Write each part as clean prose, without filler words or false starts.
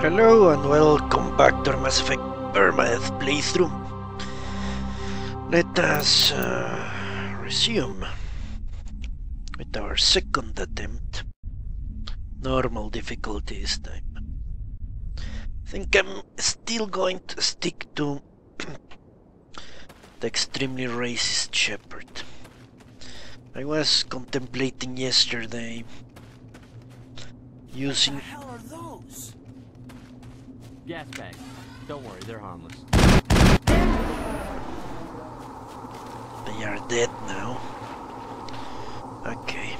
Hello and welcome back to our Mass Effect Permadeath playthrough. Let us resume with our second attempt. Normal difficulty this time. I think I'm still going to stick to the extremely racist Shepard. I was contemplating yesterday using... Gas bags. Don't worry, they're harmless. They are dead now. Okay.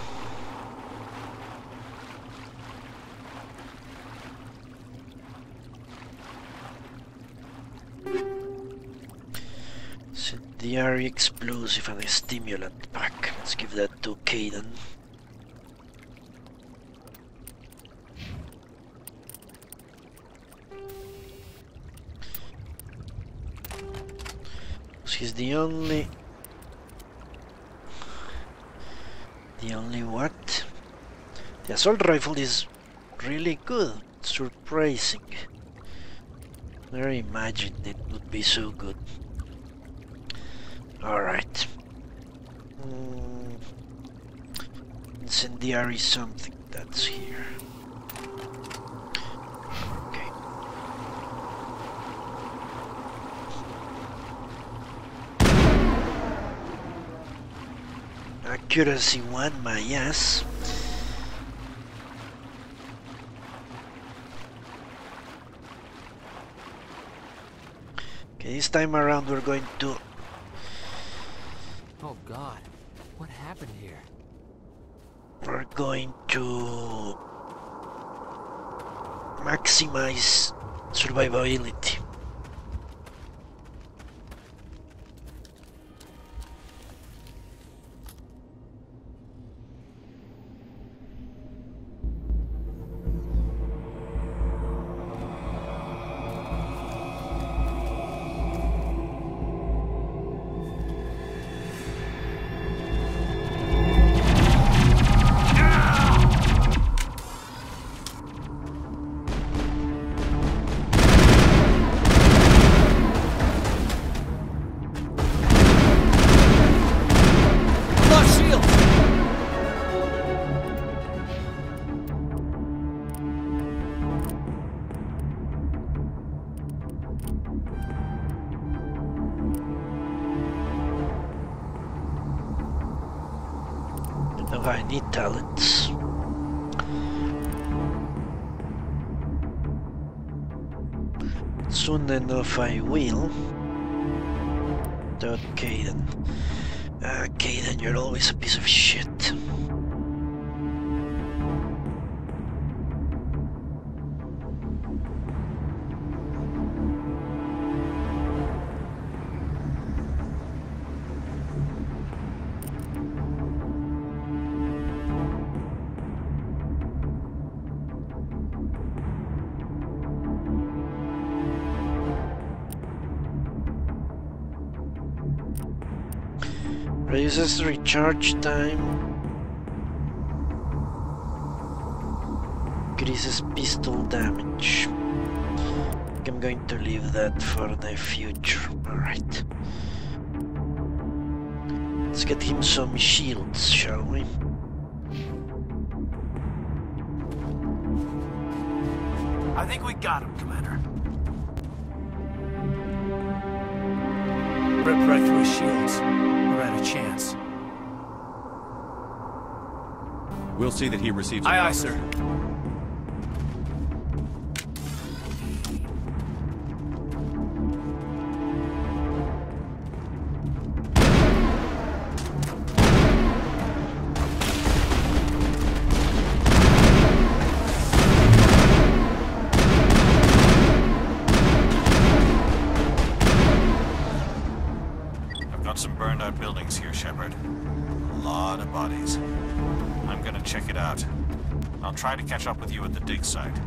So the ARE explosive and a stimulant pack. Let's give that to Kaidan. He's the only what? The assault rifle is really good, surprising. Never imagined it would be so good. Alright. Incendiary something, that's here. Accuracy 1, my ass. Okay, this time around we're going to... Oh god, what happened here? We're going to... maximize survivability. I need talents. Soon enough I will. Not Kaidan. Kaidan, you're always a piece of shit. This is recharge time. Increases pistol damage. I'm going to leave that for the future. Alright. Let's get him some shields, shall we? I think we got him, Commander. Rip right through his shields. Had a chance. We'll see that he receives. Aye, aye, sir. Try to catch up with you at the dig site.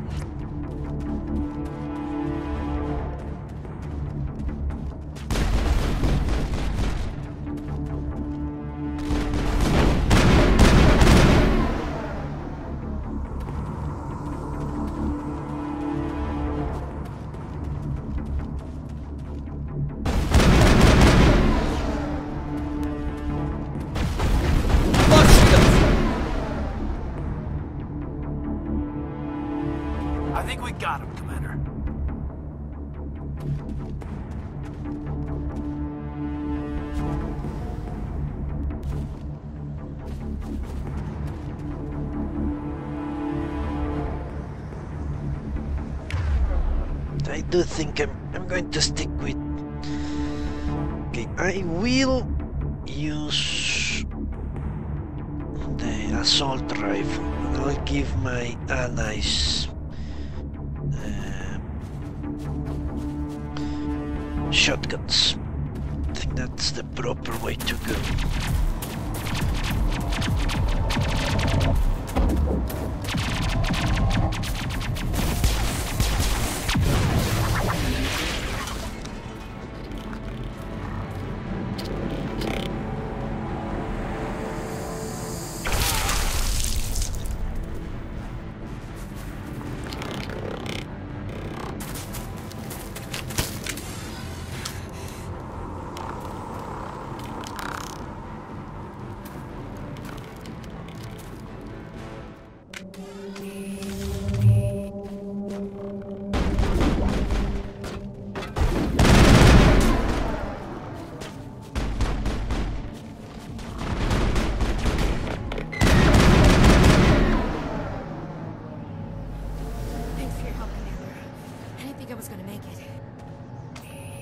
do think I'm going to stick with... Okay, I will use the assault rifle. I'll give my allies shotguns. I think that's the proper way to go.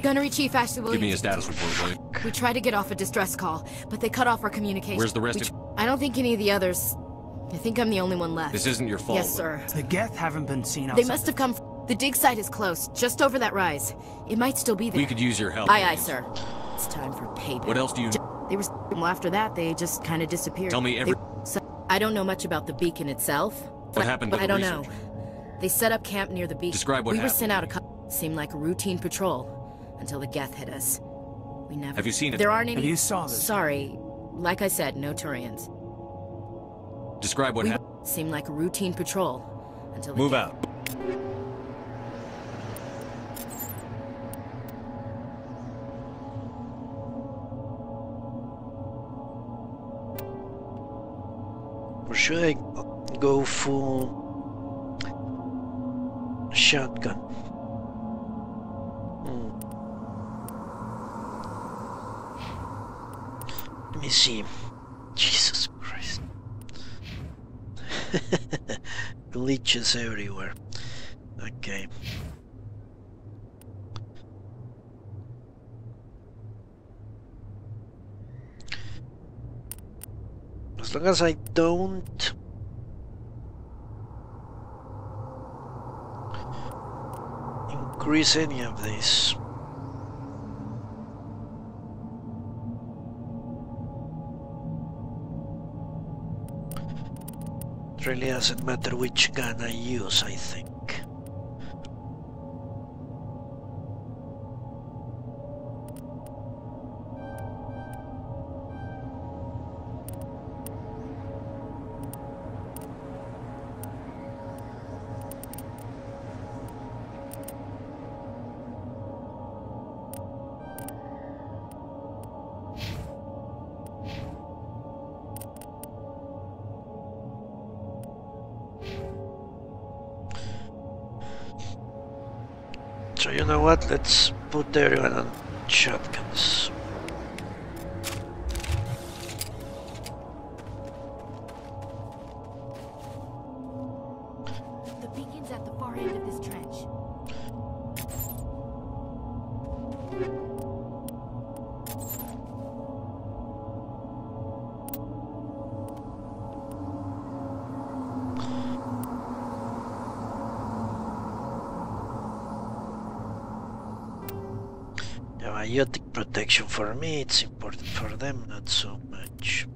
Gunnery Chief Ashley Williams. Give me a status report, please. We tried to get off a distress call, but they cut off our communication. Where's the rest of... I don't think any of the others... I think I'm the only one left. This isn't your fault. Yes, sir. The Geth haven't been seen outside. They must have come... The dig site is close, just over that rise. It might still be there. We could use your help. Aye, aye, sir. It's time for payback. What else do you... They were... Well, after that, they just kind of disappeared. Tell me every... I don't know much about the beacon itself. What happened to the research? I don't know. They set up camp near the beacon. Describe what happened. We were sent out a couple... Seemed like a routine patrol. Until the Geth hit us. We never... Have you seen it? There aren't any... Have you saw this? Sorry. Like I said, no Turians. Describe what happened. Seemed like a routine patrol. Until the... Move out. Or should I go full... shotgun? Let me see. Jesus Christ. Glitches everywhere. Okay. As long as I don't... increase any of this. Really doesn't matter which gun I use, I think. What? Let's put everyone on shotguns. The beacon's at the far end of this trench. Biotic protection for me, it's important for them, not so much.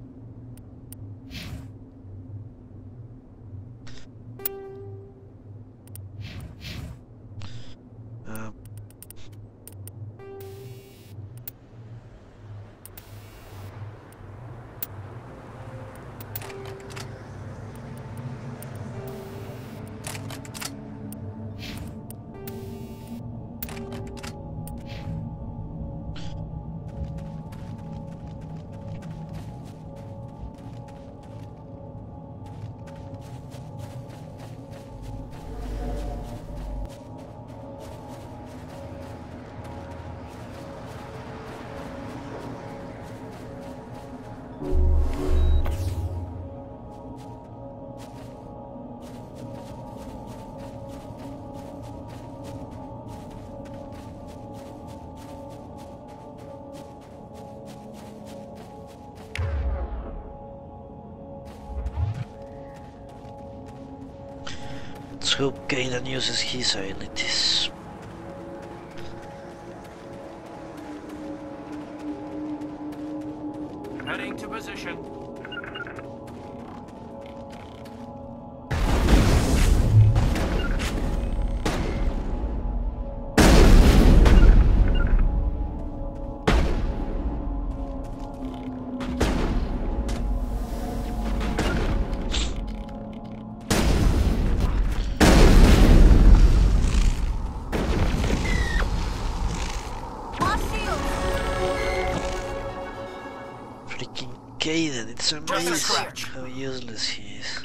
Let's hope Kaidan uses his abilities. Heading to position. It's amazing how useless he is.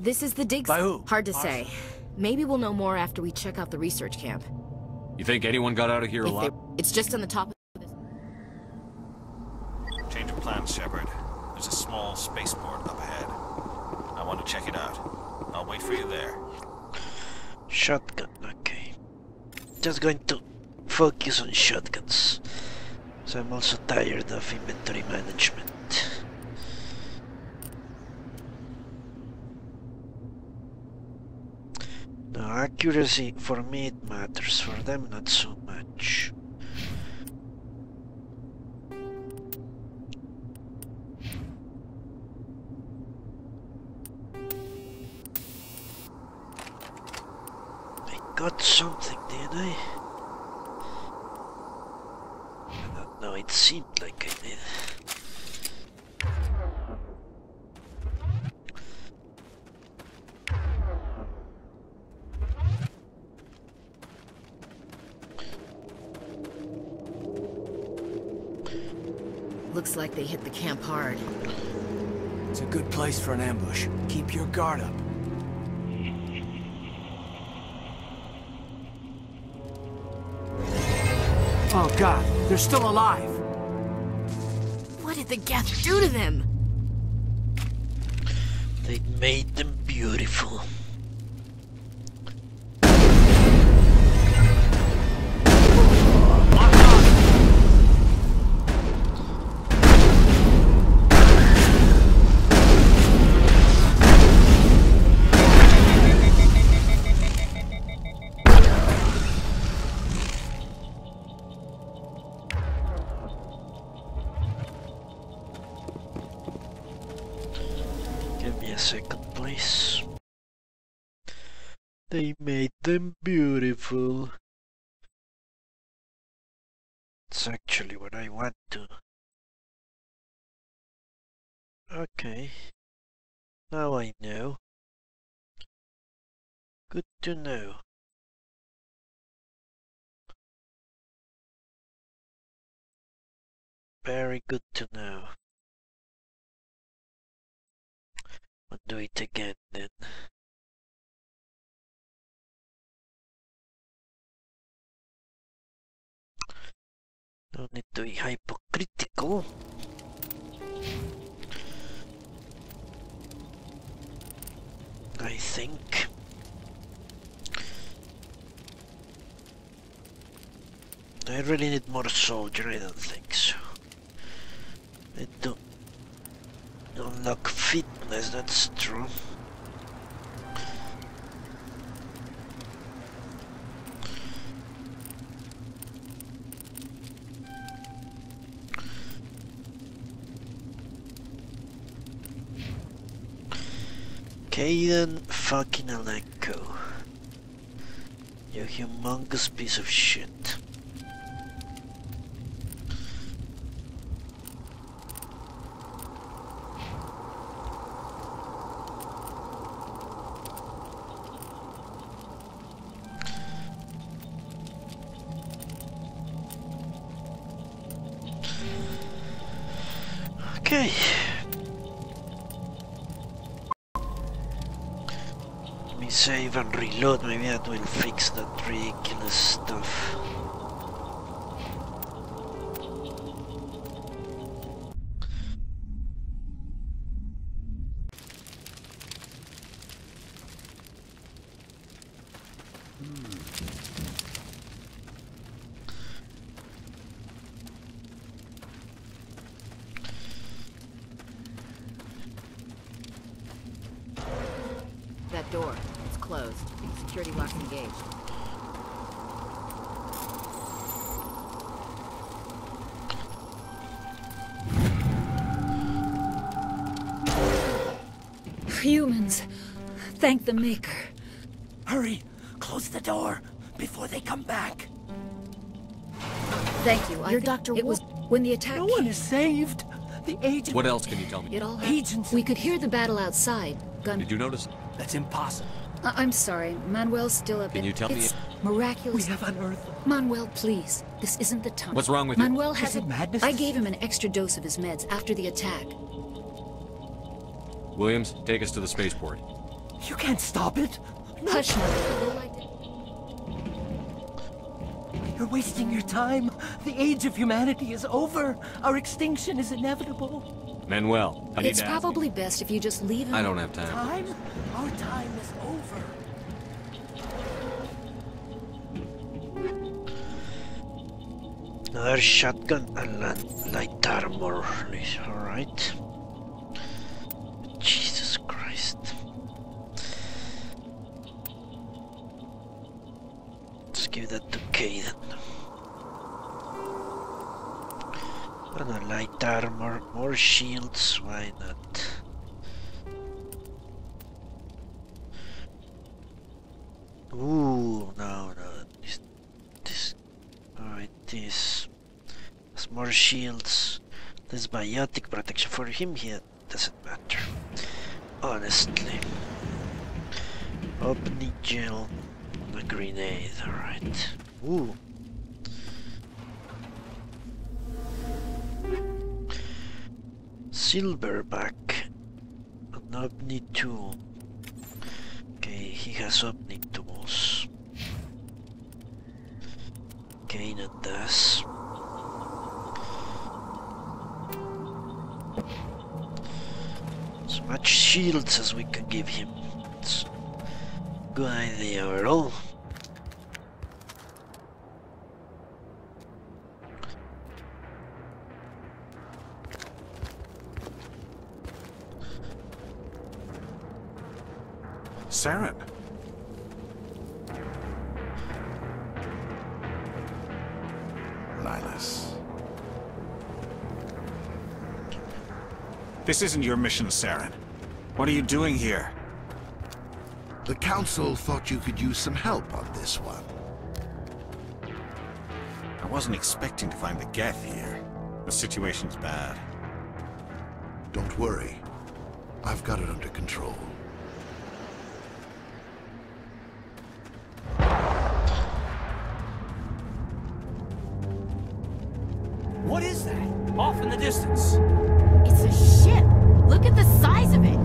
This is the dig site. Hard to say. Maybe we'll know more after we check out the research camp. You think anyone got out of here alive? It's just on the top of this. Change of plan, Shepard. There's a small spaceport up ahead. I want to check it out. I'll wait for you there. Shotgun. Just going to focus on shotguns, so I'm also tired of inventory management. Now, accuracy for me it matters, for them not so much. I got something. I don't know, it seemed like I did. Looks like they hit the camp hard. It's a good place for an ambush. Keep your guard up. Oh God, they're still alive! What did the Geth do to them? They made them beautiful. They made them beautiful. It's actually what I want to. Okay. Now I know. Good to know. Very good to know. I'll do it again then. Don't need to be hypocritical. I think. I really need more soldiers, I don't think so. I need to unlock fitness, that's true. Kaidan fucking Alenko. You humongous piece of shit. Okay. Save and reload, maybe that will fix that ridiculous stuff. Security blocks engaged. Humans. Thank the Maker. Hurry. Close the door before they come back. Thank you. Your doctor was when the attack. No one is saved. The agent. What else can you tell me? It all agents. We could hear the battle outside. Gun. Did you notice? That's impossible. I'm sorry. Manuel's still up. Can you tell me? Miraculous. We have unearthed. Manuel, please. This isn't the time. What's wrong with Manuel? Manuel has madness. I gave him an extra dose of his meds after the attack. Williams, take us to the spaceport. You can't stop it. No. Hush now. You're wasting your time. The age of humanity is over. Our extinction is inevitable. Manuel, I need it's to probably best if you just leave him. I don't have time. Time? Our time is over. Another shotgun and light armor. All right. Give that to Kaidan. And a light armor, more shields, why not? Ooh, no, this, alright, this. There's more shields. There's biotic protection for him here, doesn't matter. Honestly. Omni gel. A grenade, alright. Ooh. Silverback. An Omni tool. Okay, he has Omni tools. Okay, not this. As much shields as we can give him. It's a good idea overall. Saren. Nihlus. This isn't your mission, Saren. What are you doing here? The Council thought you could use some help on this one. I wasn't expecting to find the Geth here. The situation's bad. Don't worry. I've got it under control. What is that? Off in the distance. It's a ship. Look at the size of it.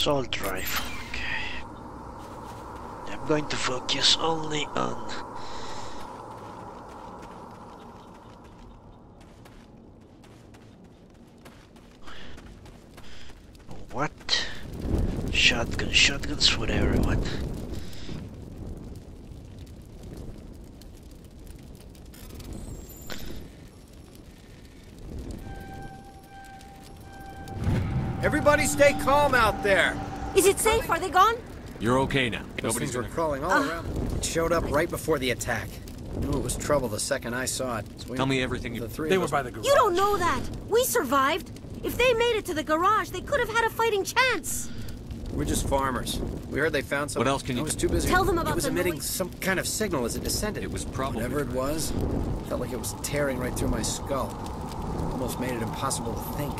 Assault rifle, okay. I'm going to focus only on shotguns for everyone. Everybody stay calm out there! Is it safe? Are they gone? You're okay now. Nobody's been crawling all around. It showed up right before the attack. I knew it was trouble the second I saw it. So tell me everything. They were by the garage. You don't know that! We survived! If they made it to the garage, they could have had a fighting chance! We're just farmers. We heard they found something. What else can you... I was too busy. Tell them about the... It was emitting some kind of signal as it descended. It was probably... Whatever it was, felt like it was tearing right through my skull. Almost made it impossible to think.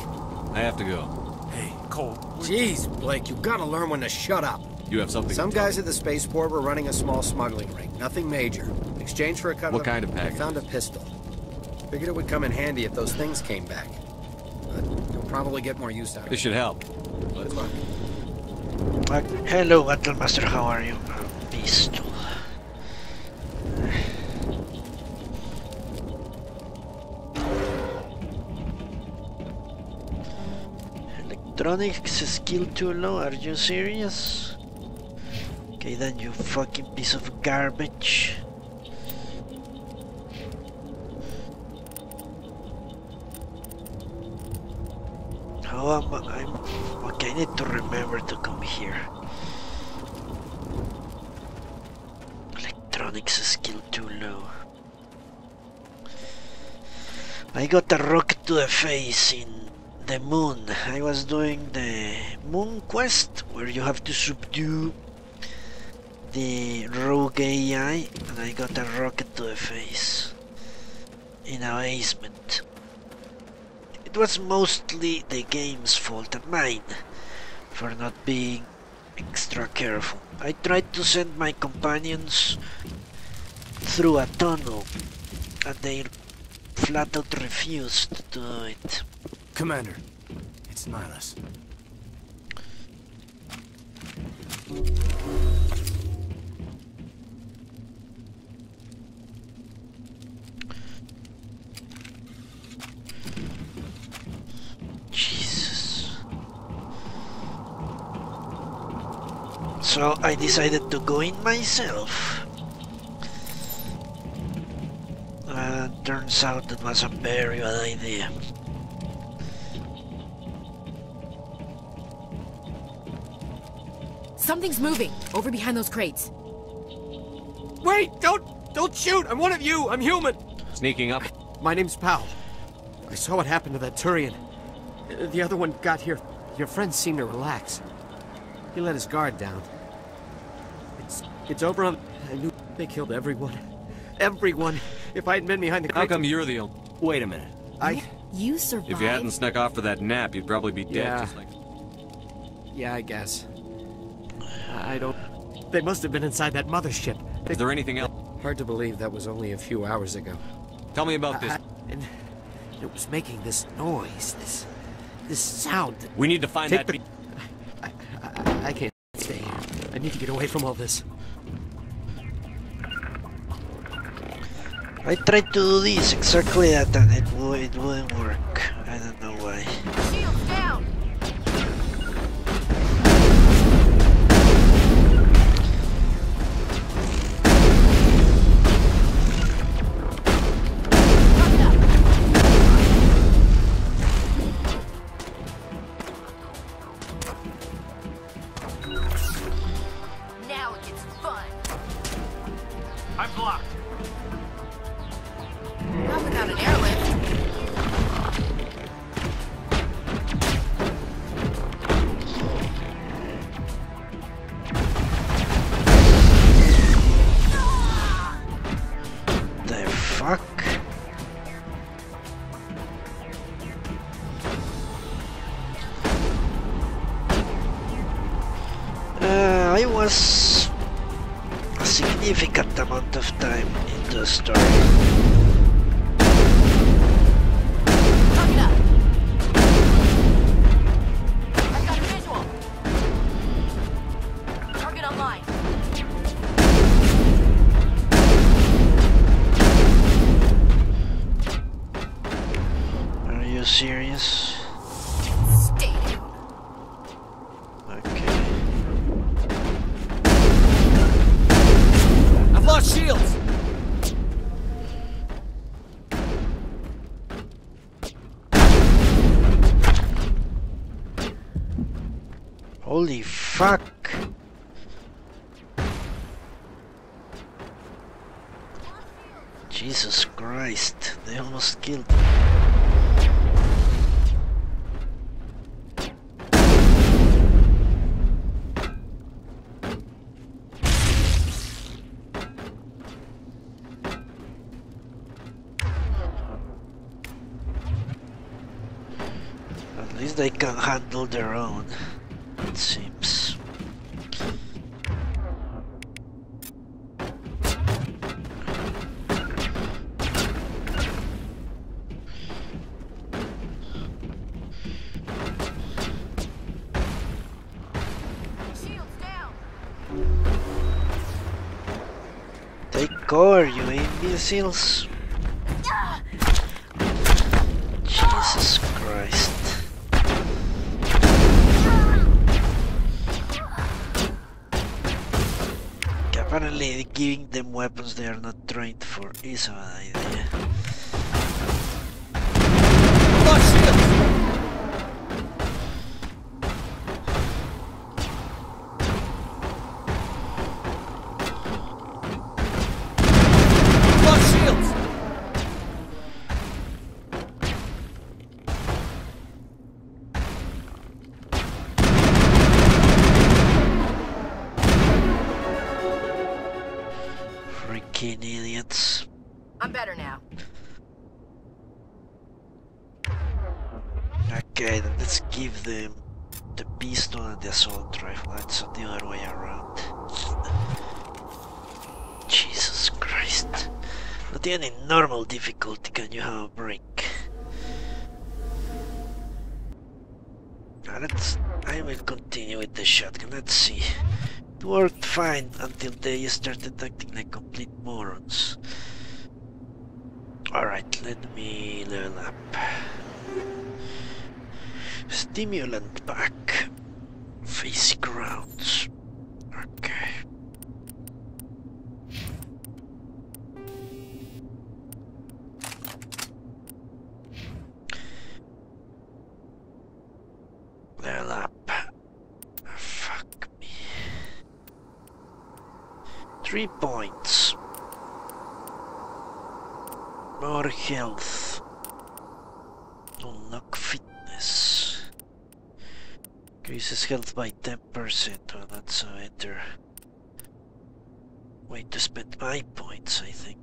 I have to go. Hey, Cole. Jeez, Blake, you gotta learn when to shut up. You have something. Some guys at the spaceport were running a small smuggling ring. Nothing major. In exchange for a cut. What kind of package? I found a pistol. Figured it would come in handy if those things came back. But you'll probably get more use out of it. This should help. Good luck. Hello, Battle Master. How are you? Pistol. Electronics skill too low, are you serious? Okay then, you fucking piece of garbage. How am I? Okay, I need to remember to come here. Electronics skill too low. I got a rock to the face in the moon. I was doing the moon quest where you have to subdue the rogue AI, and I got a rocket to the face in a basement. It was mostly the game's fault and mine for not being extra careful. I tried to send my companions through a tunnel and they flat out refused to do it. Commander, it's Nihlus. Jesus. So I decided to go in myself. Turns out that was a very bad idea. Something's moving over behind those crates. Wait, don't shoot. I'm one of you. I'm human. Sneaking up. My name's Powell. I saw what happened to that Turian. The other one got here. Your friend seemed to relax. He let his guard down. It's over. I knew they killed everyone. Everyone. If I hadn't been behind the... How come you're the only... Wait a minute. You survived? If you hadn't snuck off for that nap, you'd probably be dead. Yeah. Just like... Yeah, I guess. I don't... They must have been inside that mothership. Is there anything else? Hard to believe that was only a few hours ago. Tell me about this. And it was making this noise, this sound. We need to find that... I can't stay here. I need to get away from all this. I tried to do this exactly that and it wouldn't work. I don't know why. Shields down! Serious? Stay down. Okay. Holy fuck! Jesus Christ, they almost killed me. At least they can handle their own, it seems. Core, you imbeciles! Jesus Christ! Apparently, giving them weapons they are not trained for is an idea. Any normal difficulty can you have a break? I will continue with the shotgun, let's see. It worked fine until they started acting like complete morons. Alright, let me level up. Stimulant pack. Basic rounds. Okay. Level up. Fuck me. 3 points. More health. Unlock fitness. Increases health by 10%. Well, that's a better way to spend my points, I think.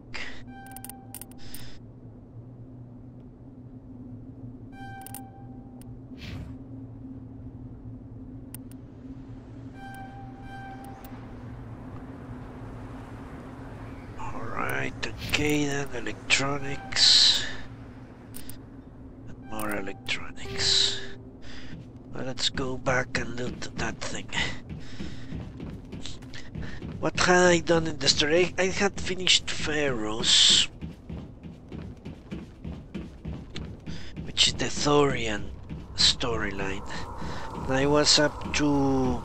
Okay, then electronics and more electronics. Well, let's go back and loot that thing. What had I done in the story? I had finished Feros, which is the Turian storyline. I was up to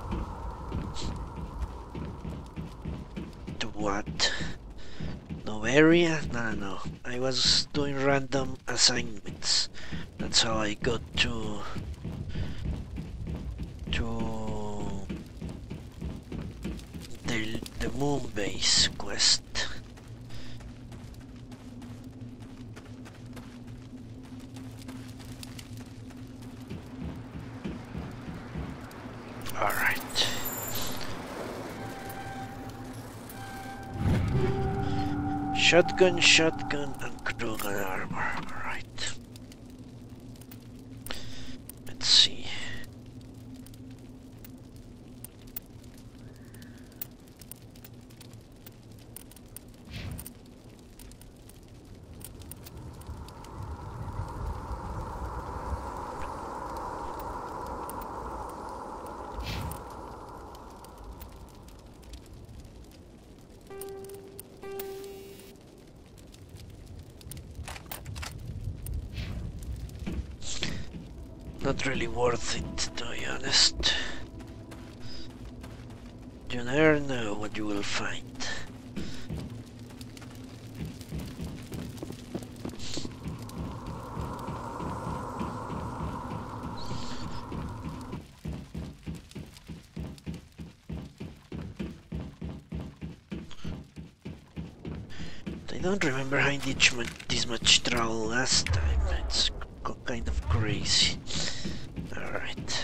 what? Area? No. I was doing random assignments. That's how I got to the moon base quest. All right. Shotgun, and Kruger armor. Alright. Let's see. Not really worth it, to be honest. You never know what you will find. I don't remember how I did this much travel last time. It's kind of crazy. Alright.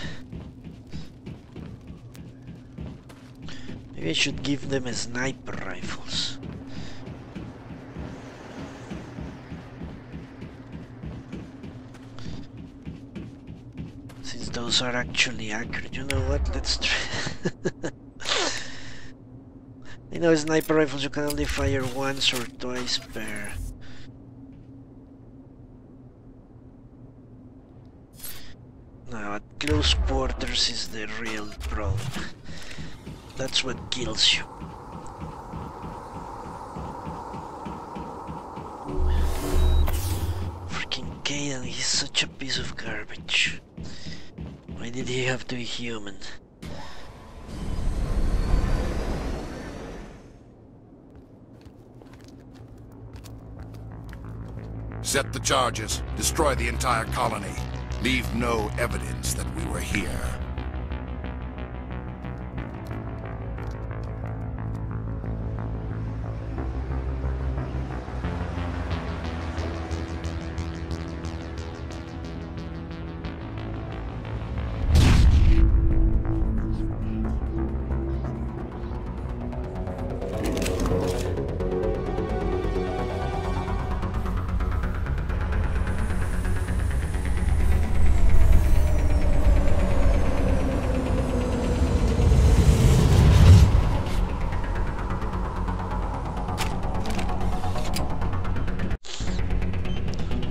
Maybe I should give them a sniper rifles. Since those are actually accurate. You know what? Let's try. You know, sniper rifles you can only fire once or twice per. Now, at close quarters is the real problem. That's what kills you. Freaking Kaidan, he's such a piece of garbage. Why did he have to be human? Set the charges, destroy the entire colony. Leave no evidence that we were here.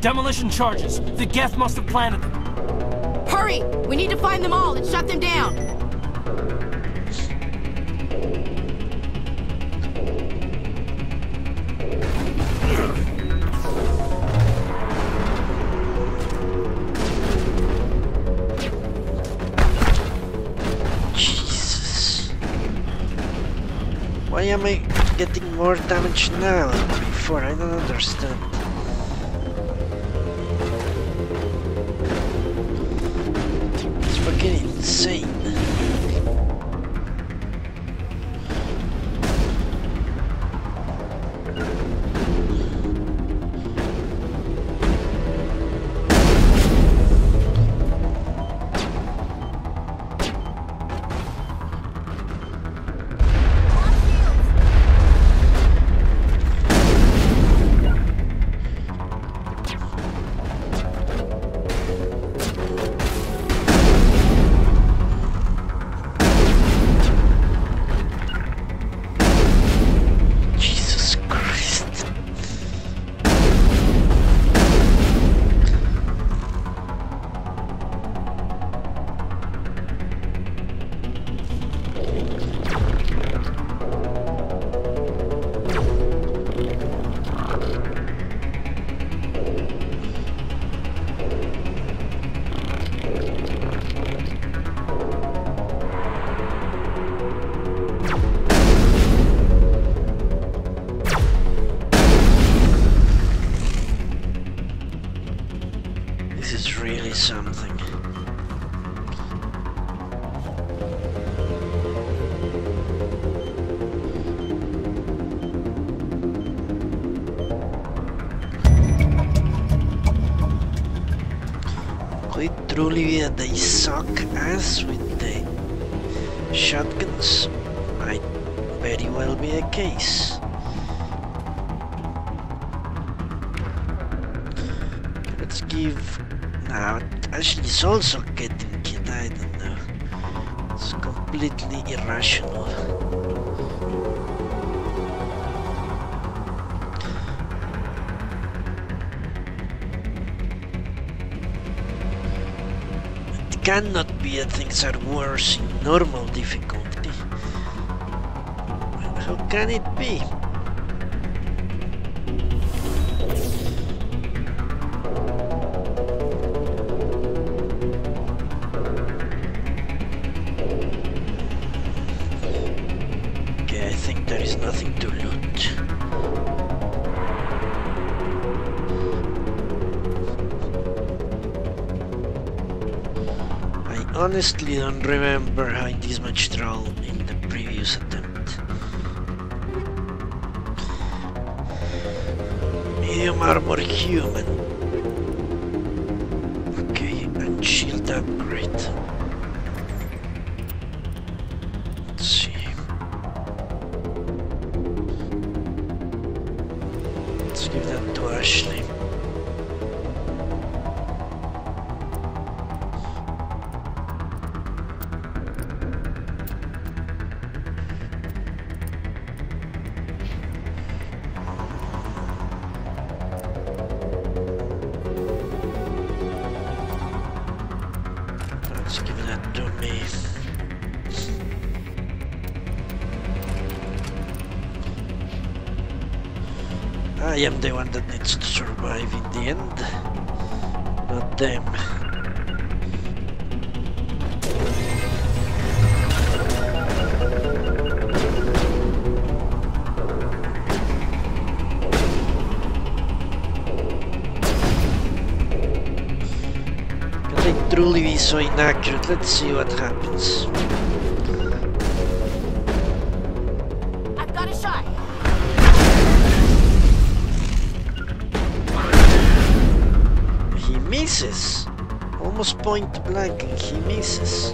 Demolition charges. The Geth must have planted them. Hurry! We need to find them all and shut them down. Jesus. Why am I getting more damage now than before? I don't understand. Insane. They suck ass with the shotguns. Might very well be a case. Let's give. Now Ashley's also getting killed. I don't know. It's completely irrational. Cannot be that things are worse in normal difficulty. How can it be? Okay, I think there is nothing to loot. Honestly, don't remember how this much troll in the previous attempt. medium armor human. Okay, and shield upgrade. Let's see. Let's give that to Ashley. I am the one that needs to survive in the end, not them. Can they truly be so inaccurate? Let's see what happens. Almost point blank and he misses.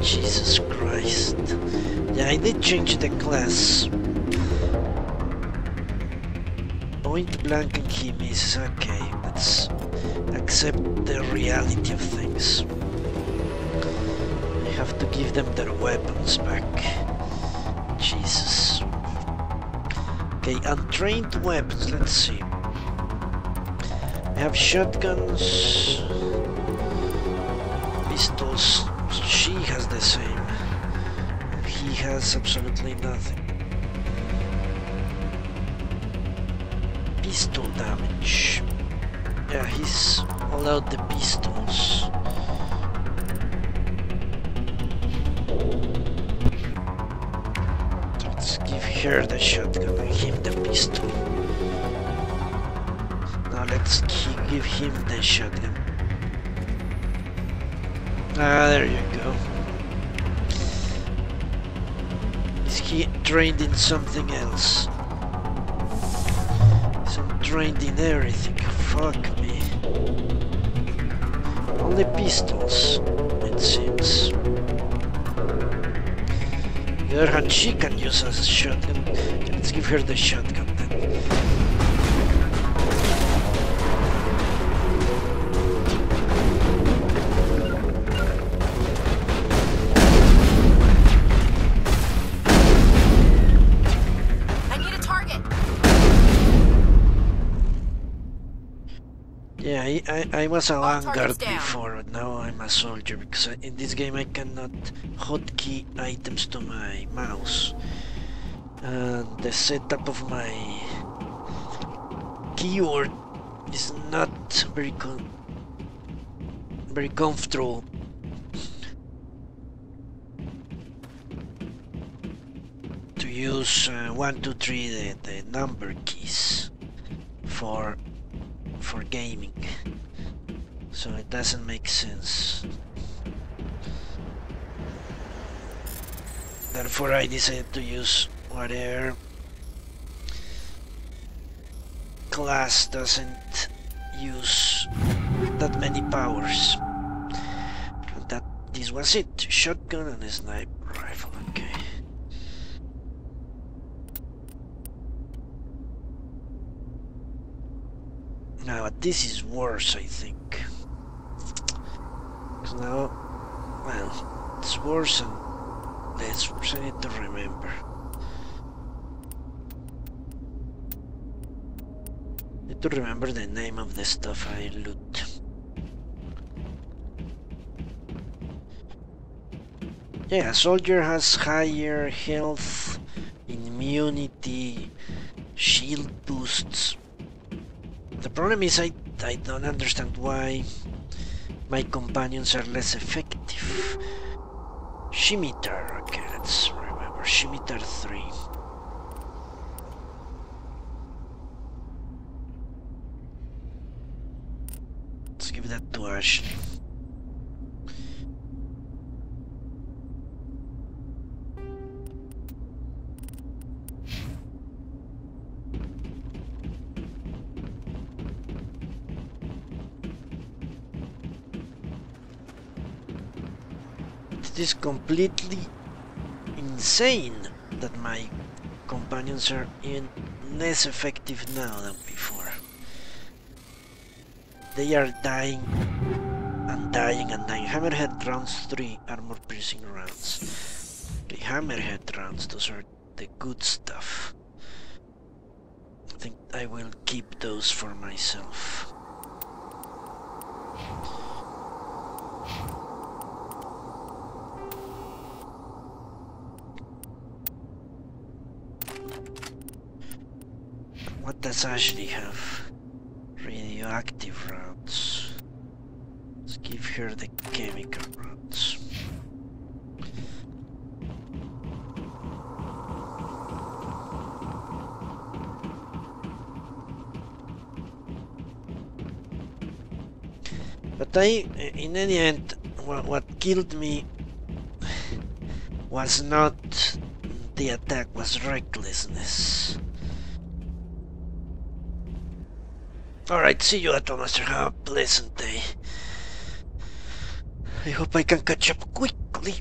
Jesus Christ. Yeah, I did change the class. Point blank and he misses. Okay, let's accept the reality of things. I have to give them their weapons back. Jesus. Okay, untrained weapons, let's see. I have shotguns. Pistols, she has the same. He has absolutely nothing. Pistol damage. Yeah, he's all out the pistols. Let's give her the shotgun and him the pistol. Now let's give him the shotgun. Ah, there you go. Is he trained in something else? He's not trained in everything. Fuck me. Only pistols, it seems. On the other hand, she can use as a shotgun. Let's give her the shotgun then. I was a vanguard before, but now I'm a soldier, because in this game I cannot hotkey items to my mouse. And the setup of my keyboard is not very comfortable. To use 1, 2, 3, the number keys for gaming. So it doesn't make sense. Therefore I decided to use whatever class doesn't use that many powers. And this was it. Shotgun and a sniper rifle, okay. Now this is worse, I think. Now, well, it's worse and less worse, I need to remember. I need to remember the name of the stuff I loot. Yeah, a soldier has higher health, immunity, shield boosts. The problem is I don't understand why my companions are less effective. Scimitar, okay, let's remember. Scimitar 3. Let's give that to Ashley. this completely insane that my companions are even less effective now than before. They are dying and dying and dying. Hammerhead rounds 3 armor piercing rounds. The hammerhead rounds, those are the good stuff. I think I will keep those for myself. What does Ashley have? Radioactive rounds. Let's give her the chemical rounds. But I, in any end, what killed me was not the attack, was recklessness. Alright, see you, Atomaster. Have a pleasant day. I hope I can catch up quickly.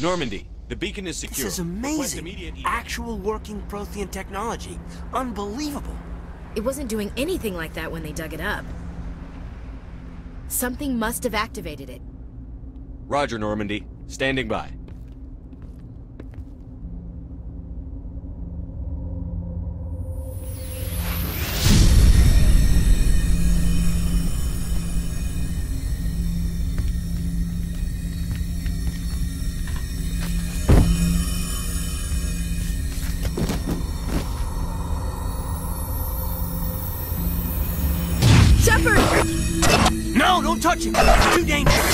Normandy, the beacon is secure. This is amazing. Actual working Prothean technology. Unbelievable. It wasn't doing anything like that when they dug it up. Something must have activated it. Roger, Normandy. Standing by. Touch him! Too dangerous!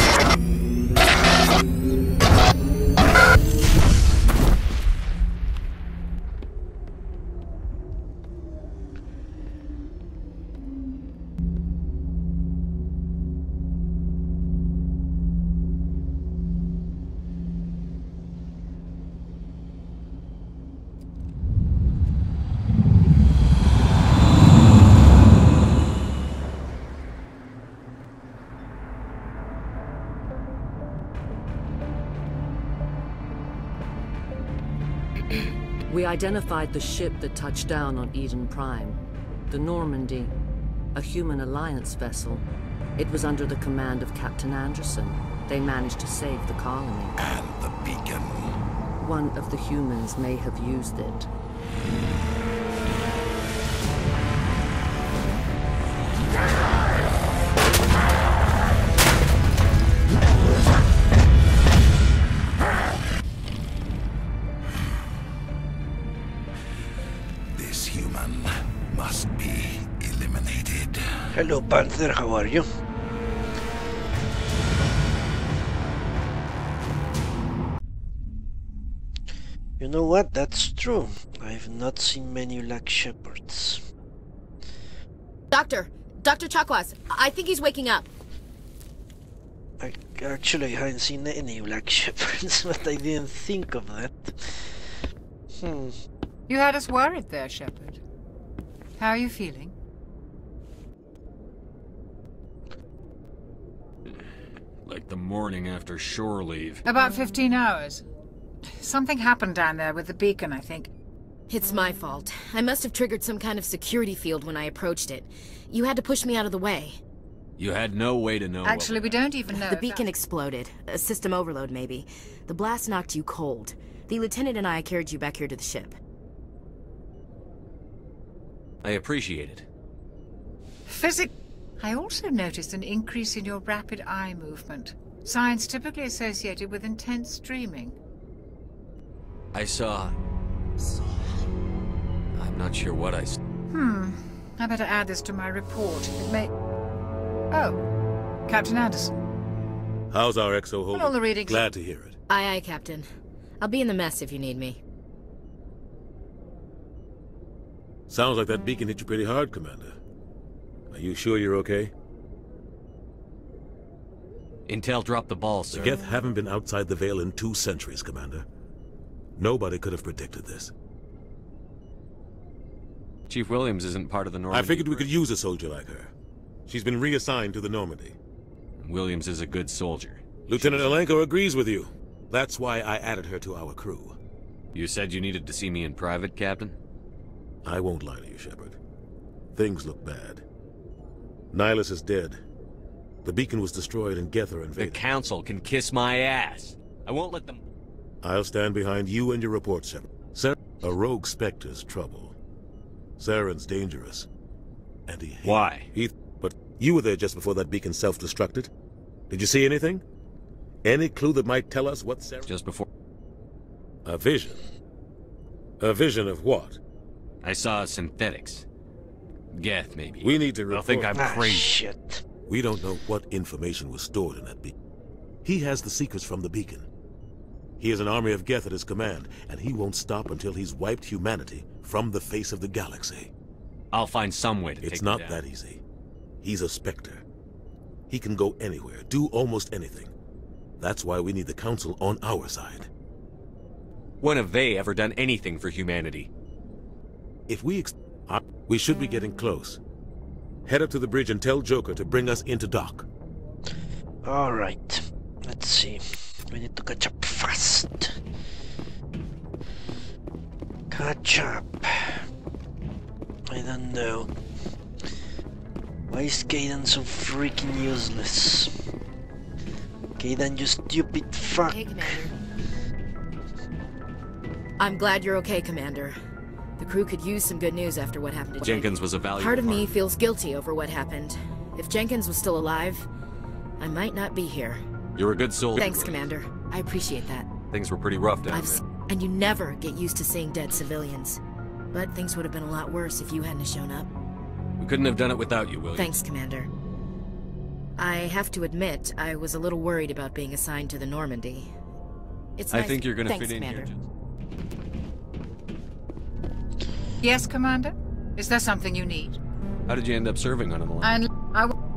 We identified the ship that touched down on Eden Prime, the Normandy, a human alliance vessel. It was under the command of Captain Anderson. They managed to save the colony. And the beacon. One of the humans may have used it. Hello, Panther, how are you? You know what? That's true. I've not seen many like Shepards. Dr. Chakwas, I think he's waking up. Actually, I hadn't seen any like Shepards, but I didn't think of that. You had us worried there, Shepard. How are you feeling? Like the morning after shore leave. About 15 hours. Something happened down there with the beacon, I think. It's my fault. I must have triggered some kind of security field when I approached it. You had to push me out of the way. You had no way to know. Actually, we don't even know. The beacon exploded. A system overload, maybe. The blast knocked you cold. The lieutenant and I carried you back here to the ship. I appreciate it. I also noticed an increase in your rapid eye movement. Signs typically associated with intense dreaming. I saw... I'm not sure what I saw. I better add this to my report. It may... Oh. Captain Anderson. How's our exo holding? All the readings. Glad to hear it. Aye, aye, Captain. I'll be in the mess if you need me. Sounds like that beacon hit you pretty hard, Commander. Are you sure you're okay? Intel dropped the ball, sir. The Geth haven't been outside the Veil in 2 centuries, Commander. Nobody could have predicted this. Chief Williams isn't part of the Normandy. I figured we could use a soldier like her. She's been reassigned to the Normandy. Williams is a good soldier. Lieutenant Alenko agrees with you. That's why I added her to our crew. You said you needed to see me in private, Captain? I won't lie to you, Shepard. Things look bad. Nihlus is dead. The beacon was destroyed and Geth are invaded. The Council can kiss my ass. I won't let them... I'll stand behind you and your report, Shepard. A rogue Spectre's trouble. Saren's dangerous. And he... Why? But you were there just before that beacon self-destructed. Did you see anything? Any clue that might tell us what Saren... Just before... A vision. A vision of what? I saw synthetics. Geth, maybe. We need to... Report. They'll think I'm crazy. Shit. We don't know what information was stored in that beacon. He has the secrets from the beacon. He has an army of Geth at his command, and he won't stop until he's wiped humanity from the face of the galaxy. I'll find some way to take it down. It's not that easy. He's a Spectre. He can go anywhere, do almost anything. That's why we need the Council on our side. When have they ever done anything for humanity? If we should be getting close. Head up to the bridge and tell Joker to bring us into dock. Alright. Let's see. We need to catch up fast. Catch up. I don't know. Why is Kaidan so freaking useless? Kaidan, you stupid fuck. Hey, Commander. I'm glad you're okay, Commander. The crew could use some good news after what happened to Jenkins. Was a valuable part of me feels guilty over what happened. If Jenkins was still alive, I might not be here. You're a good soldier. Thanks, Commander. I appreciate that. Things were pretty rough down there. And you never get used to seeing dead civilians. But things would have been a lot worse if you hadn't shown up. We couldn't have done it without you, William. Thanks, Commander. I have to admit, I was a little worried about being assigned to the Normandy. It's nice. I think you're going to fit in here, Commander. Yes, Commander? Is there something you need? How did you end up serving on an alliance?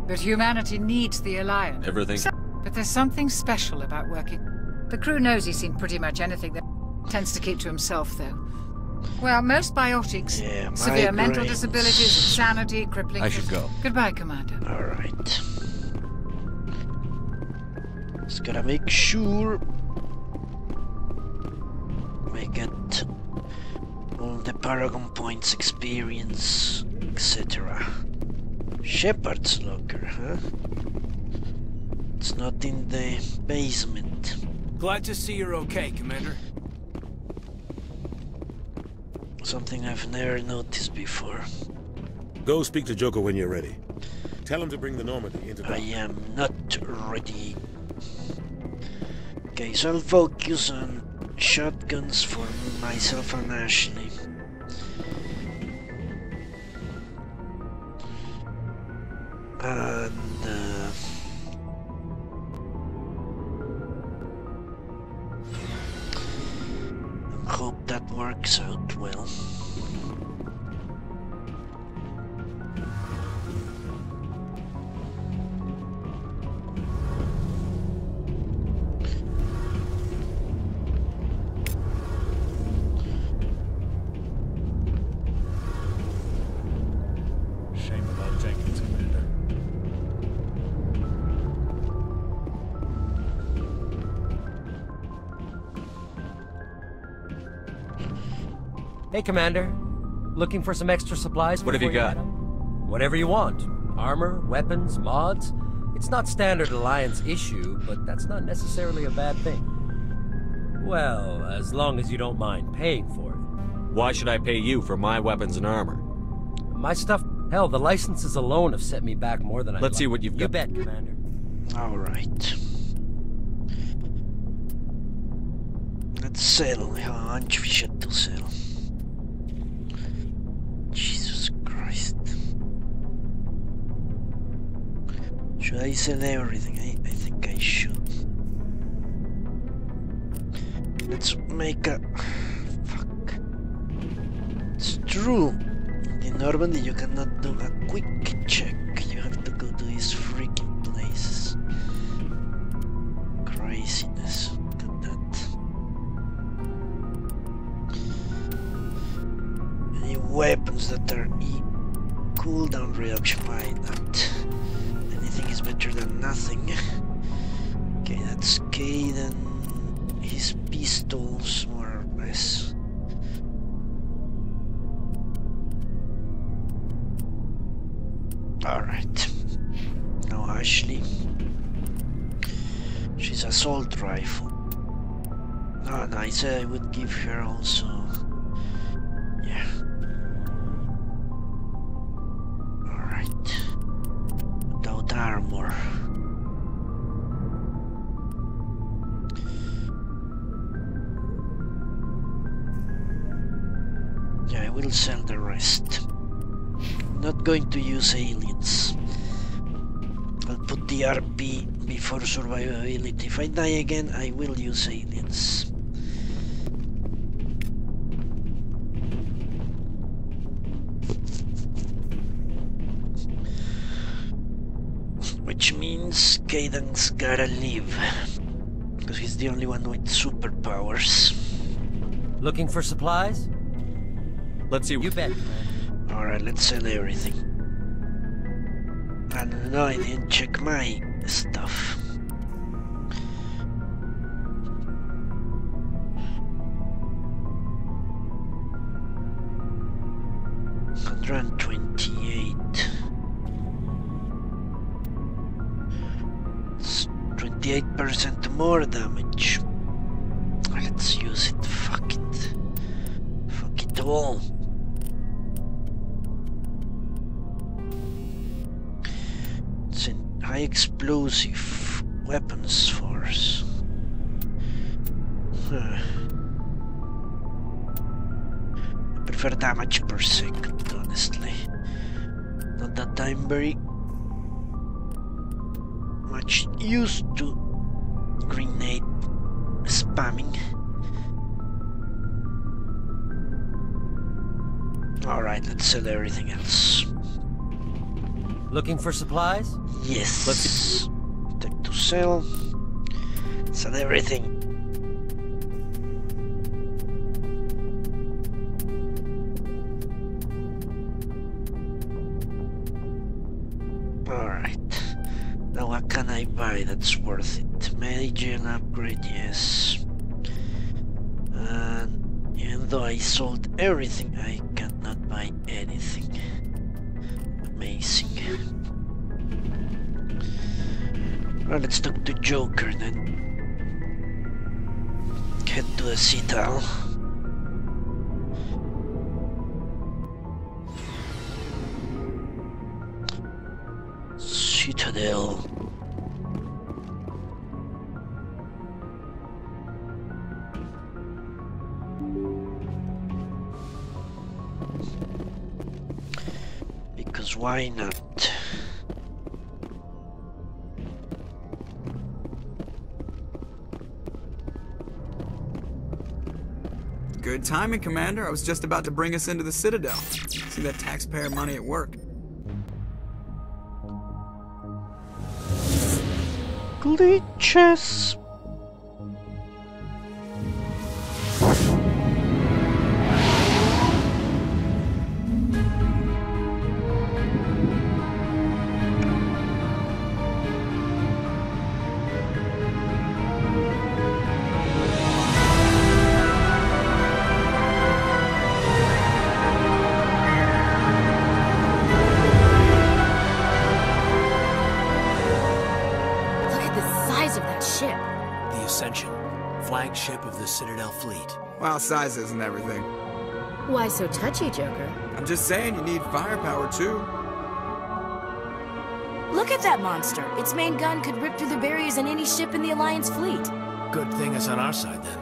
But humanity needs the alliance. Everything. But there's something special about working. The crew knows he's seen pretty much anything that tends to keep to himself, though. Well, most biotics, yeah, severe mental disabilities, insanity, crippling... I should go. Goodbye, Commander. All right. Just gotta make sure... Make it... All the Paragon points, experience, etc. Shepard's locker, huh? It's not in the basement. Glad to see you're okay, Commander. Something I've never noticed before. Go speak to Joker when you're ready. Tell him to bring the Normandy into the... I am not ready. Okay, so I'll focus on... shotguns for myself and Ashley. And... hope that works out well. Hey, Commander. Looking for some extra supplies? What have you got? Whatever you want. Armor, weapons, mods. It's not standard Alliance issue, but that's not necessarily a bad thing. Well, as long as you don't mind paying for it. Why should I pay you for my weapons and armor? My stuff... Hell, the licenses alone have set me back more than I... Let's see what you've got. You bet, Commander. All right. Let's sell. How much we should to sell? Should I sell everything? I think I should. Let's make a... Fuck. It's true. In Normandy you cannot do a quick check. You have to go to these freaking places. Craziness. Look at that. Any weapons that are cooldown reduction? Why not? Is better than nothing. Okay, that's Kaidan. His pistols, more or less. Alright. Now Ashley. She's assault rifle. Ah, nice. I would give her also. Yeah. Alright. Without armor. Yeah, I will sell the rest. Not going to use aliens. I'll put the RP before survivability. If I die again, I will use aliens. Which means Kaidan's gotta leave. Because he's the only one with superpowers. Looking for supplies? Let's see. You bet. Alright, let's sell everything. I don't know, I didn't check my stuff. It's 28% more damage. Let's use it, fuck it. Fuck it all. High explosive weapons force. Huh. I prefer damage per second, honestly. Not that I'm very much used to grenade spamming. Alright, let's sell everything else. Looking for supplies? Yes. Let's take to sell. Sell everything. Alright. Now what can I buy that's worth it? Medical upgrade, yes. And even though I sold everything, I cannot buy anything. Amazing. Well, let's talk to Joker then. Head to the Citadel. Citadel. Why not? Good timing, Commander. I was just about to bring us into the Citadel. See that taxpayer money at work. Glitches. Size isn't everything. Why so touchy, Joker? I'm just saying you need firepower too. Look at that monster. Its main gun could rip through the barriers in any ship in the Alliance fleet. Good thing it's on our side then.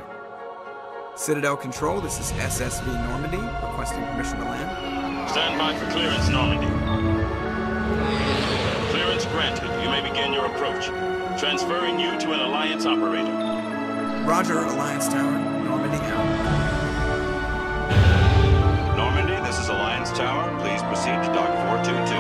Citadel Control, this is SSV Normandy, requesting permission to land. Stand by for clearance, Normandy. Clearance granted. You may begin your approach. Transferring you to an Alliance operator. Roger, Alliance Tower. Normandy, this is Alliance Tower. Please proceed to Dock 422.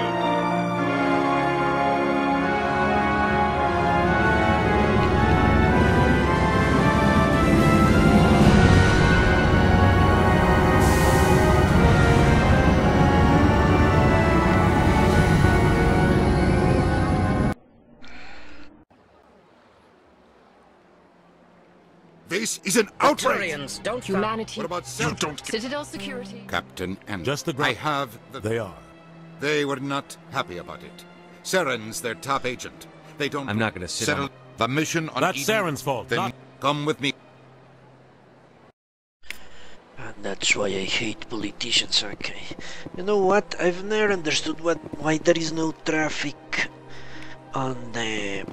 This is an outrage! Turians don't humanity. What about Saren? You don't Citadel security. Captain Anderson. Just the ground. I have the... They are. They were not happy about it. Saren's their top agent. They don't... I'm not going to sit settle on... the mission on That's Eden. Saren's fault. Then not... come with me. And that's why I hate politicians, okay? You know what? I've never understood why there is no traffic on the...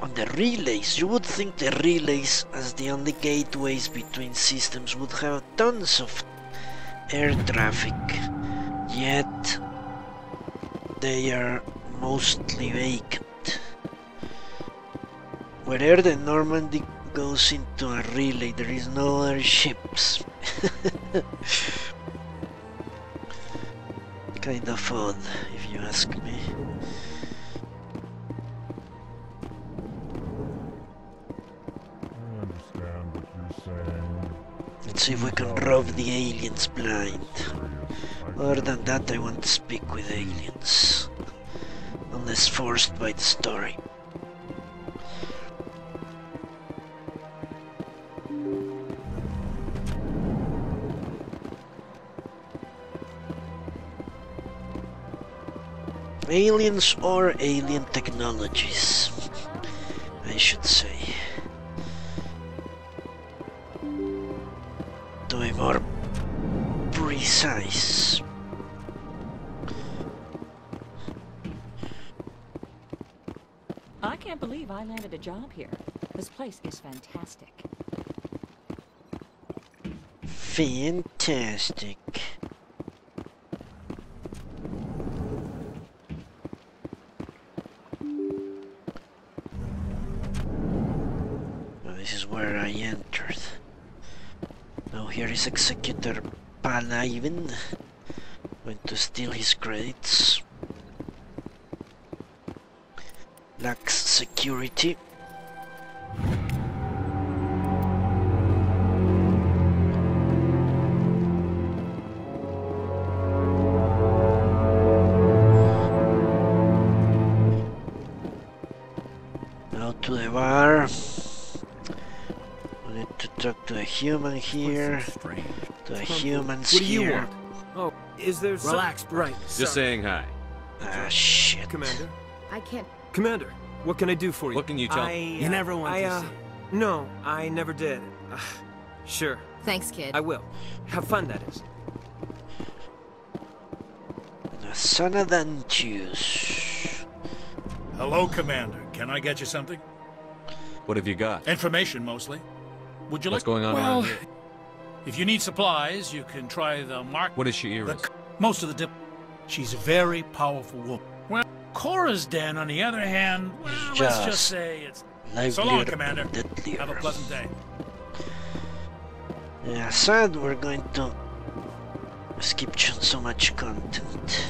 On the relays. You would think the relays, as the only gateways between systems, would have tons of air traffic, yet they are mostly vacant. Wherever the Normandy goes into a relay, there is no other ships. Kind of odd, if you ask me. Let's see if we can rob the aliens blind. Other than that, I won't speak with aliens. Unless forced by the story. Aliens or alien technologies, I should say. To be more precise. I can't believe I landed a job here. This place is fantastic. Fantastic. This is where I entered. Now here is Executor Palavin. Going to steal his credits. Lacks security. Now to the bar. I need to talk to a human here, to a human here. Oh, is there some... Relax, right. Just saying hi. Ah, shit. Commander? I can't... Commander, what can I do for you? What can you tell me? You never want to see it. No, I never did. Sure. Thanks, kid. I will. Have fun, that is. The son of the juice. Hello, Commander. Can I get you something? What have you got? Information, mostly. Would you like... What's going on around here? If you need supplies, you can try the mark... What is she ears? Most of the dip... She's a very powerful woman. Well, Cora's den, on the other hand... Well, let's just say it's... So long, Commander. Have a pleasant day. Yeah, sad we're going to... skip so much content.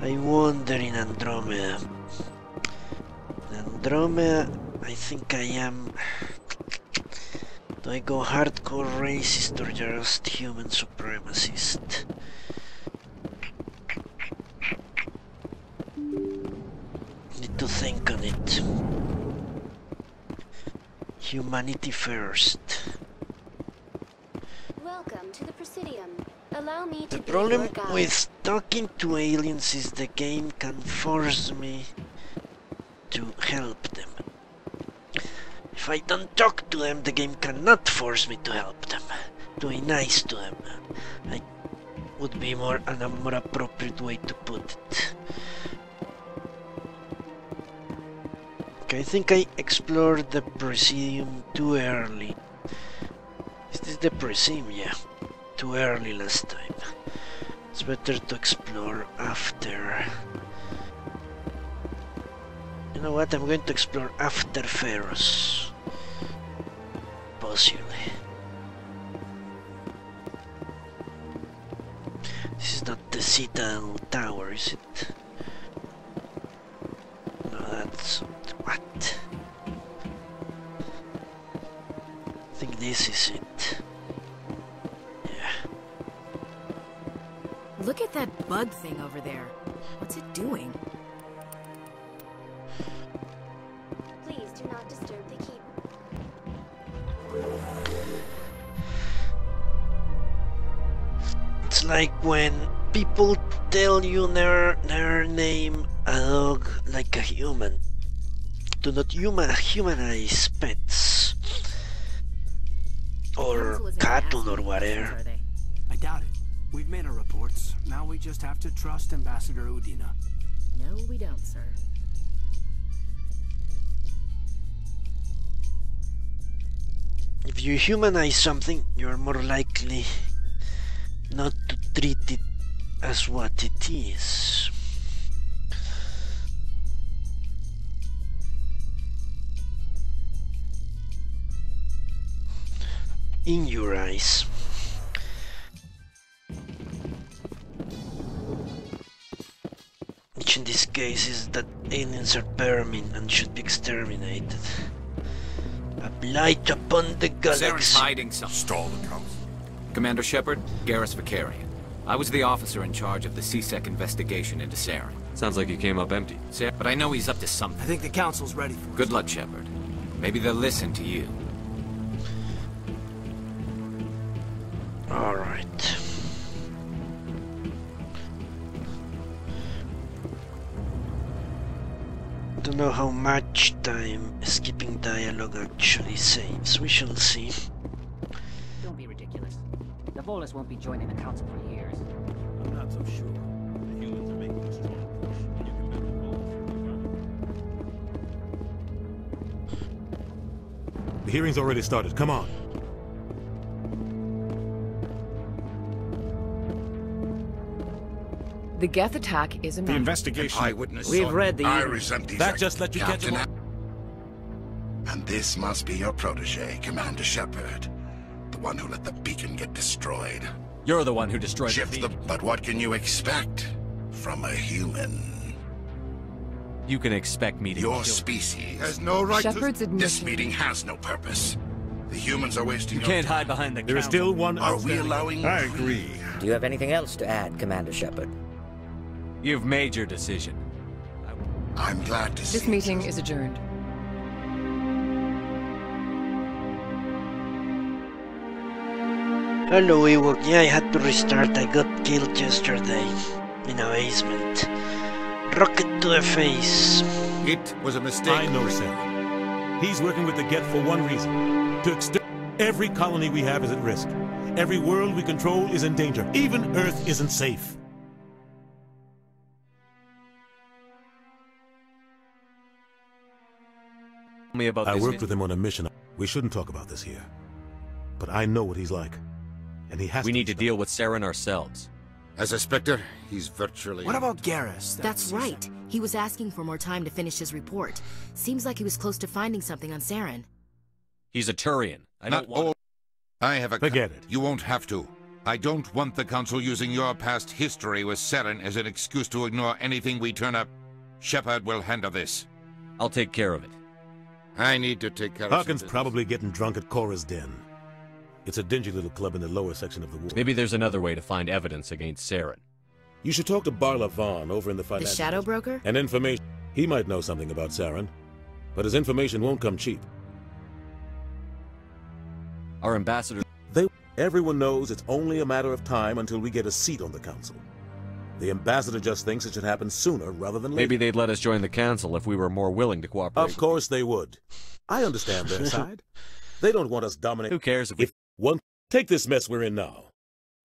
I wander in Andromeda. Andromeda, I think I am... Do I go hardcore racist or just human supremacist? Need to think on it. Humanity first. Welcome to the Presidium. Allow me to be your guide. The problem with talking to aliens is the game can force me to help them. If I don't talk to them, the game cannot force me to help them, to be nice to them. I would be a more appropriate way to put it. Okay, I think I explored the Presidium too early. Is this the Presidium? Yeah, too early last time. It's better to explore after. You know what, I'm going to explore after Feros. Possibly. This is not the Citadel Tower, is it? No, that's... what? I think this is it. Yeah. Look at that bug thing over there. What's it doing? like when people tell you their name a dog like a human. Do not humanize pets or cattle or whatever. I doubt it. We've made our reports. Now we just have to trust Ambassador Udina. No, we don't, sir. If you humanize something, you're more likely not to treat it as what it is. In your eyes. Which in this case is that aliens are vermin and should be exterminated. A blight upon the galaxy. Saren's hiding something. Stall the Council. Commander Shepard, Garrus Vakarian. I was the officer in charge of the CSEC investigation into Saren. Sounds like you came up empty. But I know he's up to something. I think the Council's ready for it. Good luck, Shepard. Maybe they'll listen to you. Alright. Don't know how much time skipping dialogue actually saves. We shall see. Don't be ridiculous. The Volus won't be joining the Council for years. I'm not so sure. The humans are making a strong push, and you can bet the Volus will be running. The hearing's already started. Come on. The Geth attack is a matter. The investigation. An eyewitness. We've read the. I resent these. That just let you Captain get. And this must be your protege, Commander Shepard, the one who let the beacon get destroyed. You're the one who destroyed the beacon. But what can you expect from a human? You can expect me to. Your species has no right Shepard's to. This meeting has no purpose. The humans are wasting. You can't hide behind the. There is still one. Are we allowing? I agree. Do you have anything else to add, Commander Shepard? You've made your decision. I'm glad to see this meeting is adjourned. Hello, Ewok. Yeah, I had to restart. I got killed yesterday in a basement. Rocket to the face. It was a mistake. I know, Sam. He's working with the Geth for one reason. To extend every colony we have is at risk. Every world we control is in danger. Even Earth isn't safe. Me about I worked with him on a mission. We shouldn't talk about this here. But I know what he's like. And he has to deal with Saren ourselves. As a Spectre, he's virtually... What about Garrus? That's right. He was asking for more time to finish his report. Seems like he was close to finding something on Saren. He's a Turian. I don't want... I have a... Forget it. You won't have to. I don't want the Council using your past history with Saren as an excuse to ignore anything we turn up. Shepard will handle this. I'll take care of it. I need to take care of Harkin's probably getting drunk at Cora's den. It's a dingy little club in the lower section of the world. Maybe there's another way to find evidence against Saren. You should talk to Barla Vaughn over in the finance. The Shadow Broker? And information. He might know something about Saren, but his information won't come cheap. Our ambassador... Everyone knows it's only a matter of time until we get a seat on the Council. The ambassador just thinks it should happen sooner rather than later. Maybe they'd let us join the Council if we were more willing to cooperate. Of course they would. I understand their side. They don't want us dominating. Who cares if one... Take this mess we're in now.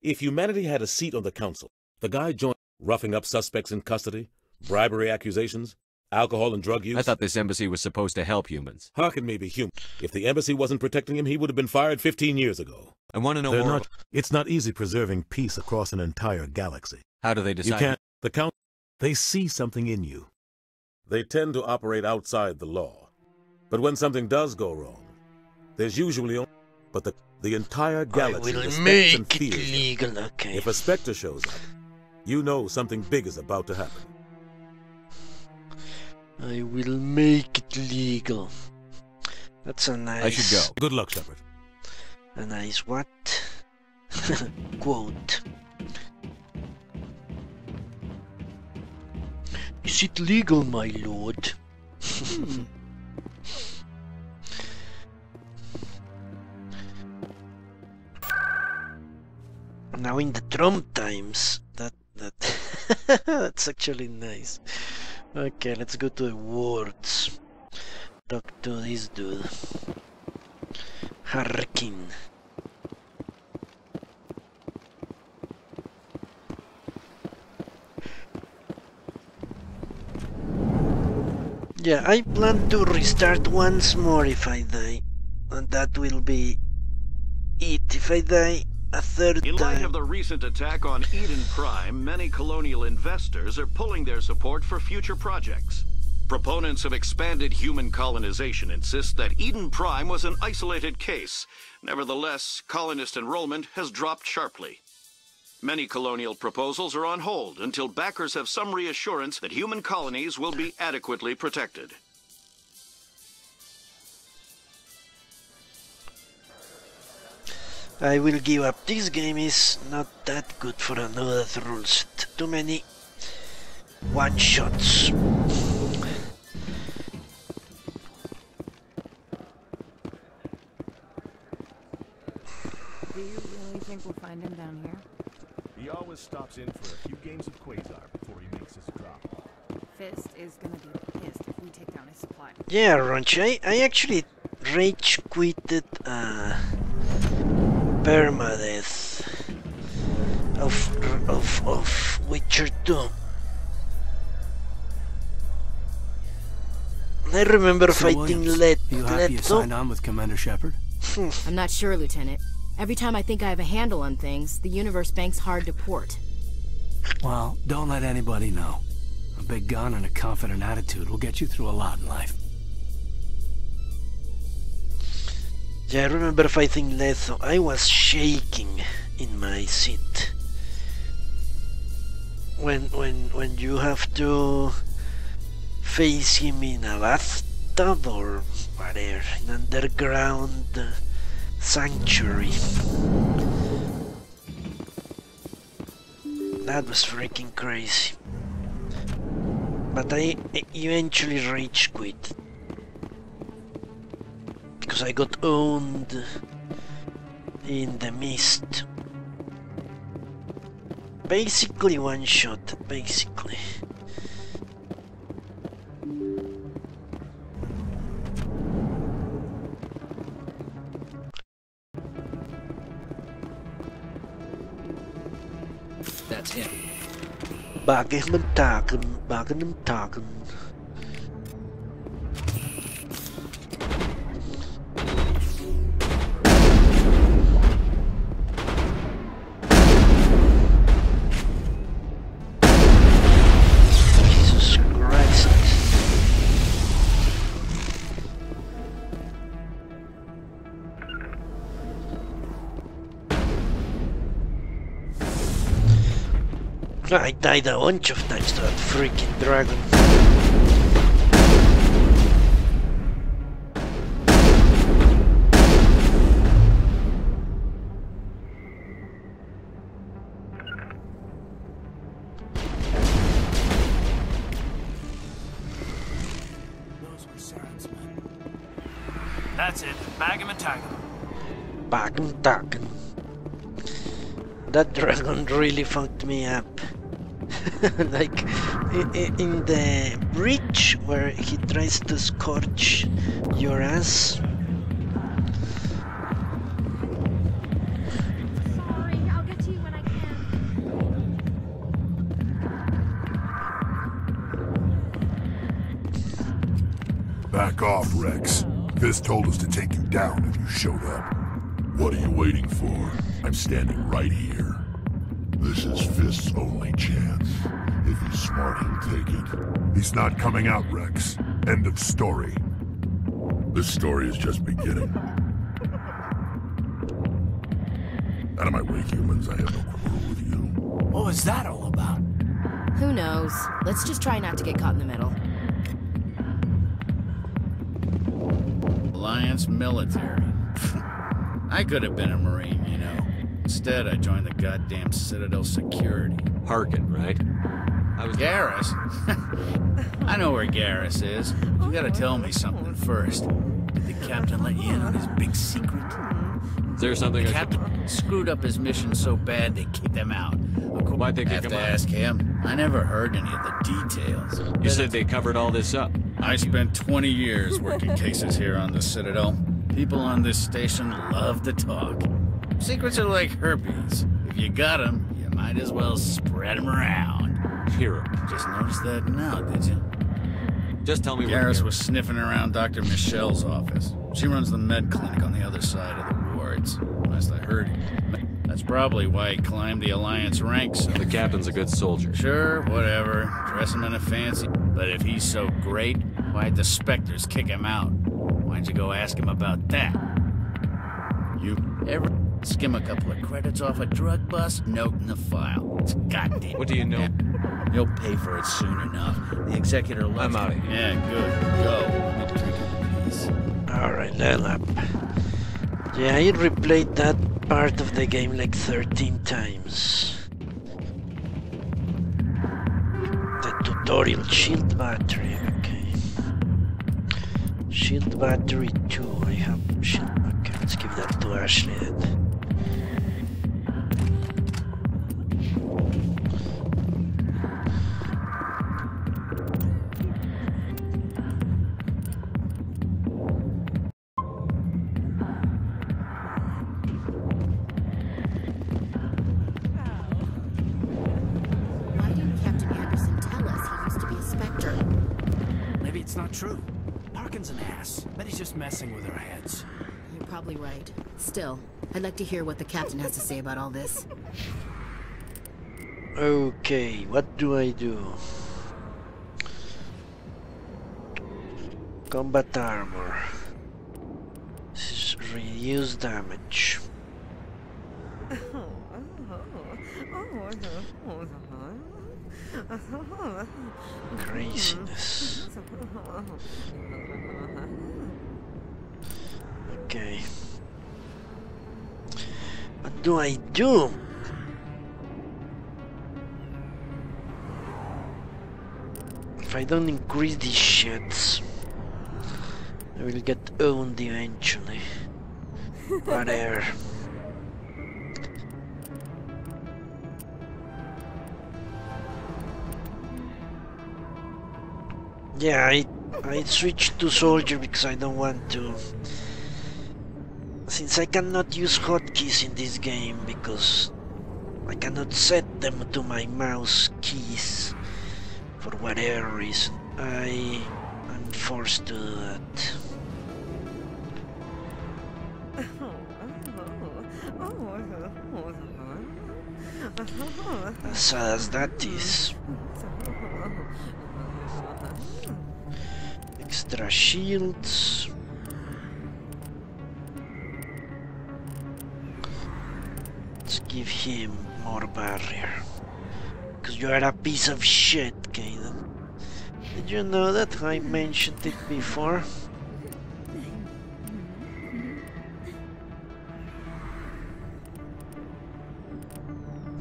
If humanity had a seat on the Council, the guy joined... Roughing up suspects in custody, bribery accusations, alcohol and drug use... I thought this embassy was supposed to help humans. Harkin may be human. If the embassy wasn't protecting him, he would have been fired 15 years ago. I want to know more... It's not easy preserving peace across an entire galaxy. How do they decide? You can't. The Council, they see something in you. They tend to operate outside the law. But when something does go wrong, there's usually only... But the entire galaxy respects and fears legal, okay. If a Spectre shows up, you know something big is about to happen. I will make it legal. That's a nice... I should go. Good luck, Shepard. A nice what? Quote. Is it legal, my lord? Now in the Trump times, that that's actually nice. Okay, let's go to the Wards. Talk to this dude. Harkin. Yeah, I plan to restart once more if I die. And that will be it. If I die a third time... In light of the recent attack on Eden Prime, many colonial investors are pulling their support for future projects. Proponents of expanded human colonization insist that Eden Prime was an isolated case. Nevertheless, colonist enrollment has dropped sharply. Many colonial proposals are on hold until backers have some reassurance that human colonies will be adequately protected. I will give up. This game is not that good for another rules. Too many one-shots. Find him down here. He always stops in for a few games of Quasar before he makes his drop. Fist is gonna be pissed if we take down his supply. Yeah, Ronch, I actually rage quitted permadeath of Witcher 2. I remember fighting Leto. Are you happy you signed on with Commander Shepard? I'm not sure, Lieutenant. Every time I think I have a handle on things, the universe banks hard to port. Well, don't let anybody know. A big gun and a confident attitude will get you through a lot in life. Yeah, I remember fighting Leto. I was shaking in my seat. When you have to face him in a bathtub or whatever, in underground... sanctuary. That was freaking crazy. But I eventually rage quit. Because I got owned in the mist. Basically one shot, basically. Back him and talking. Jesus Christ. I died a bunch of times to that freaking dragon. Those were Saren's men. That's it. Bag him and tag him. Bag him, tag him. That dragon really fucked me up. Like in the bridge where he tries to scorch your ass. Sorry, I'll get to you when I can. Back off, Wrex. Fist told us to take you down if you showed up. What are you waiting for? I'm standing right here. This is Fist's only chance. If he's smart, he'll take it. He's not coming out, Wrex. End of story. This story is just beginning. Out of my way, humans. I have no quarrel with you. What was that all about? Who knows? Let's just try not to get caught in the middle. Alliance military. I could have been a Marine, you know. Instead, I joined the goddamn Citadel security. Harkin, right? I was Garrus? I know where Garrus is. You gotta tell me something first. Did the captain let you in on his big secret? Is there something I should... screwed up his mission so bad they kicked him out. Why'd they kick him out? I have to ask him. I never heard any of the details. You said they covered all this up. I spent 20 years working cases here on the Citadel. People on this station love to talk. Secrets are like herpes. If you got them, you might as well spread them around. Hero. Just noticed that now, did you? Just tell me what Garrus was sniffing around Dr. Michelle's office. She runs the med clinic on the other side of the wards. Last I heard. That's probably why he climbed the Alliance ranks. The captain's a good soldier. Sure, whatever. Dress him in a fancy. But if he's so great, why'd the Spectres kick him out? Why'd you go ask him about that? You ever skim a couple of credits off a drug bust? Note in the file. It's goddamn. What do you know? You'll pay for it soon enough. The executor loves I'm out of here. Yeah, good. Go. Alright, level up. Yeah, I replayed that part of the game like 13 times. The tutorial. Shield battery, okay. Shield battery 2. I have shield. Okay, let's give that to Ashley then. Right. Still, I'd like to hear what the captain has to say about all this. Okay, what do I do? Combat armor. This is reduce damage. Craziness. Okay. What do I do? If I don't increase these shits, I will get owned eventually. Whatever. Yeah, I switched to soldier because I don't want to. Since I cannot use hotkeys in this game because I cannot set them to my mouse keys for whatever reason, I'm forced to do that. As sad as that is. Extra shields. Let's give him more barrier. Because you are a piece of shit, Kaidan. Did you know that? I mentioned it before.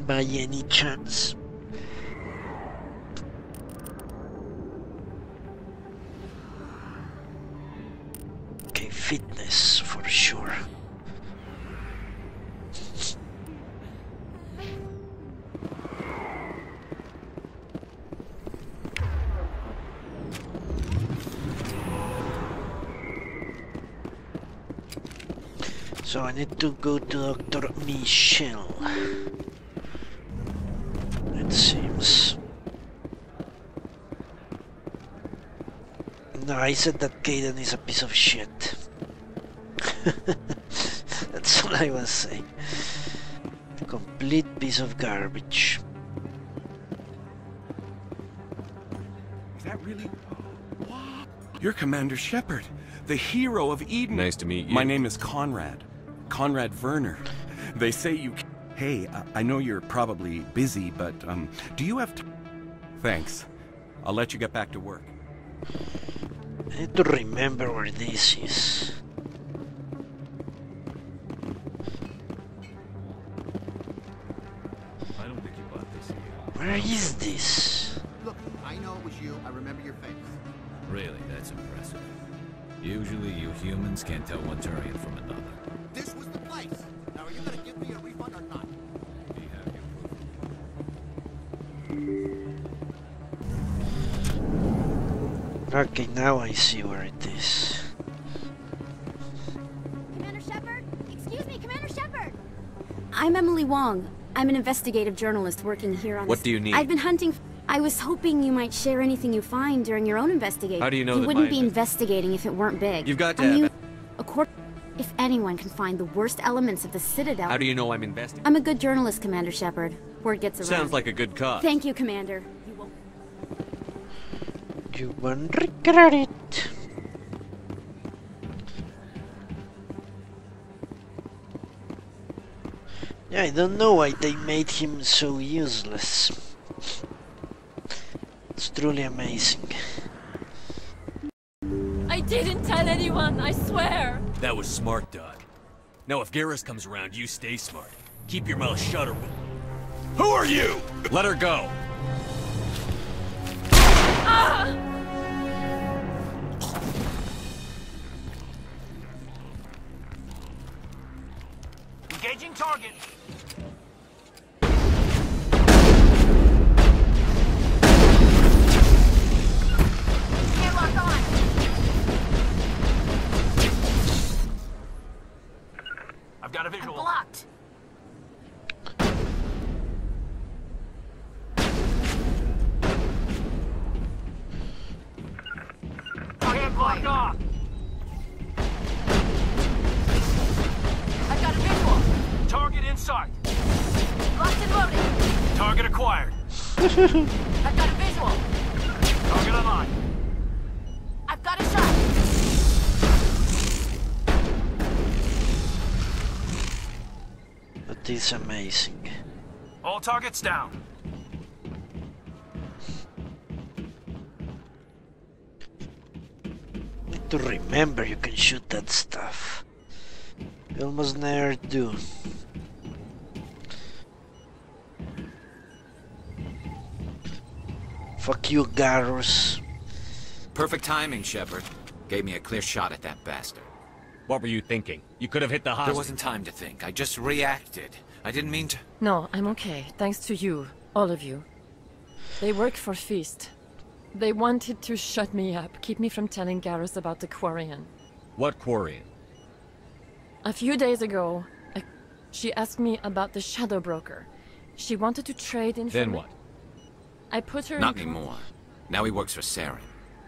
By any chance? Okay, fitness for sure. So I need to go to Dr. Michelle, it seems. No, I said that Kaidan is a piece of shit. That's what I was saying. A complete piece of garbage. Is that really? You're Commander Shepard, the hero of Eden. Nice to meet you. My name is Conrad. Conrad Werner. They say you... Hey, I know you're probably busy, but do you have to... Thanks. I'll let you get back to work. I need to remember where this is. I don't think you bought this either. Where is this? Look, I know it was you. I remember your face. Really, that's impressive. Usually you humans can't tell one Turian from another. This was the place! Okay, now I see where it is. Commander Shepard? Excuse me, Commander Shepard! I'm Emily Wong. I'm an investigative journalist working here on... What do you need? I've been hunting... I was hoping you might share anything you find during your own investigation. How do you know that wouldn't be investigating if it weren't big. You've got to have... If anyone can find the worst elements of the Citadel... How do you know I'm investigating? I'm a good journalist, Commander Shepard. Word gets around. Sounds like a good cause. Thank you, Commander. You won't regret it. I don't know why they made him so useless. It's truly amazing. I didn't tell anyone, I swear! That was smart, Doc. Now if Garrus comes around, you stay smart. Keep your mouth shut or we'll... Who are you? Let her go! Ah! Engaging target! Airlock on! I've got a visual. I'm blocked! Target blocked off! I've got a visual! Target in sight. Locked and loaded. Target acquired. I've got a visual. Target online. I've got a shot. That is amazing. All targets down. Need to remember you can shoot that stuff. You almost never do. Fuck you, Garrus. Perfect timing, Shepard. Gave me a clear shot at that bastard. What were you thinking? You could have hit the hostage. There wasn't time to think. I just reacted. I didn't mean to... No, I'm okay. Thanks to you. All of you. They work for Fist. They wanted to shut me up, keep me from telling Garrus about the Quarian. What Quarian? A few days ago, she asked me about the Shadow Broker. She wanted to trade in... Then what? I put her... Not anymore. Now he works for Saren.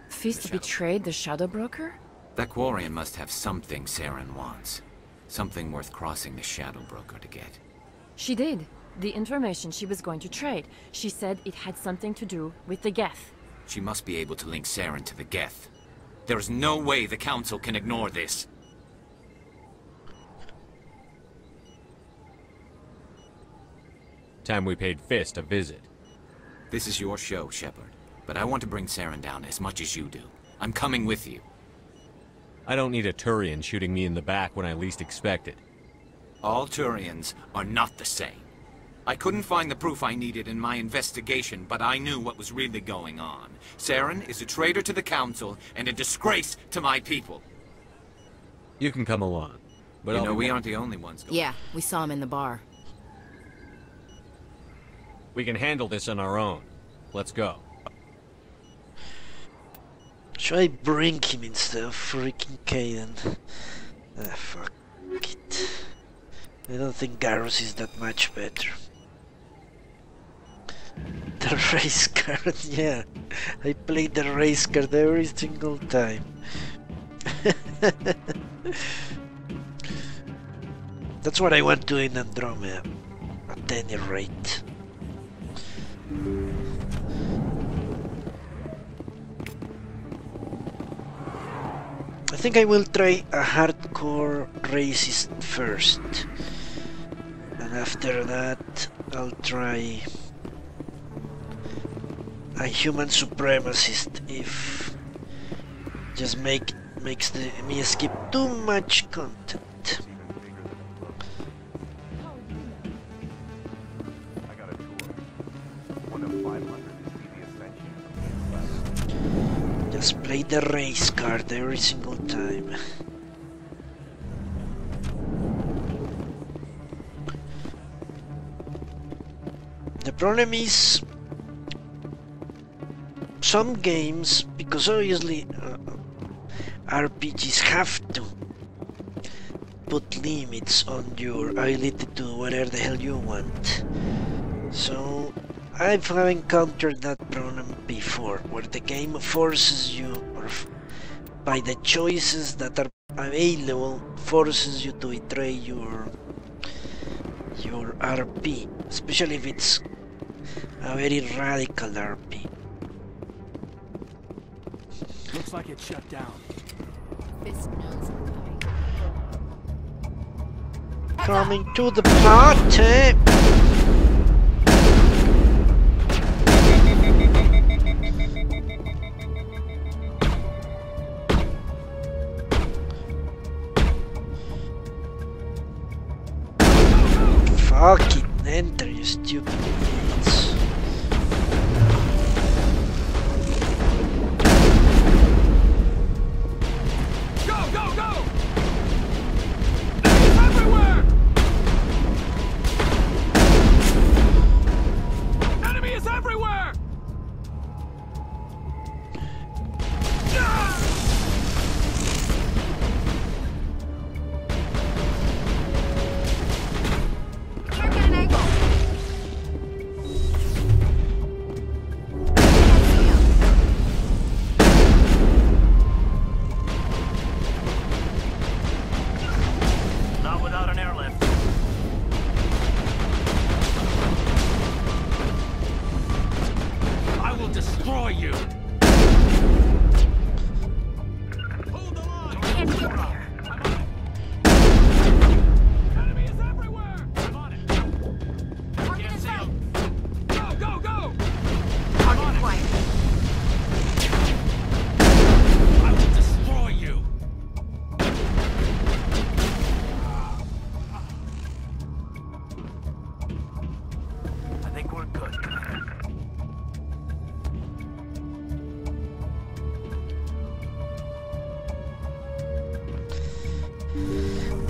Fist betrayed the Shadow Broker? That Quarian must have something Saren wants. Something worth crossing the Shadow Broker to get. She did. The information she was going to trade. She said it had something to do with the Geth. She must be able to link Saren to the Geth. There is no way the Council can ignore this. Time we paid Fist a visit. This is your show, Shepard, but I want to bring Saren down as much as you do. I'm coming with you. I don't need a Turian shooting me in the back when I least expect it. All Turians are not the same. I couldn't find the proof I needed in my investigation, but I knew what was really going on. Saren is a traitor to the Council and a disgrace to my people. You can come along, but you know we aren't the only ones going. Yeah, we saw him in the bar. We can handle this on our own. Let's go. Should I bring him instead of freaking Kaidan? Ah, fuck it. I don't think Garrus is that much better. The race card, yeah. I play the race card every single time. That's what I want to do in Andromeda, at any rate. I think I will try a hardcore racist first, and after that I'll try a human supremacist if just makes me skip too much content. Just play the race card every single time. The problem is some games, because obviously RPGs have to put limits on your ability to do whatever the hell you want. So I've encountered that problem before, where the game forces you, or by the choices that are available, forces you to betray your RP, especially if it's a very radical RP. Looks like it's shut down. Fist knows I'm coming. Coming to the party! Fucking enter, you stupid idiots.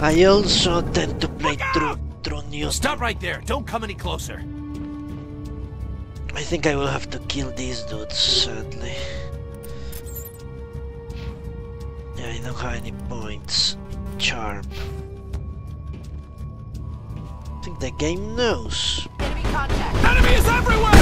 I also tend to play through new. Stop right there! Don't come any closer! I think I will have to kill these dudes, sadly. Yeah, I don't have any points. Charm. I think the game knows. Enemy contact! Enemy is everywhere!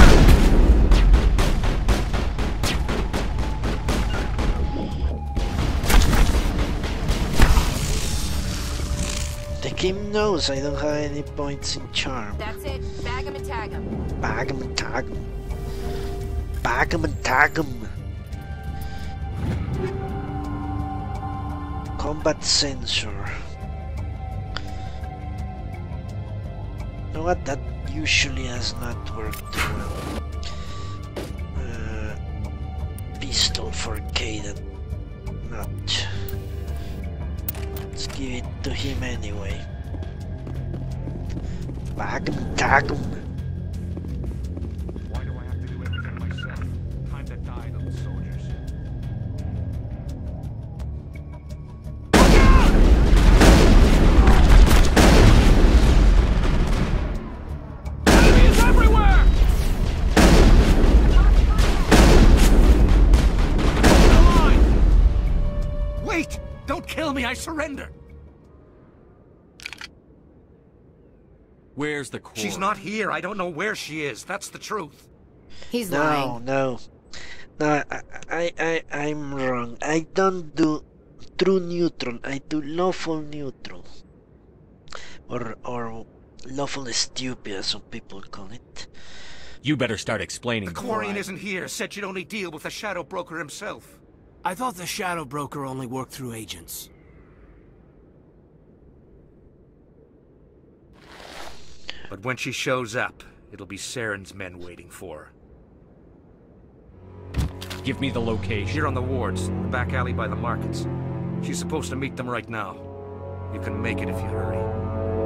Kim knows I don't have any points in charm. That's it. Bag him and tag him. Bag him and tag him. Bag him and tag him. Combat sensor. You know what? That usually has not worked well. Pistol for Kaidan. Not. Let's give it to him anyway. Bag him, tag him. Why do I have to do everything myself? Time to die, little soldiers. Enemy is everywhere! Hold the line! Wait! Don't kill me, I surrender! Where's the core? She's not here. I don't know where she is. That's the truth. He's lying. No. I'm wrong. I don't do true neutral. I do lawful neutral, or lawful stupid, as some people call it. You better start explaining. The Quarian isn't here. Said you'd only deal with the Shadow Broker himself. I thought the Shadow Broker only worked through agents. But when she shows up, it'll be Saren's men waiting for her. Give me the location. Here on the Wards, the back alley by the markets. She's supposed to meet them right now. You can make it if you hurry.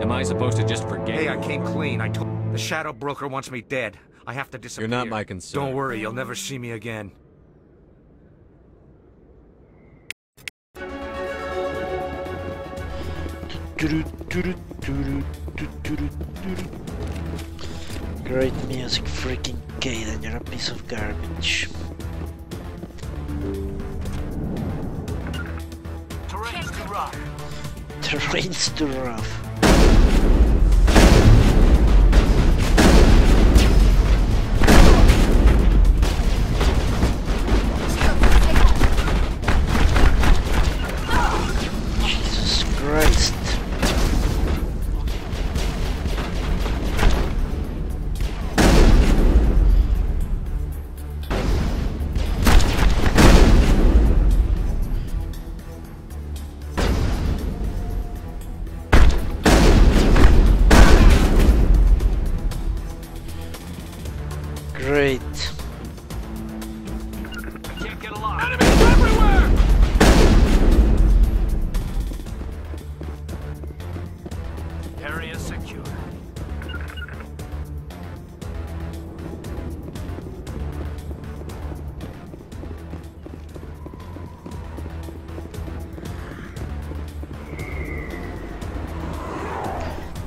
Am I supposed to just forget? Hey, I came clean. I told the Shadow Broker wants me dead. I have to disappear. You're not my concern. Don't worry, you'll never see me again. Great music, freaking Kaidan, you're a piece of garbage. terrain's too rough.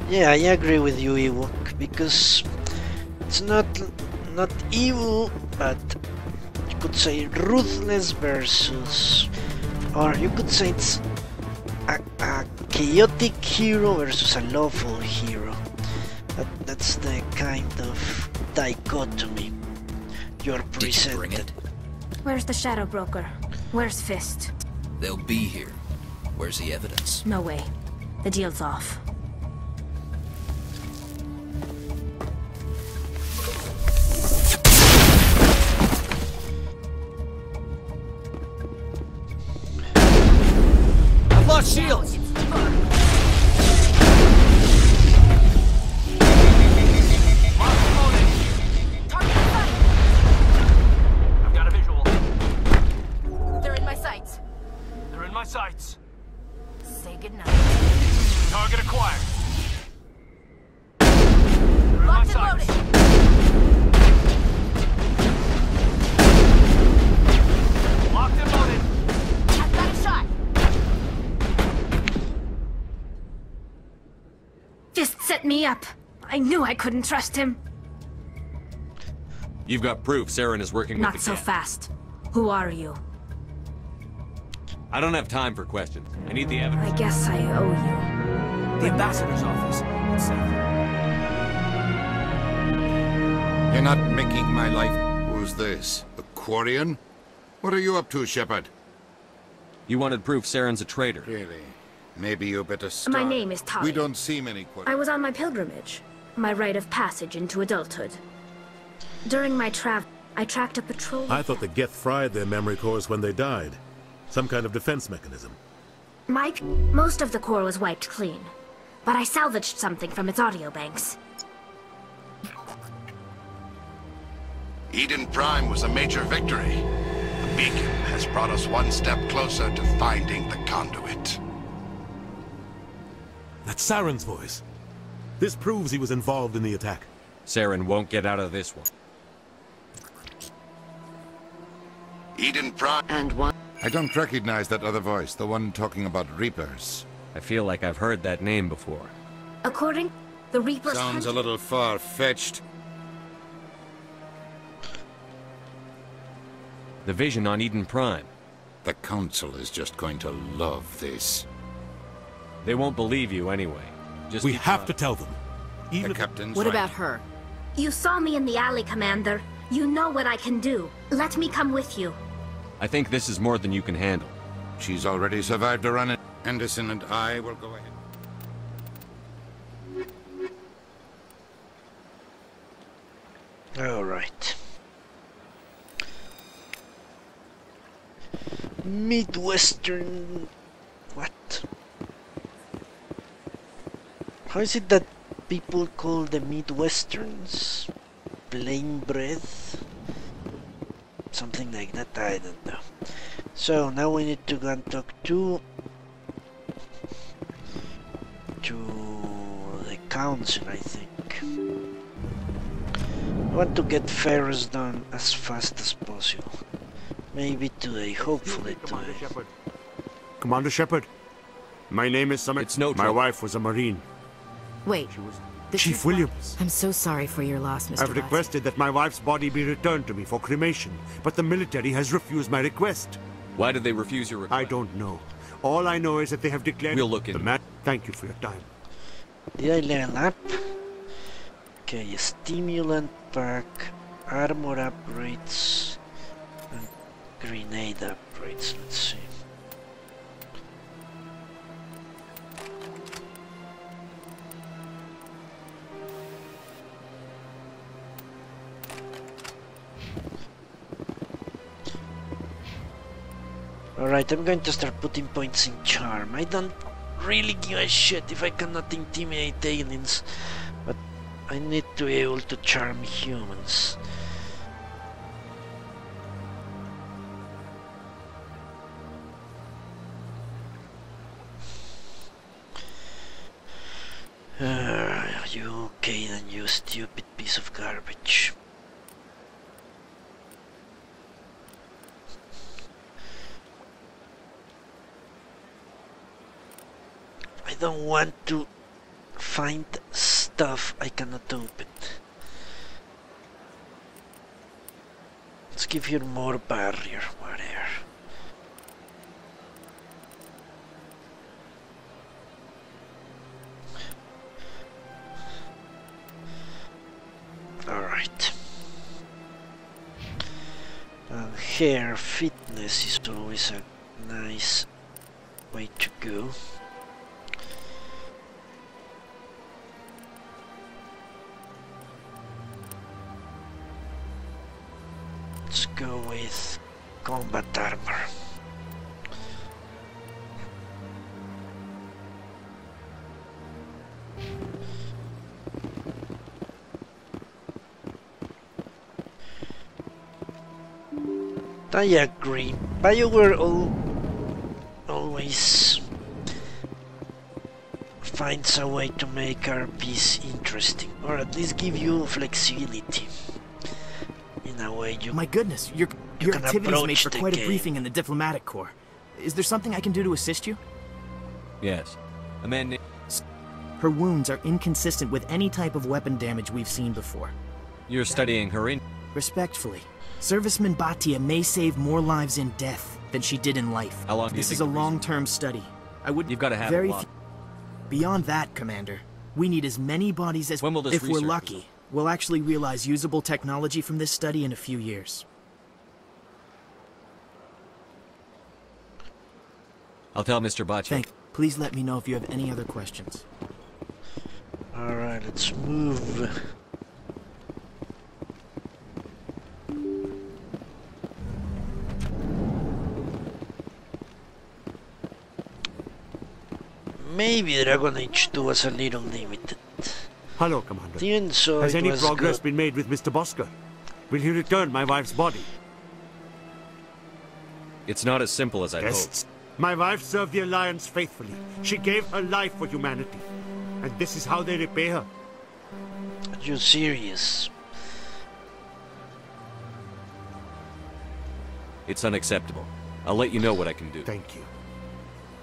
Yeah, I agree with you, Ewok, because it's not evil, but you could say ruthless versus, or you could say it's a chaotic hero versus a lawful hero. That's the kind of dichotomy you're presented. Where's the Shadow Broker? Where's Fist? They'll be here. Where's the evidence? No way. The deal's off. Shields! I've got a visual. They're in my sights. They're in my sights. Say goodnight. Target acquired. They're in my sights. Loaded. Set me up. I knew I couldn't trust him. You've got proof Saren is working with the Geth. Not so fast. Who are you? I don't have time for questions. I need the evidence. I guess I owe you. The ambassador's office. It's safe. You're not making my life. Who's this? A Quarian? What are you up to, Shepard? You wanted proof Saren's a traitor. Really? Maybe you better stop. My name is Tali. We don't see many Quarians. I was on my pilgrimage, my rite of passage into adulthood. During my travel, I tracked a patrol. I thought the Geth fried their memory cores when they died. Some kind of defense mechanism. Mike, most of the core was wiped clean, but I salvaged something from its audio banks. Eden Prime was a major victory. The Beacon has brought us one step closer to finding the Conduit. That's Saren's voice. This proves he was involved in the attack. Saren won't get out of this one. Eden Prime and one. I don't recognize that other voice, the one talking about Reapers. I feel like I've heard that name before. According the Reapers. Sounds a little far-fetched. The vision on Eden Prime. The Council is just going to love this. They won't believe you anyway. Just we have to tell them. Even the captain's what right. About her? You saw me in the alley, Commander. You know what I can do. Let me come with you. I think this is more than you can handle. She's already survived a run. Anderson and I will go ahead. All right. Midwestern. What? How is it that people call the Midwesterns plain breath? Something like that, I don't know. So now we need to go and talk to the Council, I think. I want to get Feros done as fast as possible. Maybe today, hopefully today. Commander Shepard, my name is Summit. It's no trouble. My wife was a Marine. Wait, Chief Williams. I'm so sorry for your loss, Mr. I've requested that my wife's body be returned to me for cremation, but the military has refused my request. Why did they refuse your request? I don't know. All I know is that they have declared... We'll look into it. Thank you for your time. Did I level up? Okay, stimulant pack, armor upgrades, and grenade upgrades. Let's see. Alright, I'm going to start putting points in charm. I don't really give a shit if I cannot intimidate aliens, but I need to be able to charm humans. Are you okay then, you stupid piece of garbage? I don't want to find stuff I cannot open. Let's give you more barrier, whatever. Alright. And here, fitness is always a nice way to go. Let's go with combat armor. I agree. BioWare always finds a way to make RPs interesting, or at least give you flexibility. My goodness, your activities made for quite a briefing in the diplomatic corps. Is there something I can do to assist you? Yes. A man named... Her wounds are inconsistent with any type of weapon damage we've seen before. You're studying her in... Respectfully, Serviceman Bhatia may save more lives in death than she did in life. How long do you think this is a long-term study. I would... You've got to have a lot. Beyond that, Commander, we need as many bodies as... When will this research... If we're lucky... We'll actually realize usable technology from this study in a few years. I'll tell Mr. Bhatia. Please let me know if you have any other questions. Alright, let's move. Maybe Dragon Age 2 was a little limited. Hello, Commander. Has any progress been made with Mr. Bosker? Will he return my wife's body? It's not as simple as I hoped. My wife served the Alliance faithfully. She gave her life for humanity. And this is how they repay her. Are you serious? It's unacceptable. I'll let you know what I can do. Thank you.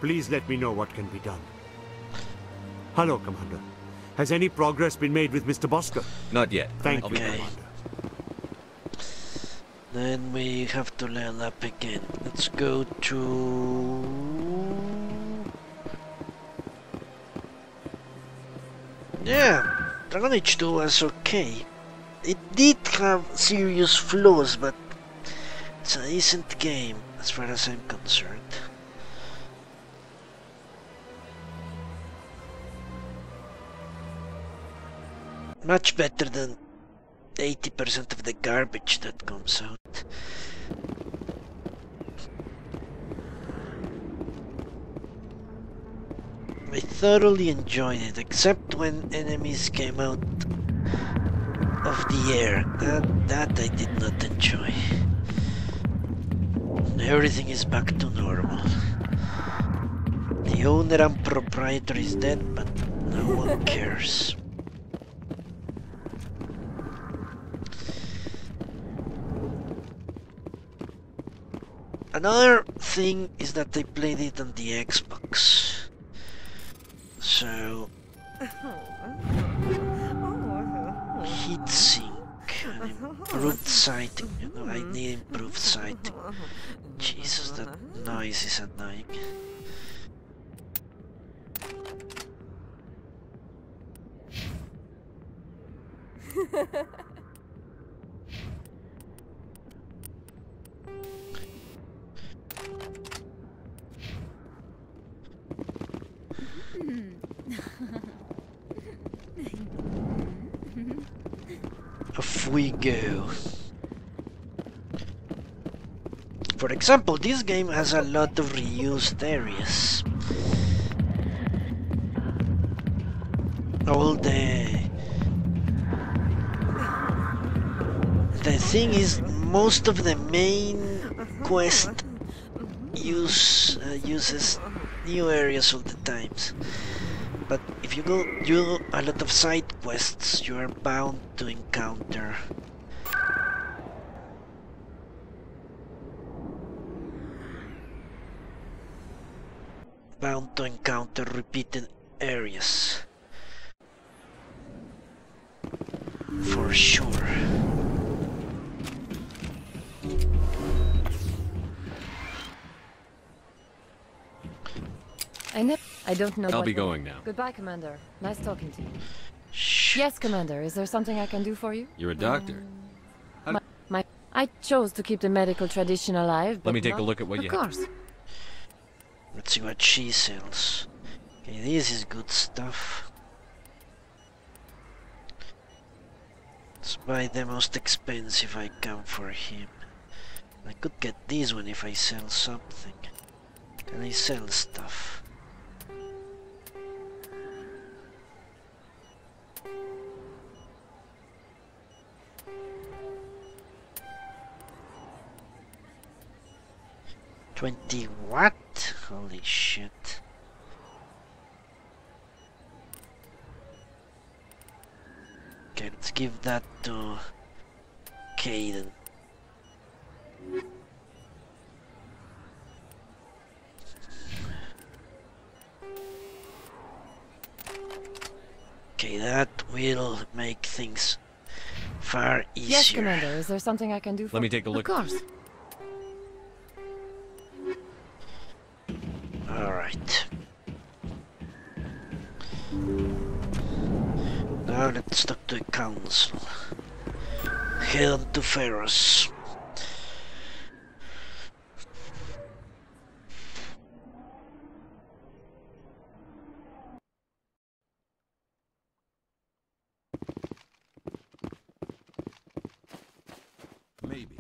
Please let me know what can be done. Hello, Commander. Has any progress been made with Mr. Bosker? Not yet. Thank you, Commander. Then we have to level up again. Let's go to... Yeah, Dragon Age 2 was okay. It did have serious flaws, but it's a decent game as far as I'm concerned. Much better than 80% of the garbage that comes out. I thoroughly enjoyed it, except when enemies came out of the air. That I did not enjoy. Everything is back to normal. The owner and proprietor is dead, but no one cares. Another thing is that I played it on the Xbox, so heat sink and improved sighting. You know, I need improved sighting. Jesus, that noise is annoying. Off we go. For example, this game has a lot of reused areas. All the thing is, most of the main quest uses new areas all the times. But if you go do a lot of side quests, you are bound to encounter. Repeated areas for sure. I don't know. I'll be going now. Goodbye, Commander. Nice talking to you. Shh. Yes, Commander. Is there something I can do for you? You're a doctor. I chose to keep the medical tradition alive. Let me take a look at what you have. Of course. Let's see what she sells. Okay, this is good stuff. Let's buy the most expensive I can for him. I could get this one if I sell something. Can I sell stuff? $20 what? Holy shit. Okay, let's give that to Kaidan. Okay, that will make things far easier. Yes, Commander, is there something I can do for you? Let me take a look. Of course. Alright. Now let's talk to the Council. Head on to Feros. Maybe.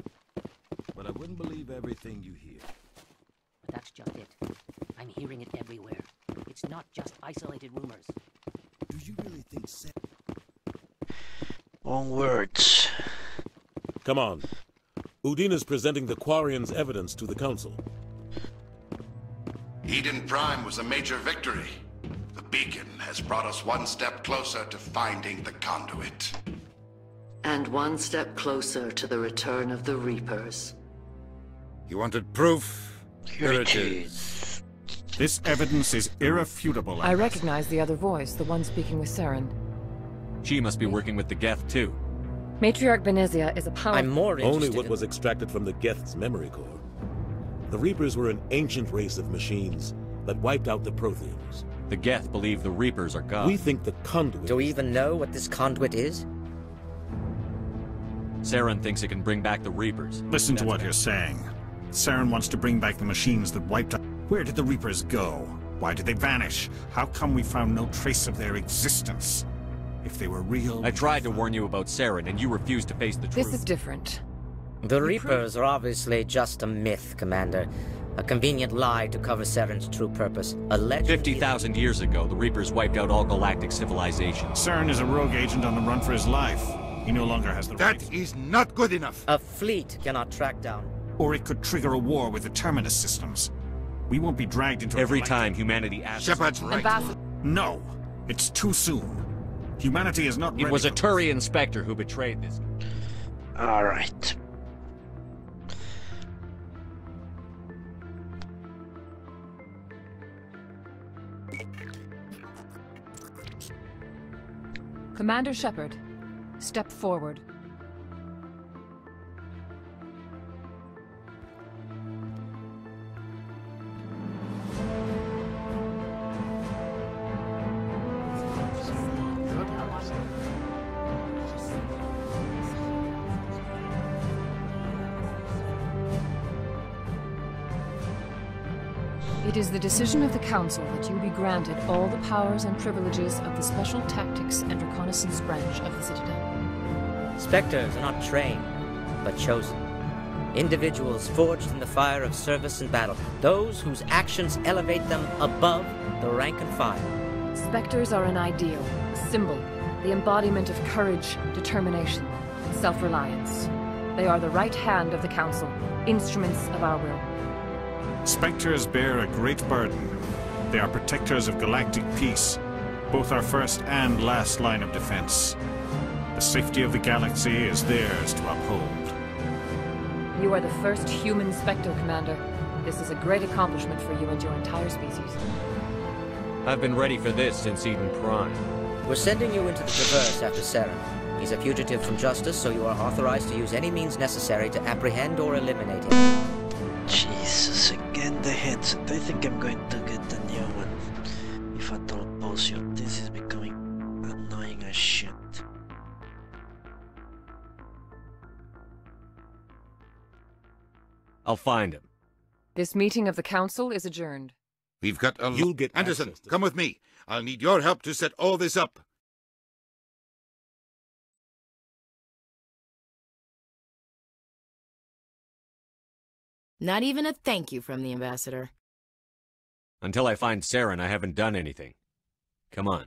But I wouldn't believe everything you hear. That's just it. I'm hearing it everywhere. It's not just isolated rumors. Do you really think so? Onwards. Come on. Udina's presenting the Quarians' evidence to the Council. Eden Prime was a major victory. The Beacon has brought us one step closer to finding the Conduit. And one step closer to the return of the Reapers. You wanted proof? Here it is. This evidence is irrefutable. I recognize the other voice, the one speaking with Saren. She must be working with the Geth, too. Matriarch Benezia is a power... I'm more interested only what was extracted from the Geth's memory core. The Reapers were an ancient race of machines that wiped out the Protheans. The Geth believe the Reapers are gods. We think the Conduit... Do we even know what this Conduit is? Saren thinks it can bring back the Reapers. Listen to what you're saying. Saren wants to bring back the machines that wiped out... Where did the Reapers go? Why did they vanish? How come we found no trace of their existence? If they were real... I tried to warn you about Saren, and you refused to face the truth. This is different. The Reapers are obviously just a myth, Commander. A convenient lie to cover Saren's true purpose. Alleged... 50,000 years ago, the Reapers wiped out all galactic civilization. Saren is a rogue agent on the run for his life. He no longer has the right... That is not good enough! A fleet cannot track down. Or it could trigger a war with the Terminus systems. We won't be dragged into every time humanity asks. Shepard's right. No, it's too soon. Humanity is not. It was a Turian Spectre who betrayed this. All right. Commander Shepard, step forward. It is the decision of the Council that you be granted all the powers and privileges of the Special Tactics and Reconnaissance branch of the Citadel. Spectres are not trained, but chosen. Individuals forged in the fire of service and battle. Those whose actions elevate them above the rank and file. Spectres are an ideal, a symbol, the embodiment of courage, determination, and self-reliance. They are the right hand of the Council, instruments of our will. Spectres bear a great burden. They are protectors of galactic peace, both our first and last line of defense. The safety of the galaxy is theirs to uphold. You are the first human Spectre, Commander. This is a great accomplishment for you and your entire species. I've been ready for this since Eden Prime. We're sending you into the Traverse after Saren. He's a fugitive from justice, so you are authorized to use any means necessary to apprehend or eliminate him. Jesus, again the headset. I think I'm going to get a new one. If I don't pause here, this is becoming annoying as shit. I'll find him. This meeting of the Council is adjourned. We've got a... You'll get Anderson, come with me. I'll need your help to set all this up. Not even a thank you from the Ambassador. Until I find Saren, I haven't done anything. Come on.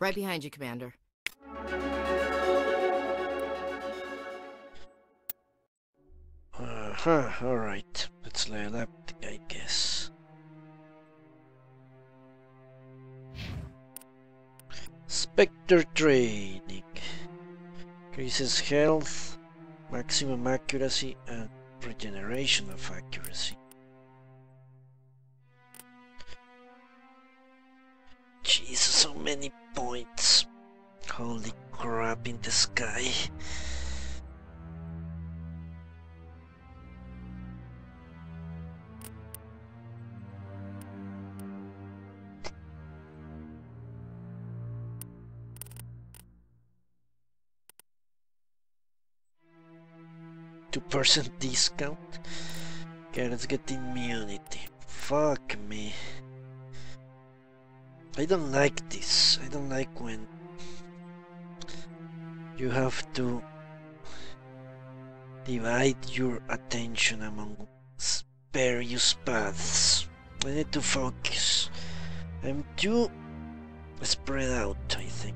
Right behind you, Commander. Alright. Let's lay up, I guess. Spectre training. Increases health, maximum accuracy, and regeneration of accuracy. Jesus, so many points. Holy crap in the sky. Percent discount. Okay, let's get immunity. Fuck me. I don't like this. I don't like when you have to divide your attention among various paths. I need to focus. I'm too spread out, I think.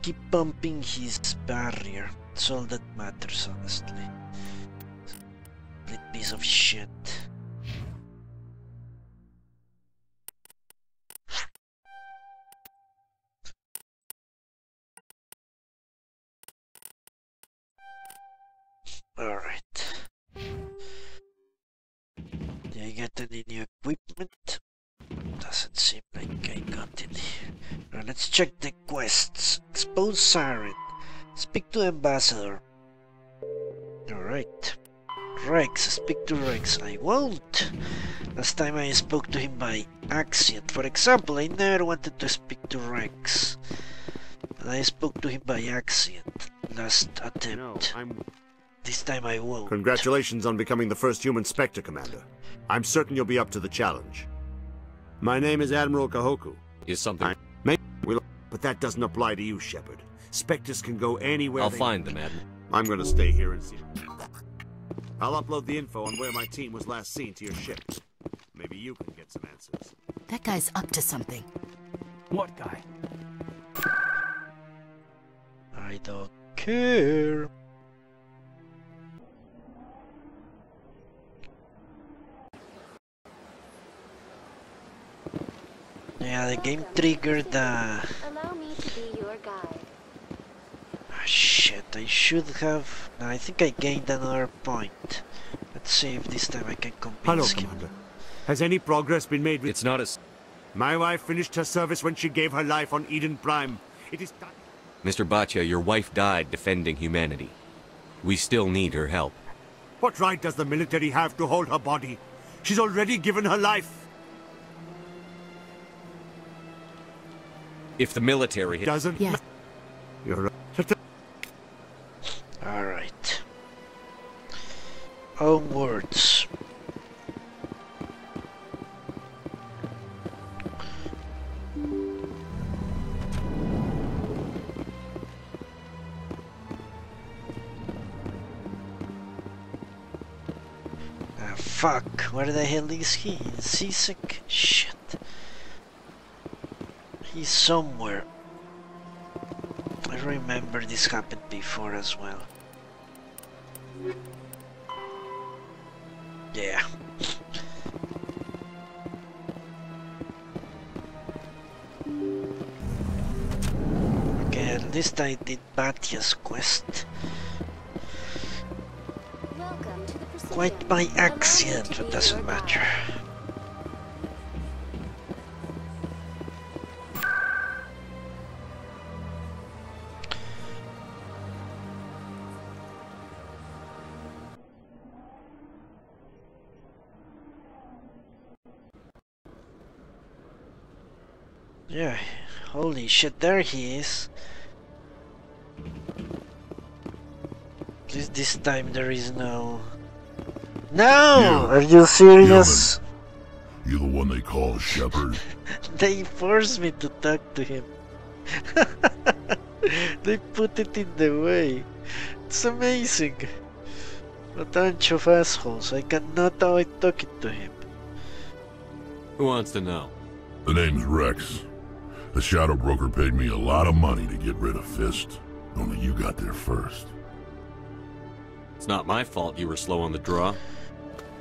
Keep bumping his barrier. It's all that matters, honestly. Complete piece of shit. Alright. Did I get any new equipment? Doesn't seem like I got any. Now let's check the quests. Expose Saren. Speak to Ambassador. Alright. Wrex. Speak to Wrex. I won't. Last time I spoke to him by accident. For example, I never wanted to speak to Wrex. And I spoke to him by accident. Last attempt. No, this time I won't. Congratulations on becoming the first human Spectre, Commander. I'm certain you'll be up to the challenge. My name is Admiral Kahoku. Is something... But that doesn't apply to you, Shepard. Spectres can go anywhere. I'll find them, Admiral. I'm gonna stay here and see. I'll upload the info on where my team was last seen to your ship. Maybe you can get some answers. That guy's up to something. What guy? I don't care. Yeah, the game triggered the... Allow me to be your guide. Ah, shit, I should have... No, I think I gained another point. Let's see if this time I can convince him. Hello, Commander. Has any progress been made with... It's not as... My wife finished her service when she gave her life on Eden Prime. It is time... Mr. Baccia, your wife died defending humanity. We still need her help. What right does the military have to hold her body? She's already given her life. If the military doesn't, yeah. You're right. All right. Fuck, where the hell is he? Seasick? Shit. He's somewhere. I remember this happened before as well. Yeah. Okay, at least I did Batia's quest. Quite by accident, but doesn't matter. Yeah, holy shit, there he is. At least this time there is no... No! Are you serious? You the one they call Shepard? They forced me to talk to him. They put it in the way. It's amazing. A bunch of assholes. I cannot avoid talking to him. Who wants to know? The name's Wrex. The Shadow Broker paid me a lot of money to get rid of Fist. Only you got there first. It's not my fault you were slow on the draw.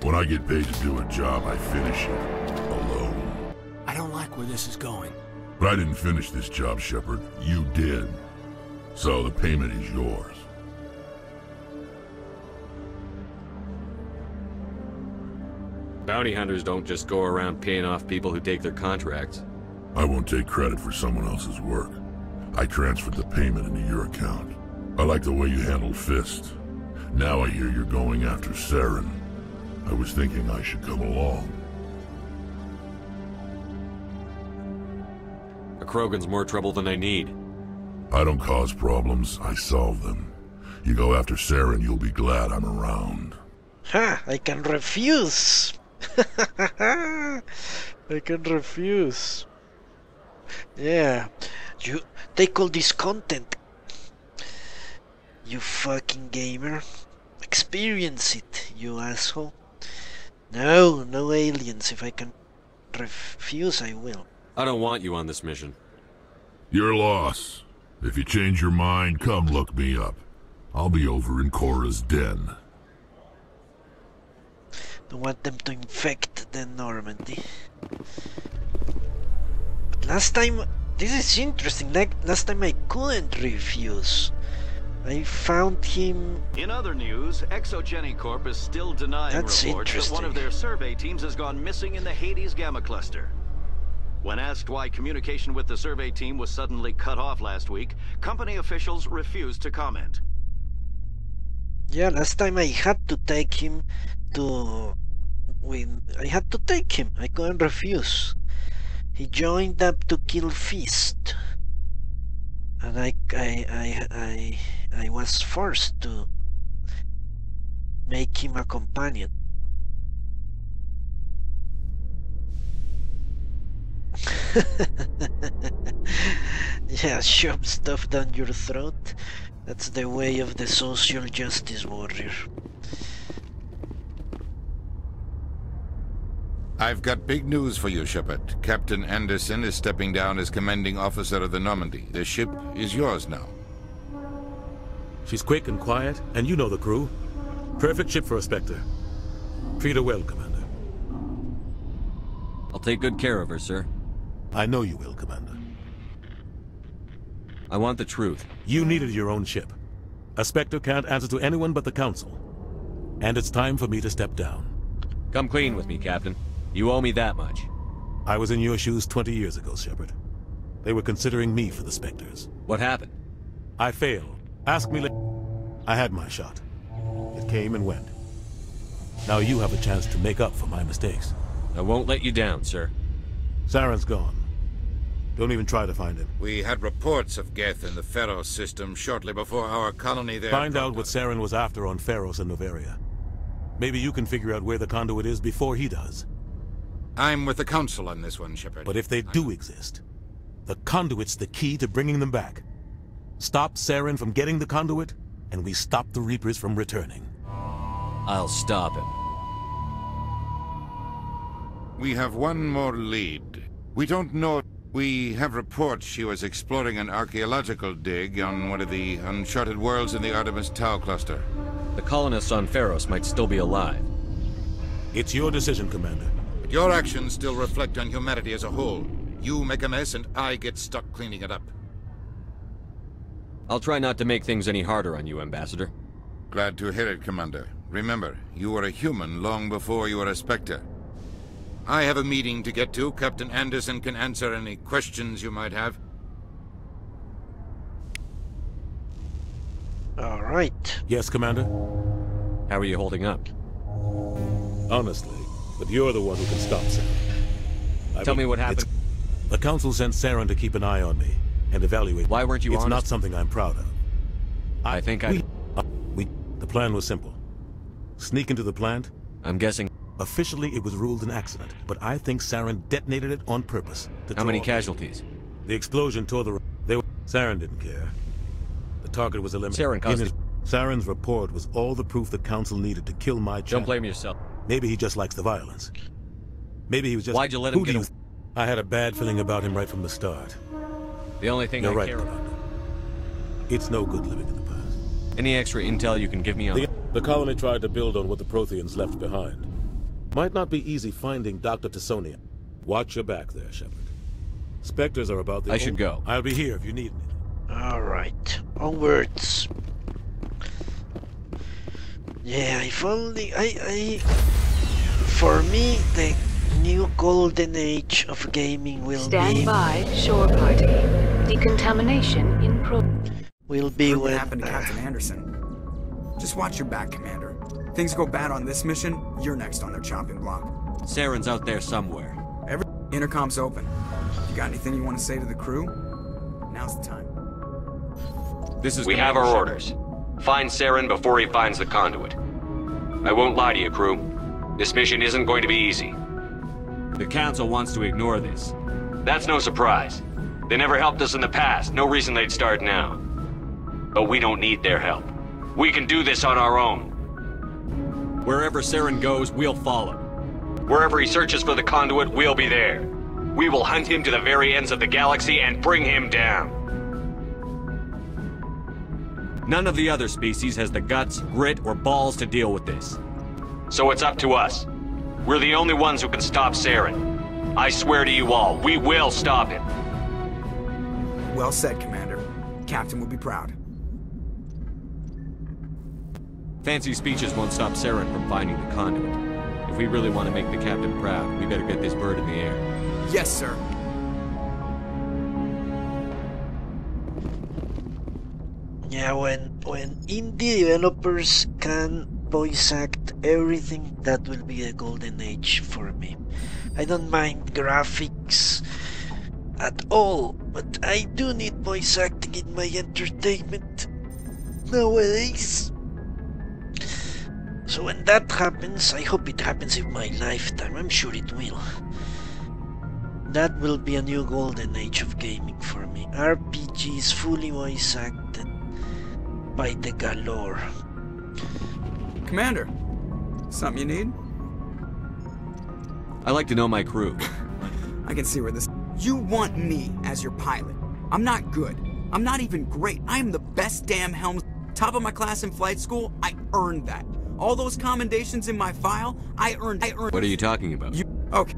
When I get paid to do a job, I finish it. Alone. I don't like where this is going. But I didn't finish this job, Shepard. You did. So the payment is yours. Bounty hunters don't just go around paying off people who take their contracts. I won't take credit for someone else's work. I transferred the payment into your account. I like the way you handled Fist. Now I hear you're going after Saren. I was thinking I should come along. A Krogan's more trouble than I need. I don't cause problems, I solve them. You go after Saren, you'll be glad I'm around. Ha! I can refuse! I can refuse. Yeah. You take all this content. You fucking gamer. Experience it, you asshole. No, no aliens. If I can refuse, I will. I don't want you on this mission. Your loss. If you change your mind, come look me up. I'll be over in Cora's den. Don't want them to infect the Normandy. But last time... This is interesting. Last time I couldn't refuse. I found him... In other news, Exogeni Corp is still denying reports that one of their survey teams has gone missing in the Hades Gamma Cluster. When asked why communication with the survey team was suddenly cut off last week, company officials refused to comment. Yeah, last time I had to take him to... I couldn't refuse. He joined up to kill Fist. And I was forced to make him a companion. Yeah, shove stuff down your throat. That's the way of the social justice warrior. I've got big news for you, Shepard. Captain Anderson is stepping down as commanding officer of the Normandy. The ship is yours now. She's quick and quiet, and you know the crew. Perfect ship for a Spectre. Treat her well, Commander. I'll take good care of her, sir. I know you will, Commander. I want the truth. You needed your own ship. A Spectre can't answer to anyone but the Council. And it's time for me to step down. Come clean with me, Captain. You owe me that much. I was in your shoes 20 years ago, Shepard. They were considering me for the Spectres. What happened? I failed. Ask me later. I had my shot. It came and went. Now you have a chance to make up for my mistakes. I won't let you down, sir. Saren's gone. Don't even try to find him. We had reports of Geth in the Feros system shortly before our colony there... Find out what Saren was after on Feros and Novaria. Maybe you can figure out where the Conduit is before he does. I'm with the Council on this one, Shepard. But if they do exist, the Conduit's the key to bringing them back. Stop Saren from getting the Conduit, and we stop the Reapers from returning. I'll stop him. We have one more lead. We don't know... We have reports she was exploring an archaeological dig on one of the uncharted worlds in the Artemis Tau cluster. The colonists on Feros might still be alive. It's your decision, Commander. But your actions still reflect on humanity as a whole. You make a mess and I get stuck cleaning it up. I'll try not to make things any harder on you, Ambassador. Glad to hear it, Commander. Remember, you were a human long before you were a Spectre. I have a meeting to get to. Captain Anderson can answer any questions you might have. All right. Yes, Commander? How are you holding up? Honestly, but you're the one who can stop Saren. Tell me what happened. The Council sent Saren to keep an eye on me and evaluate. Why weren't you honest? It's not something I'm proud of. The plan was simple. Sneak into the plant. I'm guessing... Officially, it was ruled an accident, but I think Saren detonated it on purpose. How many casualties? The explosion tore the... Saren didn't care. The target was eliminated. Saren's report was all the proof the Council needed to kill my child. Don't blame yourself. Maybe he just likes the violence. Maybe he was just... Why'd you let him get him? I had a bad feeling about him right from the start. The only thing I care about... It's no good living in the past. Any extra intel you can give me on... The colony tried to build on what the Protheans left behind. Might not be easy finding Dr. Tessonia. Watch your back there, Shepard. Spectres are about the... I should go. I'll be here if you need me. All right. Onwards. Yeah, if only... For me, the new golden age of gaming will be... Stand by, shore party. Decontamination in pro... Will be when... What happened to Captain Anderson? Just watch your back, Commander. Things go bad on this mission, you're next on their chopping block. Saren's out there somewhere. Every intercom's open. You got anything you want to say to the crew? Now's the time. We have our orders. Find Saren before he finds the conduit. I won't lie to you, crew. This mission isn't going to be easy. The Council wants to ignore this. That's no surprise. They never helped us in the past. No reason they'd start now. But we don't need their help. We can do this on our own. Wherever Saren goes, we'll follow. Wherever he searches for the conduit, we'll be there. We will hunt him to the very ends of the galaxy and bring him down. None of the other species has the guts, grit, or balls to deal with this. So it's up to us. We're the only ones who can stop Saren. I swear to you all, we will stop him. Well said, Commander. Captain will be proud. Fancy speeches won't stop Saren from finding the conduit. If we really want to make the captain proud, we better get this bird in the air. Yes, sir. Yeah, when indie developers can voice act everything, that will be a golden age for me. I don't mind graphics at all, but I do need voice acting in my entertainment nowadays. So when that happens, I hope it happens in my lifetime, I'm sure it will. That will be a new golden age of gaming for me. RPGs fully voice acted by the galore. Commander, something you need? I like to know my crew. I can see where this... You want me as your pilot. I'm not good. I'm not even great. I am the best damn helmsman. Top of my class in flight school, I earned that. All those commendations in my file, I earned. What are you talking about? Okay,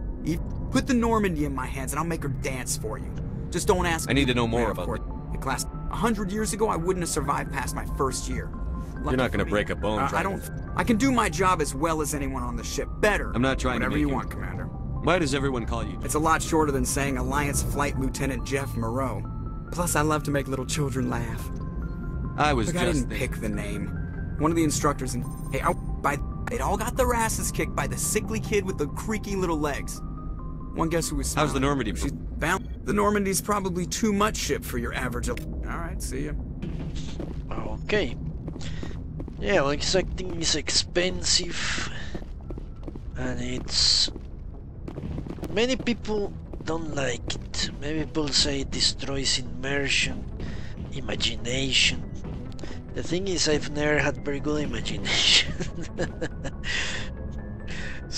put the Normandy in my hands and I'll make her dance for you. Just don't ask. I need to know more about it. The class 100 years ago, I wouldn't have survived past my first year. Lucky you're not going to break a bone. I can do my job as well as anyone on the ship. Better. I'm not trying to make you want, Commander. Why does everyone call you? It's a lot shorter than saying Alliance Flight Lieutenant Jeff Moreau. Plus, I love to make little children laugh. I didn't pick the name. One of the instructors and hey, it all got their asses kicked by the sickly kid with the creaky little legs. One guess who was smiling. How's the Normandy? She's bound. The Normandy's probably too much ship for your average. All right, see ya. Okay. Yeah, well, acting is expensive, and it's many people don't like it. Many people say it destroys immersion, imagination. The thing is, I've never had very good imagination.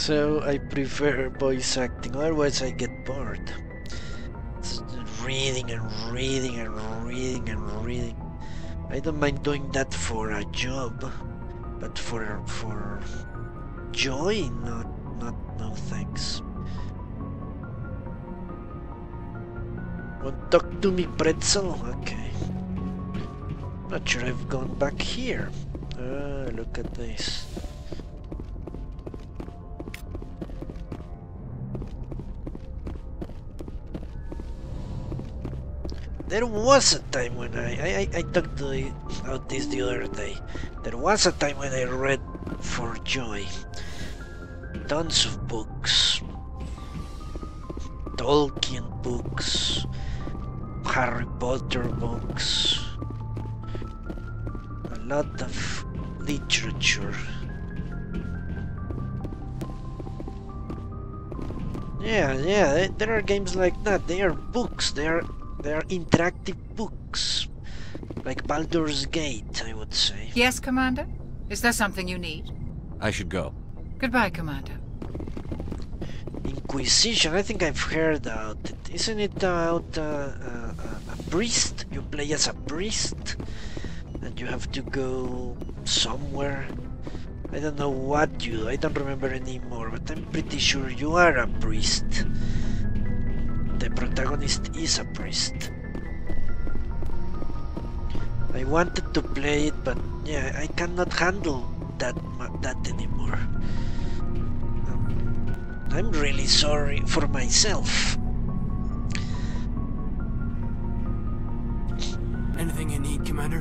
so I prefer voice acting, otherwise I get bored. It's reading and reading and reading and reading. I don't mind doing that for a job, but for joy, no thanks. Won't talk to me, pretzel? Okay. Not sure I've gone back here. Look at this. There was a time when I talked about this the other day. There was a time when I read for joy. Tons of books. Tolkien books. Harry Potter books, a lot of literature. Yeah, there are games like that. They are books. They are interactive books, like Baldur's Gate, I would say. Yes, Commander. Is there something you need? I should go. Goodbye, Commander. Inquisition, I think I've heard about it. Isn't it about a priest? You play as a priest and you have to go somewhere. I don't know what you do, I don't remember anymore, but I'm pretty sure you are a priest. The protagonist is a priest. I wanted to play it, but yeah, I cannot handle that anymore. I'm really sorry for myself. Anything you need, Commander?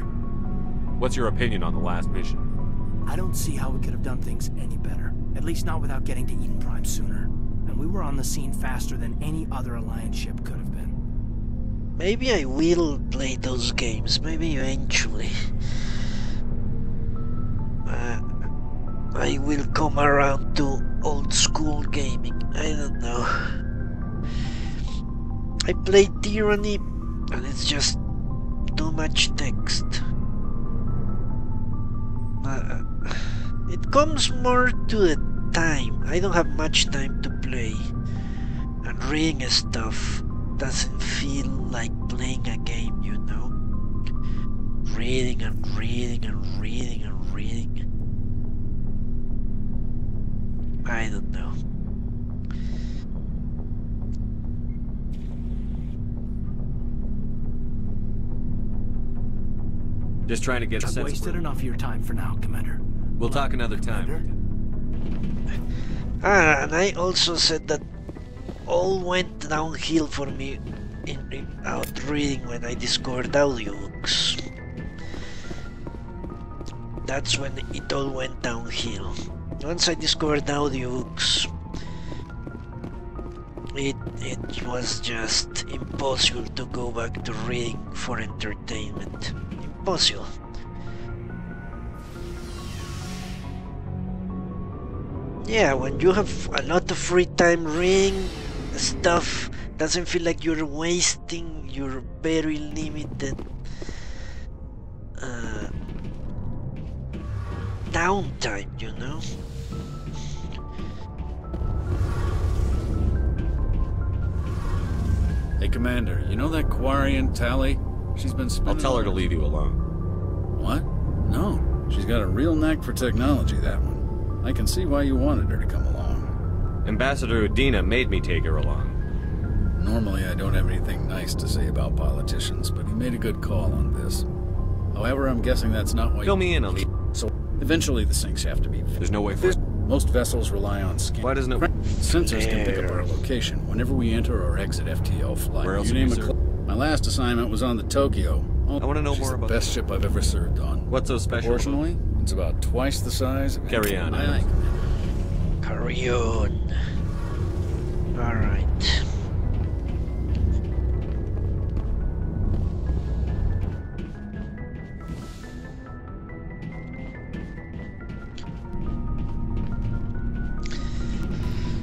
What's your opinion on the last mission? I don't see how we could have done things any better. At least not without getting to Eden Prime sooner. And we were on the scene faster than any other Alliance ship could have been. Maybe I will play those games. Maybe eventually. I will come around to old school gaming, I don't know. I play Tyranny and it's just too much text. It comes more to the time. I don't have much time to play, and reading stuff doesn't feel like playing a game, you know? Reading and reading and reading and reading. I don't know. Just trying to get a sense. I've wasted enough of your time for now, Commander. We'll talk another time. Ah, and I also said that all went downhill for me out reading when I discovered audiobooks. That's when it all went downhill. Once I discovered audiobooks, it was just impossible to go back to reading for entertainment. Impossible. Yeah, when you have a lot of free time, reading stuff doesn't feel like you're wasting your very limited downtime, you know? Hey, Commander, you know that Quarian Tally? She's been spinning. I'll tell her to leave you alone. What? No. She's got a real knack for technology, that one. I can see why you wanted her to come along. Ambassador Udina made me take her along. Normally, I don't have anything nice to say about politicians, but he made a good call on this. However, I'm guessing that's not why. Fill me in on the. So, eventually, the sinks have to be. There's no way for. Most vessels rely on skin. Why doesn't it? Sensors can pick up our location whenever we enter or exit FTL flight. Where else you name it? My last assignment was on the Tokyo. Oh, I want to know more about the best ship I've ever served on. What's so special? Fortunately, it's about twice the size of Carrion. I like it. Carrion. All right.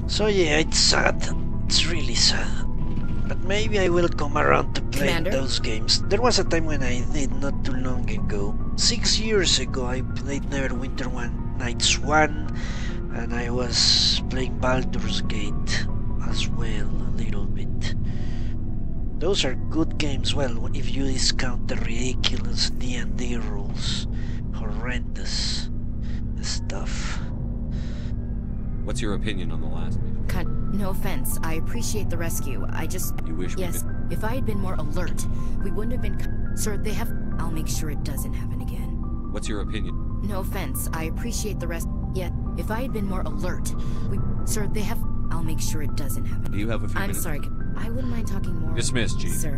So yeah, it's sad. It's really sad. But maybe I will come around to playing those games. There was a time when I did, not too long ago. 6 years ago I played Neverwinter Nights 1. and I was playing Baldur's Gate as well a little bit. Those are good games, well, if you discount the ridiculous D&D rules. Horrendous stuff. What's your opinion on the last meeting? Cut. No offense. I appreciate the rescue. I just... You wish we yes. Could... If I had been more alert, we wouldn't have been... Sir, they have... I'll make sure it doesn't happen again. What's your opinion? No offense. I appreciate the rest... Yet, yeah. If I had been more alert, we... Sir, they have... I'll make sure it doesn't happen. Do you have a few minutes? I'm sorry. I wouldn't mind talking more... Dismissed, Chief. Sir.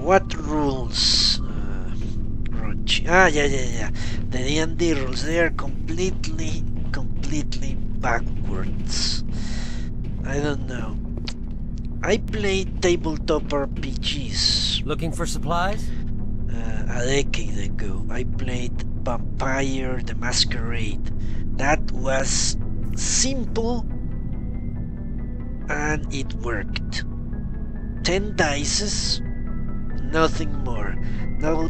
What rules? Yeah. The D&D rules, they are completely backwards. I don't know. I play tabletop RPGs. Looking for supplies? A decade ago, I played Vampire the Masquerade. That was simple and it worked. 10 dice, nothing more. No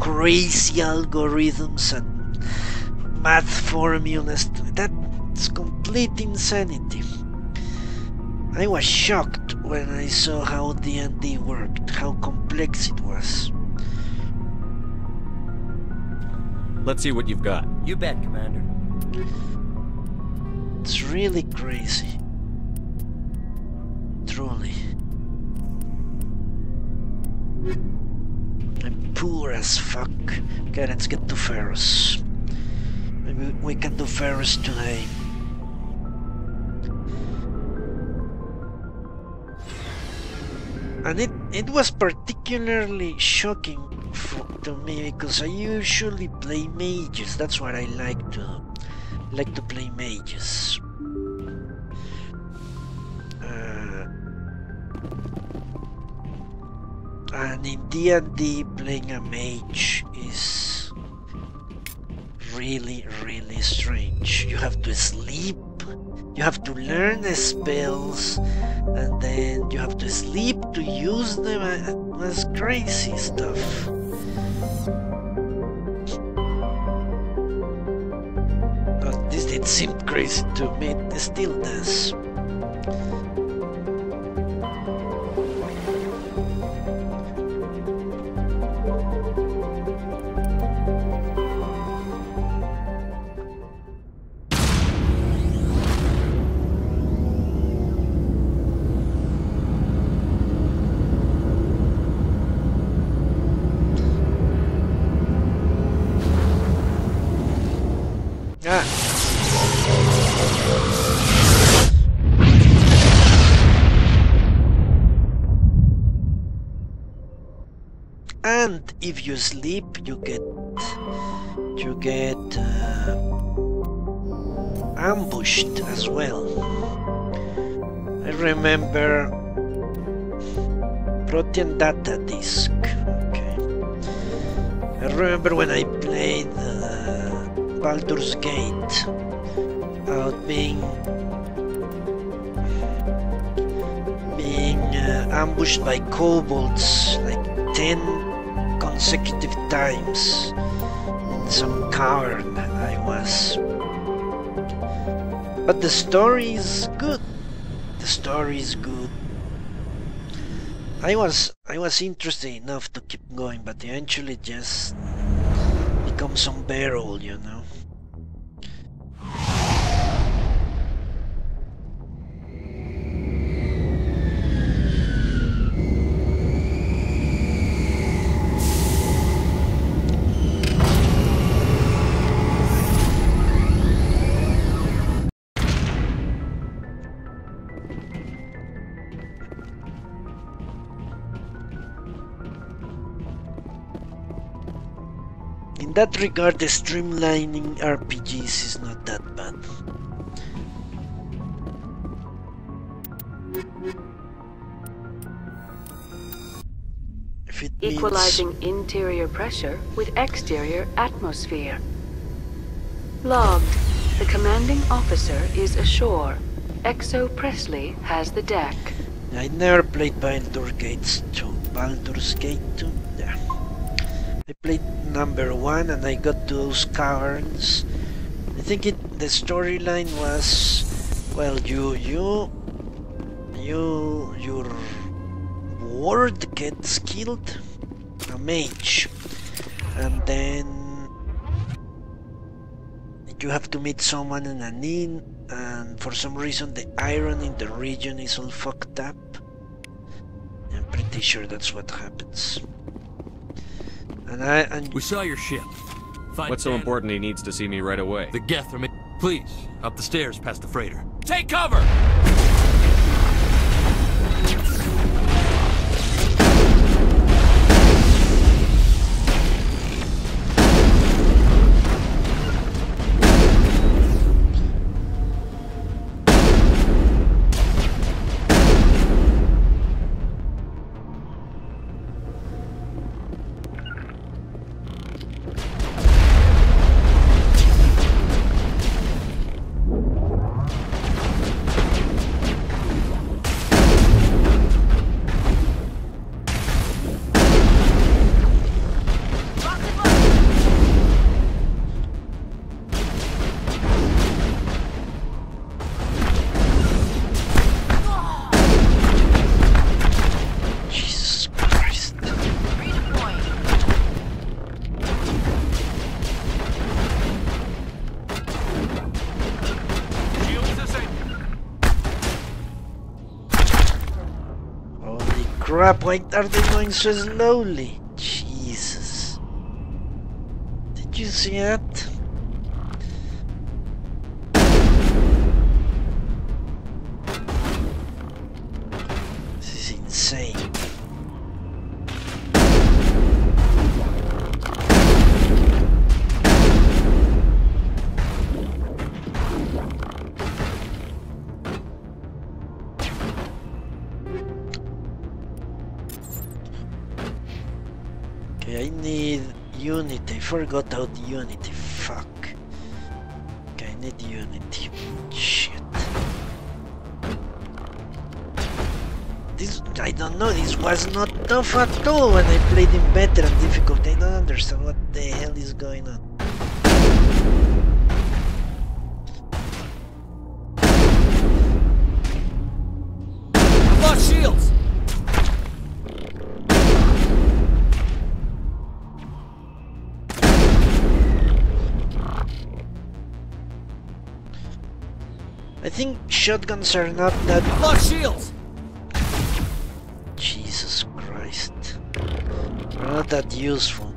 crazy algorithms and math formulas. That's complete insanity. I was shocked when I saw how D&D worked, how complex it was. Let's see what you've got. You bet, Commander. It's really crazy. Truly. I'm poor as fuck. Okay, let's get to Feros. Maybe we can do Feros today. And it was particularly shocking to me because I usually play mages. That's what I like to do. I like to play mages. And in D&D, playing a mage is really strange. You have to sleep, you have to learn the spells, and then you have to sleep to use them. That's crazy stuff. But this did seem crazy to me, it still does. If you sleep, you get ambushed as well. I remember Prothean data disk. Okay. I remember when I played Baldur's Gate about being ambushed by kobolds like 10 consecutive times in some cavern I was. But the story is good. The story is good. I was interested enough to keep going, but eventually just becomes unbearable, you know. In that regard, the streamlining RPGs is not that bad. If it equalizing means... interior pressure with exterior atmosphere. Logged. The commanding officer is ashore. Exo Presley has the deck. I never played Baldur's Gate 2. I played number one and I got to those caverns. I think the storyline was, well, your ward gets killed, a mage, and then you have to meet someone in an inn, and for some reason the iron in the region is all fucked up. I'm pretty sure that's what happens. And we saw your ship. Find what's so important he needs to see me right away? The Geth are please, up the stairs past the freighter. Take cover! Why are they going so slowly? Jesus. Did you see that? This is insane. Forgot out Unity, fuck. Okay, I need Unity. Shit. This, I don't know, this was not tough at all when I played in better and difficult. I don't understand what the hell is going on. I've lost shields! I think shotguns are not that. Lock shields. Jesus Christ, they're not that useful.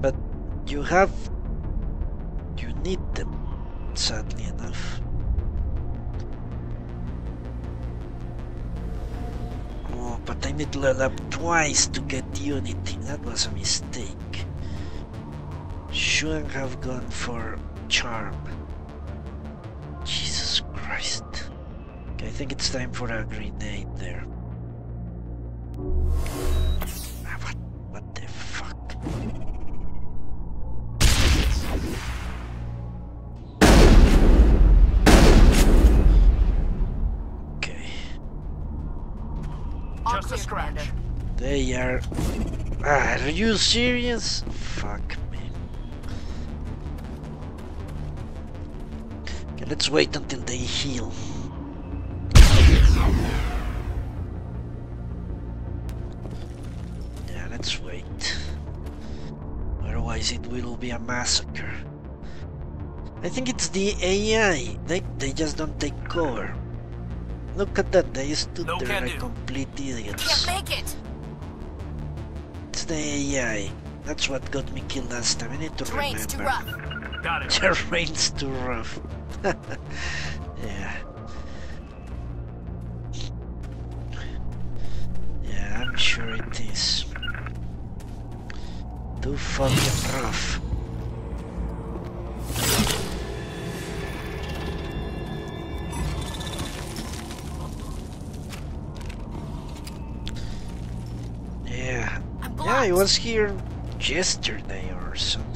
But you need them, sadly enough. Oh, but I need to level up twice to get Unity. That was a mistake. Shouldn't have gone for charm. Jesus Christ. Okay, I think it's time for a grenade there. What the fuck? Okay. Just a scratch. They are. Are you serious? Fuck. Let's wait until they heal. Yeah, let's wait. Otherwise it will be a massacre. I think it's the AI. They just don't take cover. Look at that, they stood there like complete idiots. Can't make it. It's the AI. That's what got me killed last time. I need to remember. Terrain's too rough. Got it. Terrain's too rough. Yeah, I'm sure it is. Too fucking rough. Yeah, I was here yesterday or something.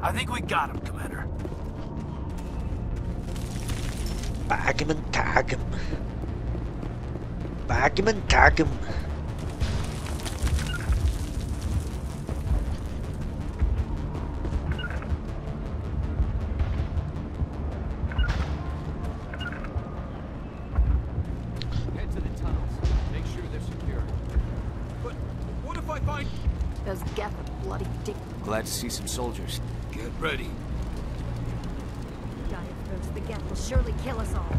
I think we got him, Commander. Bag him and tag him. Bag him and tag him. Glad to see some soldiers. Get ready. The Geth will surely kill us all.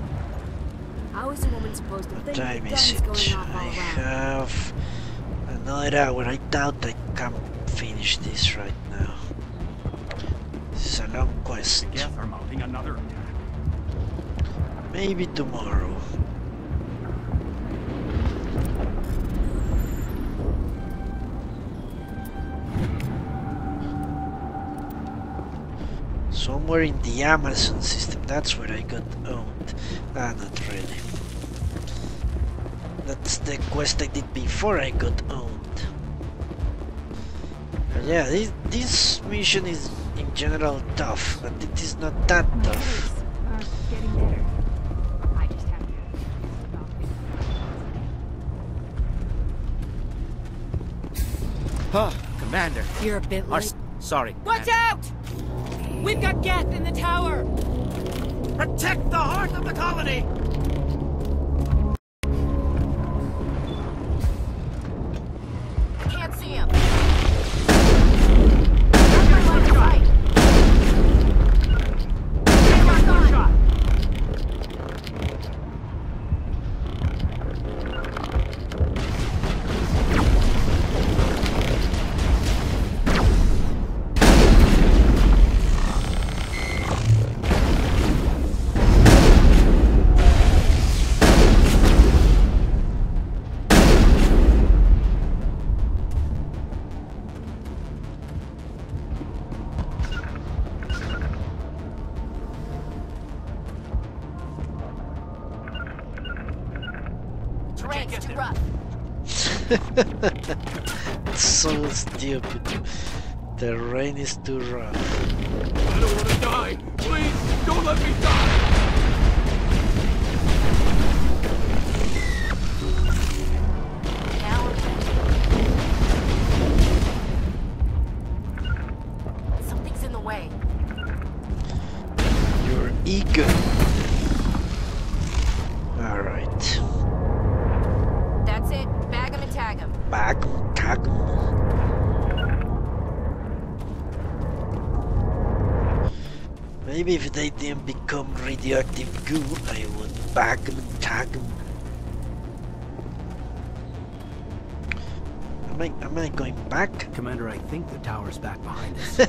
How is a woman supposed to think time is it? I have another hour. I doubt I can finish this right now. It's a long quest. The Geth are mounting another attack. Maybe tomorrow. Somewhere in the Amazon system, that's where I got owned. Ah, not really. That's the quest I did before I got owned. But yeah, this mission is in general tough, but it is not that tough. Huh, Commander. You're a bit late. Sorry. Watch out! We've got Geth in the tower! Protect the heart of the colony! Can't see him. It's so stupid. The rain is too rough. I don't want to die. Please, don't let me die. Something's in the way. Your ego. All right. That's it. Bag him and tag him. Bag him, tag him. Maybe if they didn't become radioactive goo, I would bag him and tag him. Am I going back? Commander, I think the tower's back behind us.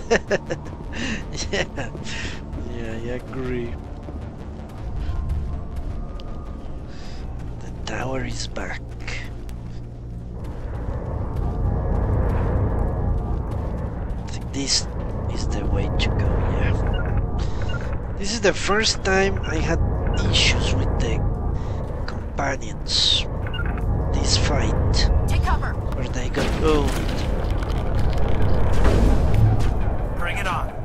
Yeah, I agree. The tower is back. This is the way to go, yeah. This is the first time I had issues with the companions. This fight. Take cover! Where they got owned. Bring it on!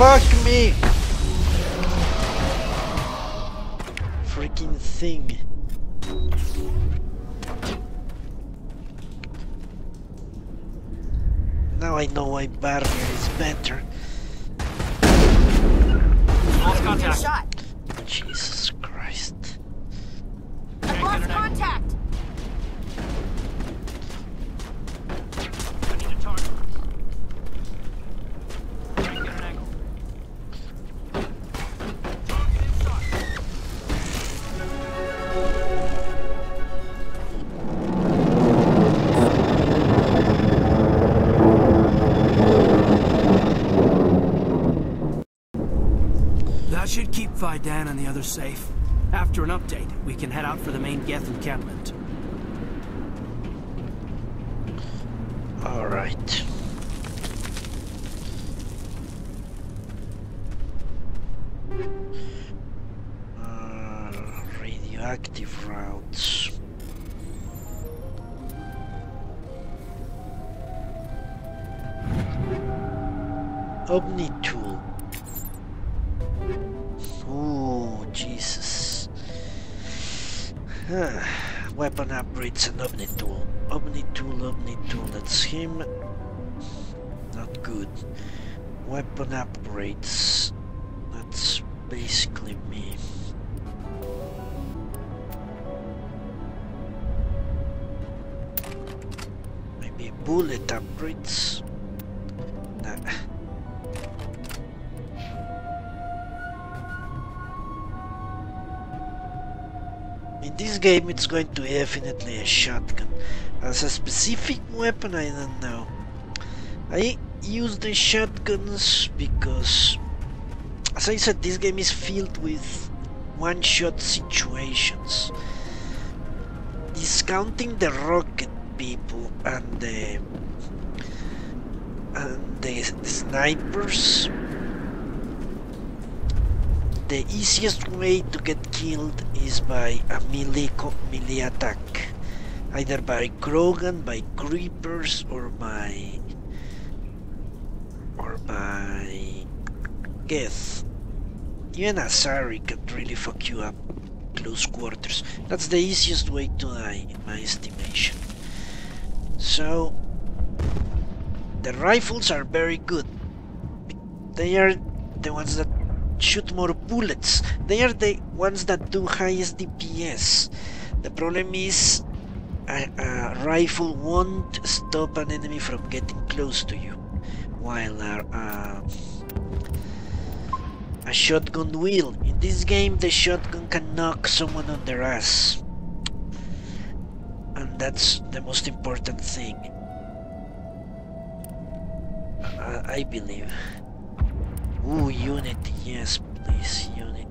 Fuck me! Freaking thing. Now I know why Barrier is better. Lost contact. Shot. Jesus Christ. I've lost contact. Kaidan and the others safe. After an update, we can head out for the main Geth encampment. All right. Radioactive routes. Omni tool. Weapon upgrades and Omnitool. Omnitool, that's him. Not good. Weapon upgrades. That's basically me. Maybe bullet upgrades. Nah. In this game it's going to be definitely a shotgun. As a specific weapon, I don't know. I use the shotguns because, as I said, this game is filled with one-shot situations. Discounting the rocket people and the snipers, the easiest way to get killed is by a melee attack, either by Krogan, by Creepers, or by Geth. Even Asari can really fuck you up close quarters. That's the easiest way to die, in my estimation. So the rifles are very good. They are the ones that shoot more bullets. They are the ones that do highest DPS. The problem is a rifle won't stop an enemy from getting close to you, while a shotgun will. In this game, the shotgun can knock someone on their ass, and that's the most important thing, I believe. Ooh, Unity, yes please, Unity.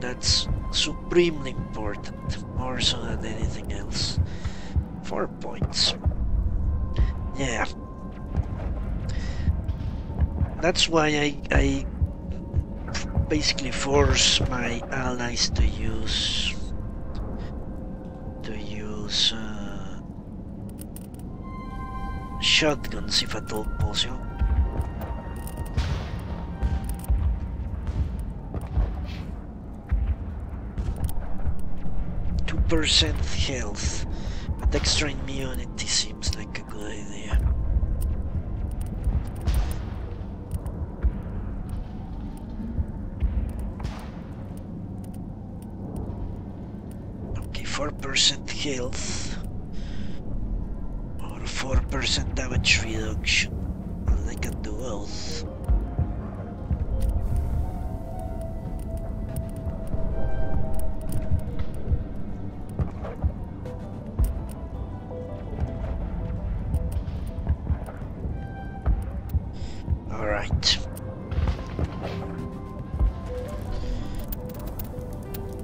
That's supremely important, more so than anything else. 4 points. Yeah. That's why I basically force my allies to use shotguns if at all possible. Percent health, but extra immunity seems like a good idea. Okay, 4% health or 4% damage reduction. Well, I can do both.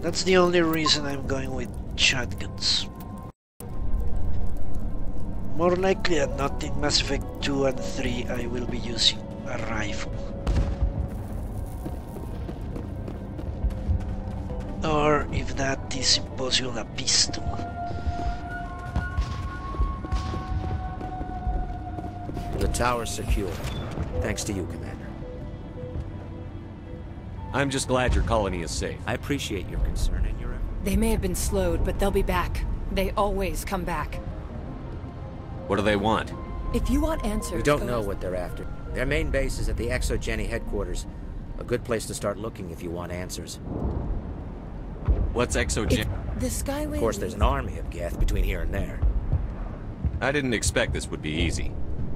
That's the only reason I'm going with shotguns. More likely than not, in Mass Effect 2 and 3 I will be using a rifle. Or, if that is impossible, a pistol. The tower's secure. Thanks to you, Commander. I'm just glad your colony is safe. I appreciate your concern and your effort. They may have been slowed, but they'll be back. They always come back. What do they want? If you want answers... We don't know what they're after. Their main base is at the Exogeni headquarters. A good place to start looking if you want answers. What's Exogeni? The Skyway... Of course, there's an army of Geth between here and there. I didn't expect this would be easy.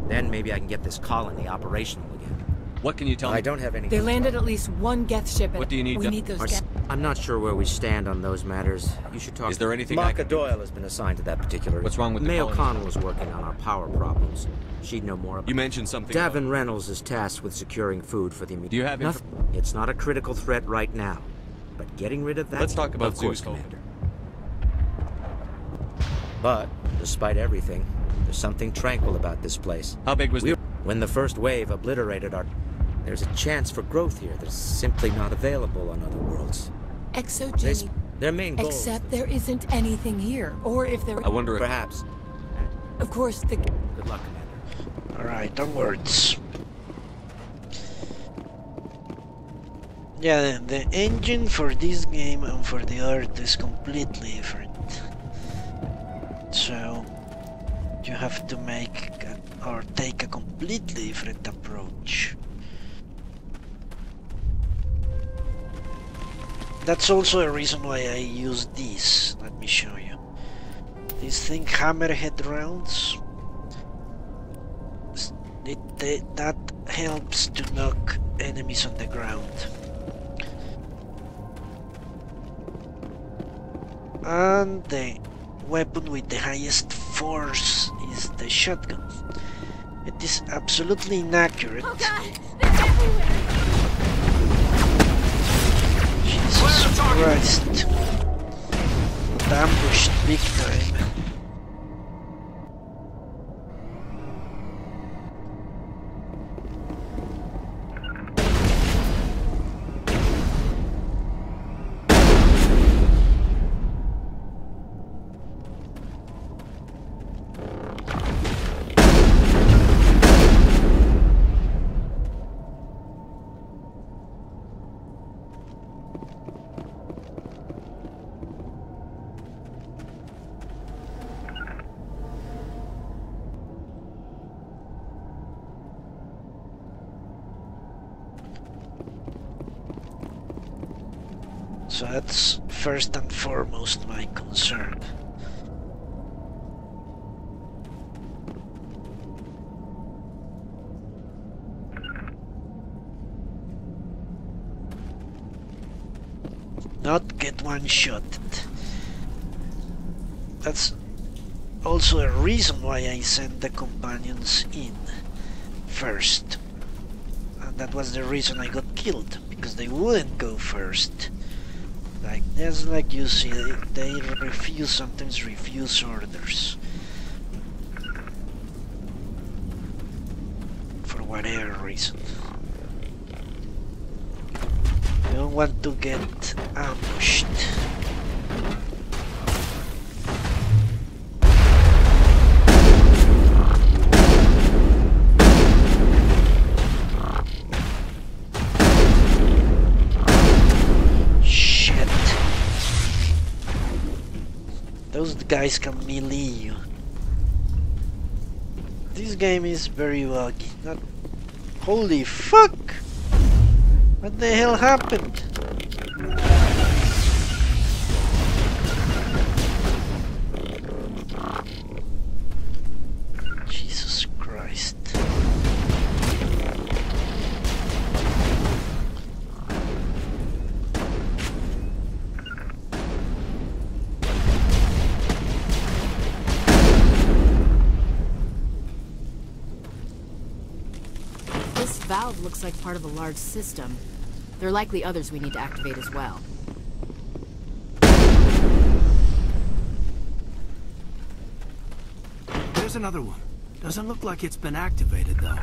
Then maybe I can get this colony operational again. What can you tell me? I don't have any... They landed at least one Geth ship. What do you need? We need those Geth... I'm not sure where we stand on those matters. You should talk... Is there anything I can... Marka Doyle has been assigned to that particular... What's wrong with the May O'Connell is working on our power problems. She'd know more about... You mentioned something... Davin Reynolds is tasked with securing food for the... Do you have... It's not a critical threat right now. But getting rid of that... Let's talk about Zeus, Commander. But, despite everything, there's something tranquil about this place. How big was... When the first wave obliterated our... There's a chance for growth here that's simply not available on other worlds. Exogeni. Their main goal. Except there isn't anything here, or if there... I wonder if... Perhaps. Of course, the... Good luck, Commander. All right, onwards. Yeah, the engine for this game and for the art is completely different. So, you have to make or take a completely different approach. That's also a reason why I use these. Let me show you. This thing, hammerhead rounds. That helps to knock enemies on the ground. And the weapon with the highest force is the shotgun. It is absolutely inaccurate. Oh God, they're everywhere! Jesus Christ. Ambushed big time. So that's first and foremost my concern. Not get one-shotted. That's also a reason why I sent the companions in first. And that was the reason I got killed, because they wouldn't go first. Like, that's like you see, they sometimes refuse orders. For whatever reason. You don't want to get ambushed. Those guys can melee you. This game is very buggy. Not... Holy fuck! What the hell happened? Jesus Christ. Looks like part of a large system. There are likely others we need to activate as well. There's another one. Doesn't look like it's been activated, though.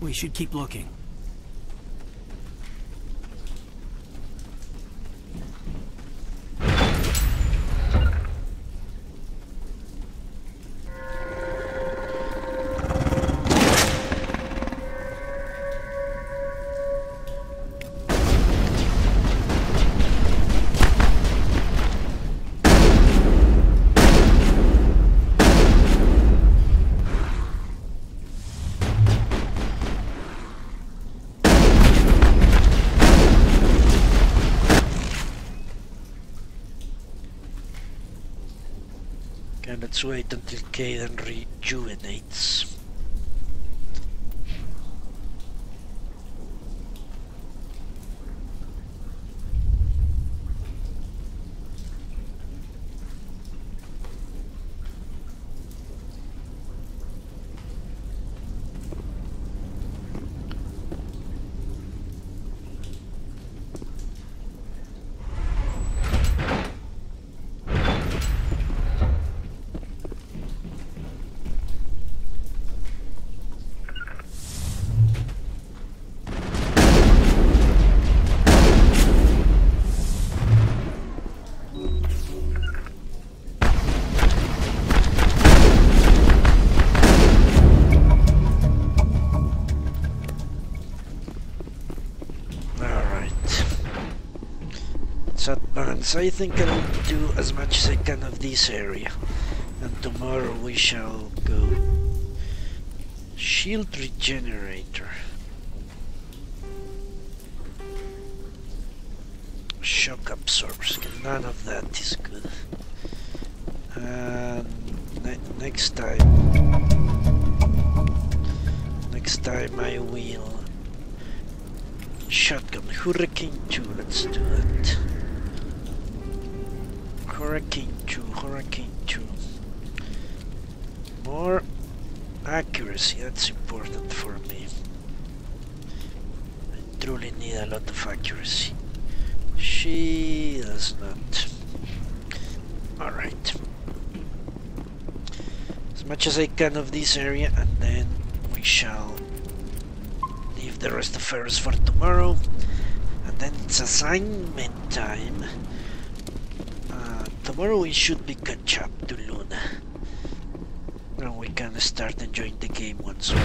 We should keep looking. Let's wait until Kaidan rejuvenates. So I think I will do as much as I can of this area, and tomorrow we shall go shield regenerator, shock absorbers, none of that is good. Next time I will shotgun Hurricane 2, let's do it. Hurricane 2. More accuracy, that's important for me. I truly need a lot of accuracy. She does not. Alright. As much as I can of this area, and then we shall leave the rest of Feros for tomorrow. And then it's assignment time. Tomorrow we should be catch up to Luna, and we can start enjoying the game once more.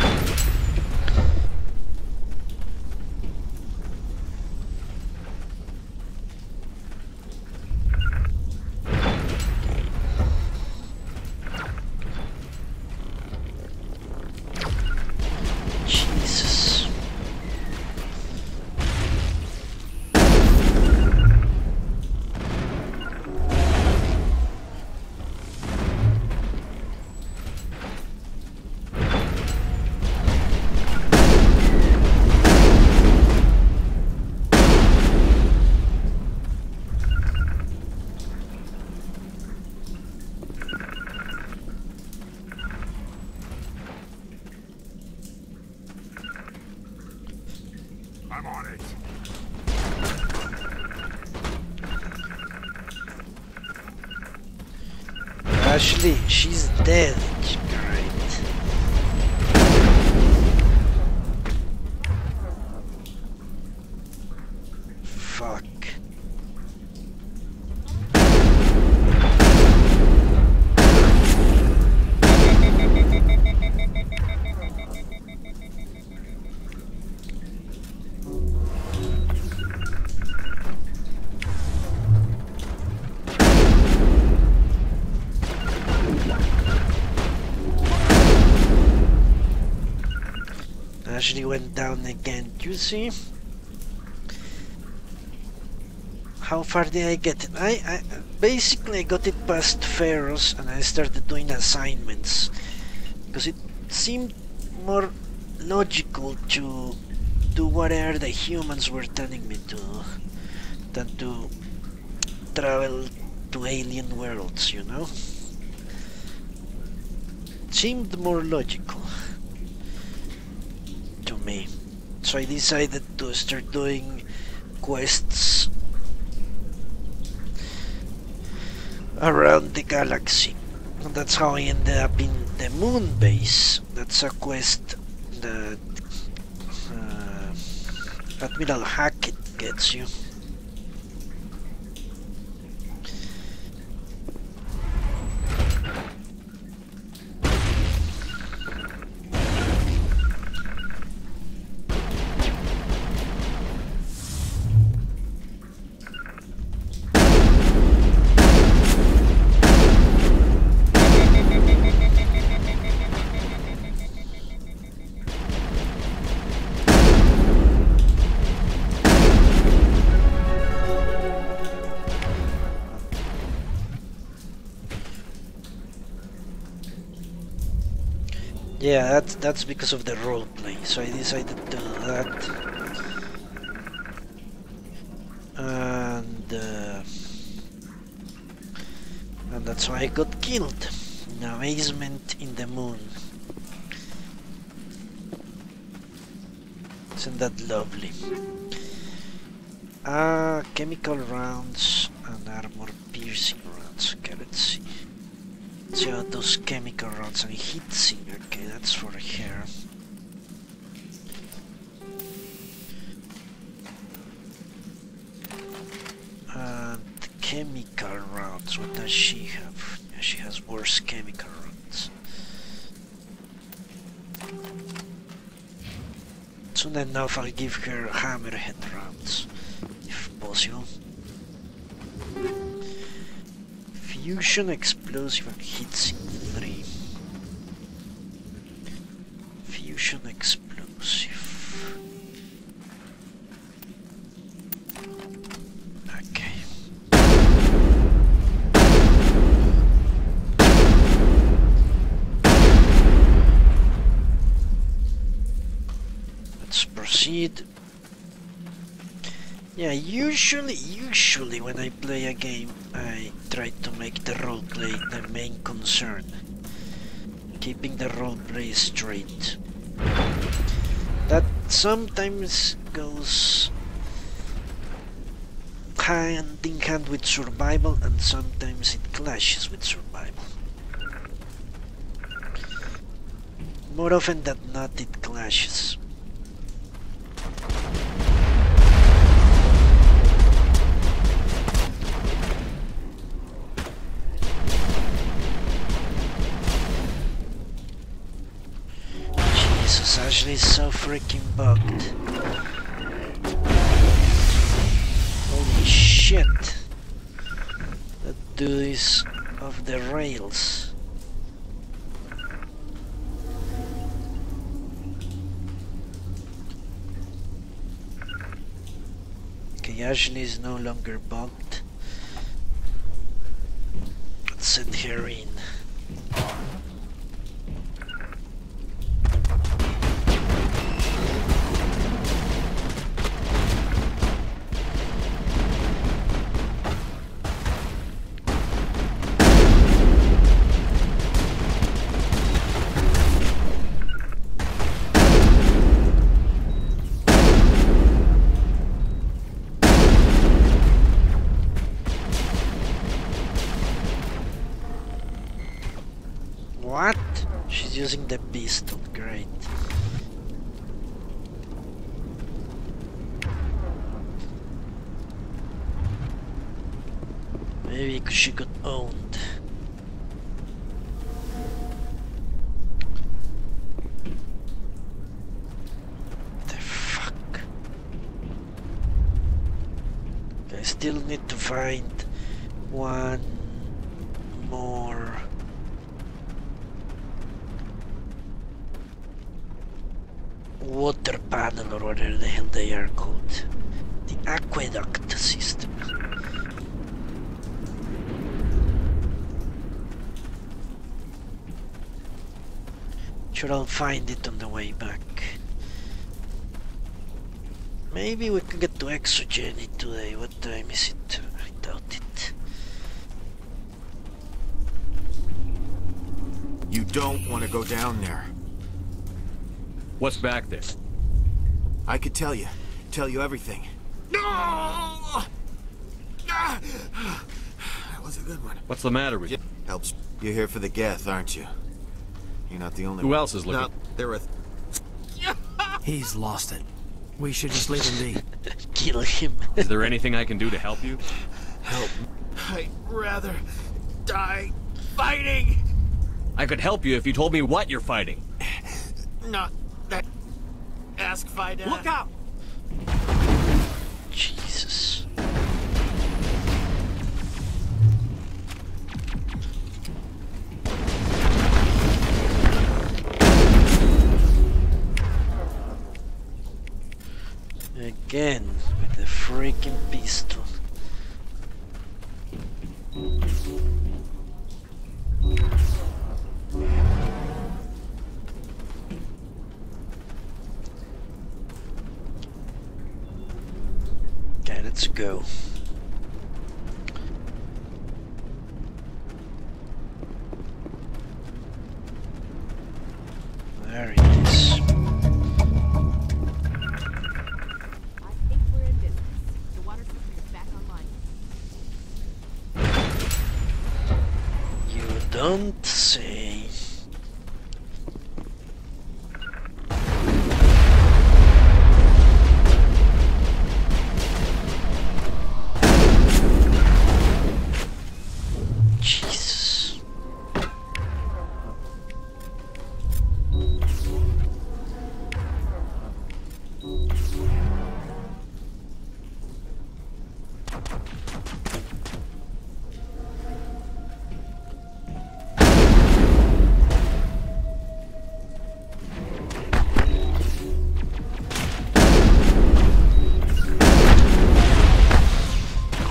Ashley, she's dead. Ashley went down again. Do you see? How far did I get it? I basically got it past Feros and I started doing assignments because it seemed more logical to do whatever the humans were telling me to than to travel to alien worlds, you know? It seemed more logical. So I decided to start doing quests around the galaxy, and that's how I ended up in the moon base. That's a quest that Admiral Hackett gets you. Yeah, that's because of the roleplay, so I decided to do that. And that's why I got killed. In a basement in the moon. Isn't that lovely? Chemical rounds and armor piercing rounds. Okay, let's see. Let's see how those chemical rounds and heat sink. Okay, that's for hair. And chemical rounds, what does she have? Yeah, she has worse chemical rounds. Soon enough I'll give her hammerhead rounds, if possible. Fusion, explosive and heat sink 3. Fusion, explosive. Yeah, usually when I play a game, I try to make the roleplay the main concern. Keeping the roleplay straight. That sometimes goes hand in hand with survival, and sometimes it clashes with survival. More often than not, it clashes. Ashley's so freaking bugged. Holy shit! That dude is off the rails. Okay, Ashley is no longer bugged. Let's send her in. Using the pistol, great. Maybe because she got owned. The fuck? I still need to find one more. Water panel, or whatever the hell they are called. The aqueduct system. Sure, I'll find it on the way back. Maybe we can get to Exogeni today. What time is it? I doubt it. You don't want to go down there. What's back there? I could tell you everything. No! That was a good one. What's the matter with you? Helps. You're here for the Geth, aren't you? You're not the only one. Who else is looking? No, they're a... He's lost it. We should just leave him be. Kill him. Is there anything I can do to help you? Help. I'd rather die fighting. I could help you if you told me what you're fighting. Not that. Ask Fidel. Look out! Jesus. Again, with the freaking pistol. Okay, let's go. There he is. I think we're in business. The water system is back online. You don't say.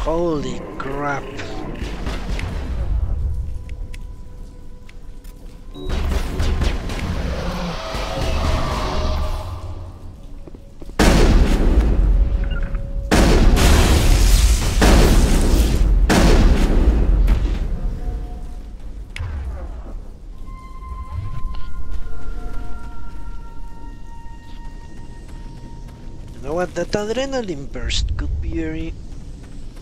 Holy crap. You know what, that adrenaline burst could be very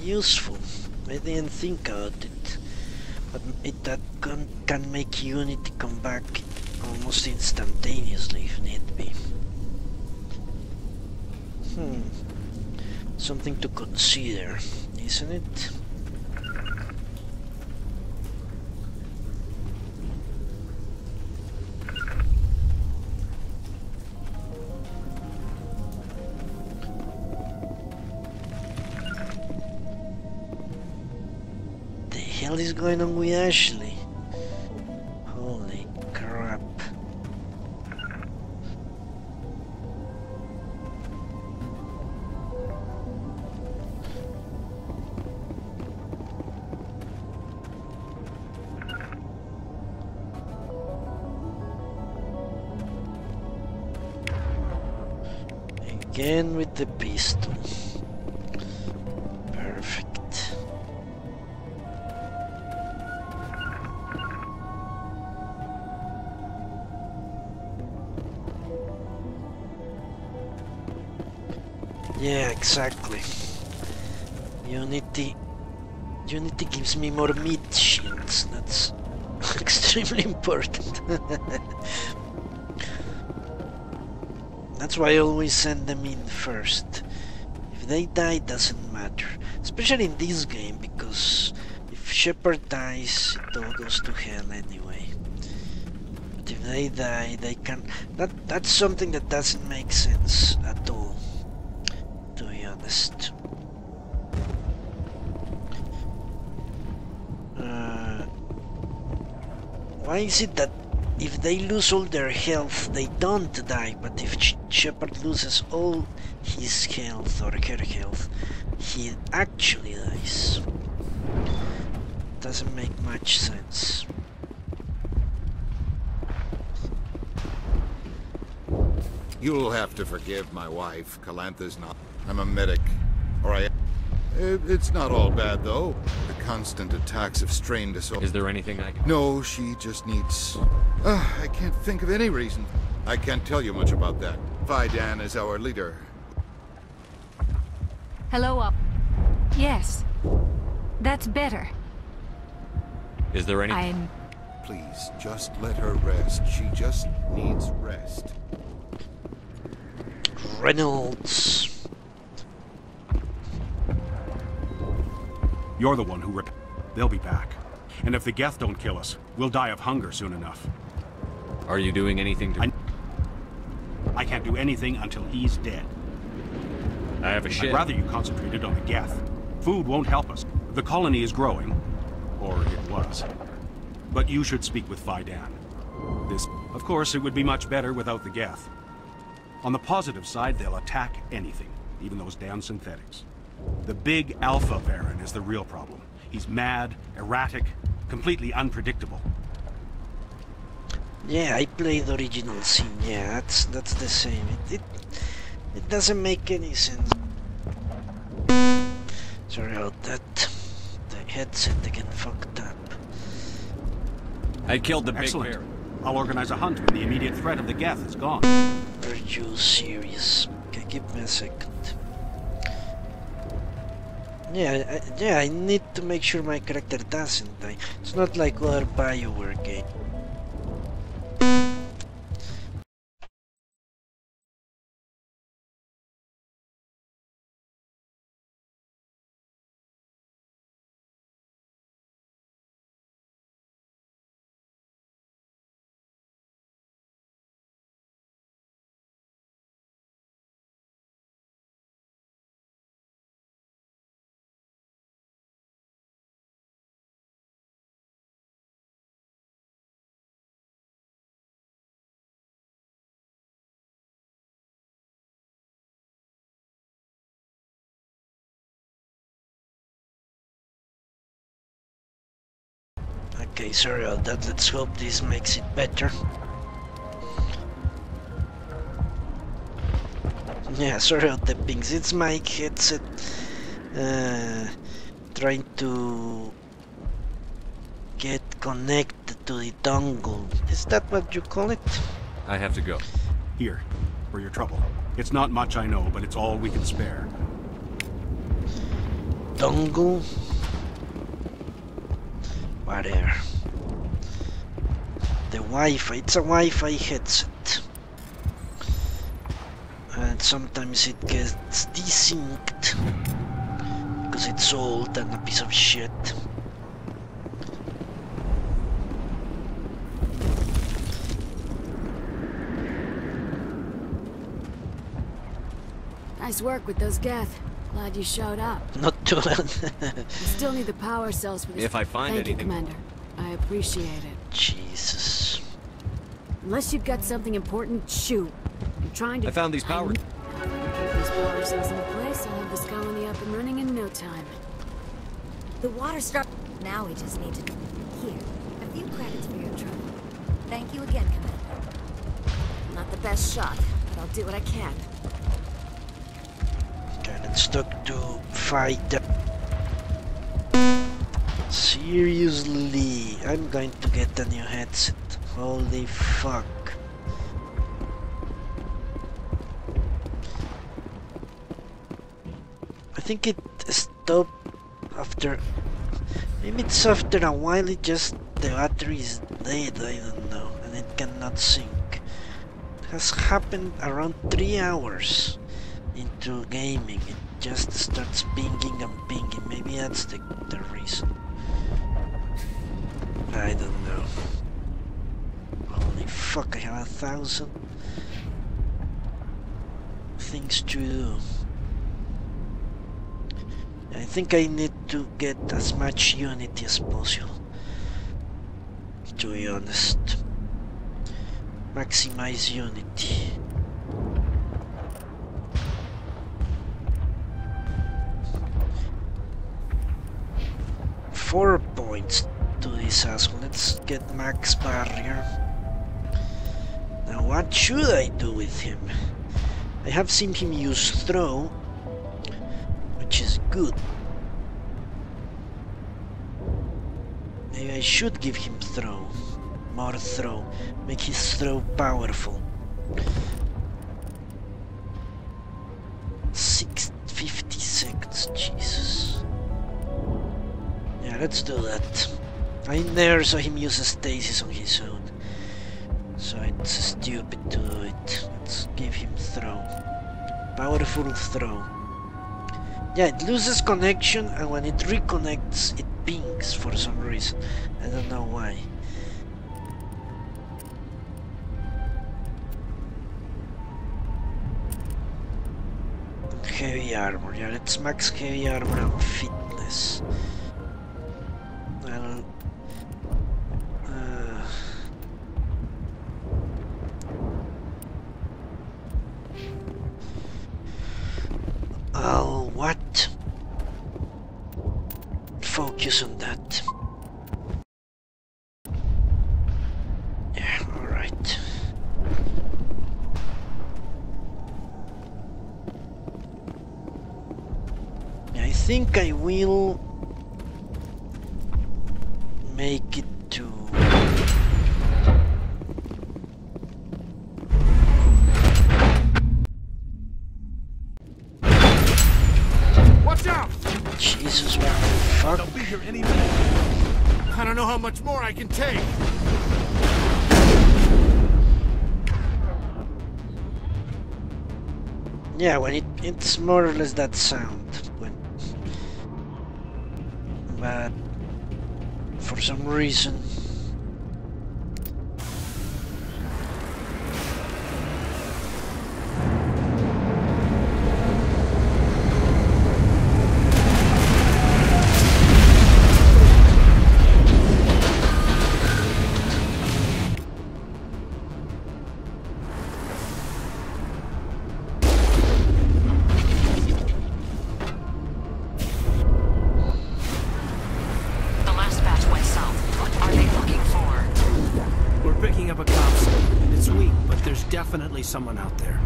useful. I didn't think about it, but that can make unity come back almost instantaneously if need be. Something to consider, isn't it? What is going on with Ashley? Holy crap. Again with the pistol. Yeah, exactly. Unity gives me more meat shields. That's extremely important. That's why I always send them in first. If they die, it doesn't matter. Especially in this game, because if Shepard dies, it all goes to hell anyway. But if they die, they can... That's something that doesn't make sense at all. Why is it that if they lose all their health, they don't die, but if Shepard loses all his health or her health, he actually dies? Doesn't make much sense. You'll have to forgive my wife. Calantha's not... I'm a medic, or I... It's not all bad, though. The constant attacks have strained us all. Is there anything I can... No, she just needs... I can't think of any reason. I can't tell you much about that. Kaidan is our leader. Hello, up. Yes. That's better. Is there any... I'm... Please, just let her rest. She just needs rest. Reynolds... You're the one who rep... They'll be back. And if the Geth don't kill us, we'll die of hunger soon enough. Are you doing anything to... I can't do anything until he's dead. I have a ship. I'd rather you concentrated on the Geth. Food won't help us. The colony is growing. Or it was. But you should speak with Kaidan. This... Of course, it would be much better without the Geth. On the positive side, they'll attack anything. Even those damn synthetics. The big Alpha Baron is the real problem. He's mad, erratic, completely unpredictable. Yeah, I played the original scene. Yeah, that's the same. It doesn't make any sense. Sorry about that. The headset again fucked up. I killed the big bear. I'll organize a hunt when the immediate threat of the Geth is gone. Are you serious? Okay, give me a second. Yeah, I need to make sure my character doesn't die. It's not like other BioWare game. Okay, sorry about that, let's hope this makes it better. Yeah, sorry about the pings, it's my headset trying to get connected to the dongle. Is that what you call it? I have to go. Here, for your trouble. It's not much, I know, but it's all we can spare. Dongle? Whatever. The Wi-Fi, it's a Wi-Fi headset. And sometimes it gets desynced because it's old and a piece of shit. Nice work with those Geth. Glad you showed up. Not too bad. I still need the power cells for this. If I find anything. Commander. I appreciate it. Jesus. Unless you've got something important, shoot. I'm trying to. I found these power. These power cells in place. I'll have this colony up and running in no time. The water struck. Now we just need to. Here, a few credits for your trouble. Thank you again, Commander. Not the best shot, but I'll do what I can. Stuck to fight them. Seriously, I'm going to get a new headset. Holy fuck. I think it stopped after. Maybe it's after a while, it just. The battery is dead, I don't know. And it cannot sync. It has happened around 3 hours into gaming. It just starts pinging and pinging. Maybe that's the reason. I don't know. Holy fuck, I have 1,000 things to do. I think I need to get as much unity as possible, to be honest. Maximize unity. Four points to this asshole. Let's get max barrier. Now what should I do with him? I have seen him use throw, which is good. Maybe I should give him throw. More throw. Make his throw powerful. 650 seconds, Jesus. Yeah, let's do that. I never saw him use a stasis on his own, so it's stupid to do it. Let's give him throw. Powerful throw. Yeah, it loses connection, and when it reconnects, it pings for some reason. I don't know why. Heavy armor. Yeah, let's max heavy armor and fitness. I'll what? Focus on that. Yeah, all right. Yeah, I think I will make it to... Watch out! Jesus, what the fuck? They'll be here any minute. I don't know how much more I can take. Yeah, well, it's more or less that sound. But for some reason... someone out there.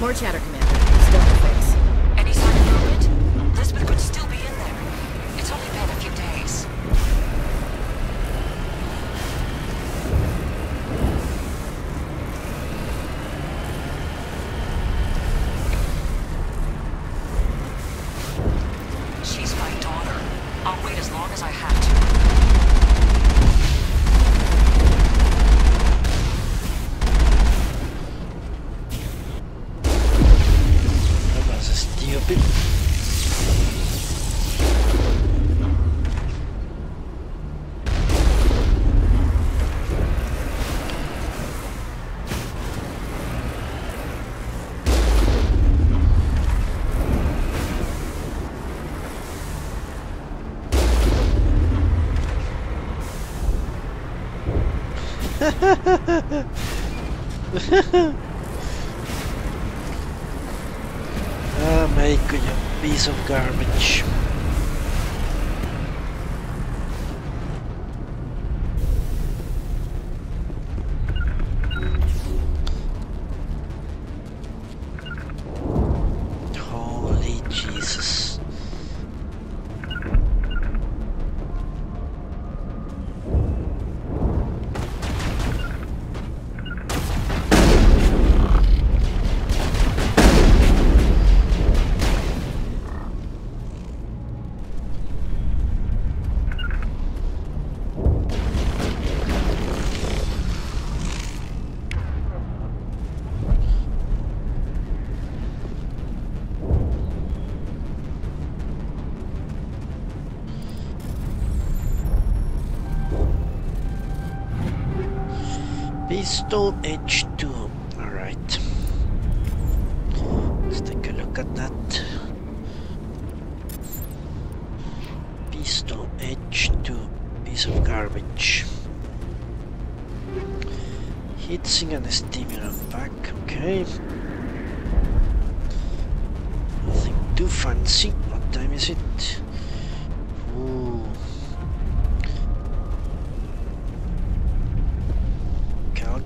More chatter. Oh my god, a piece of garbage. Pistol H2, alright. Let's take a look at that. Pistol H2, piece of garbage. Heatsink and a stimulant pack, okay. Nothing too fancy. What time is it? Ooh.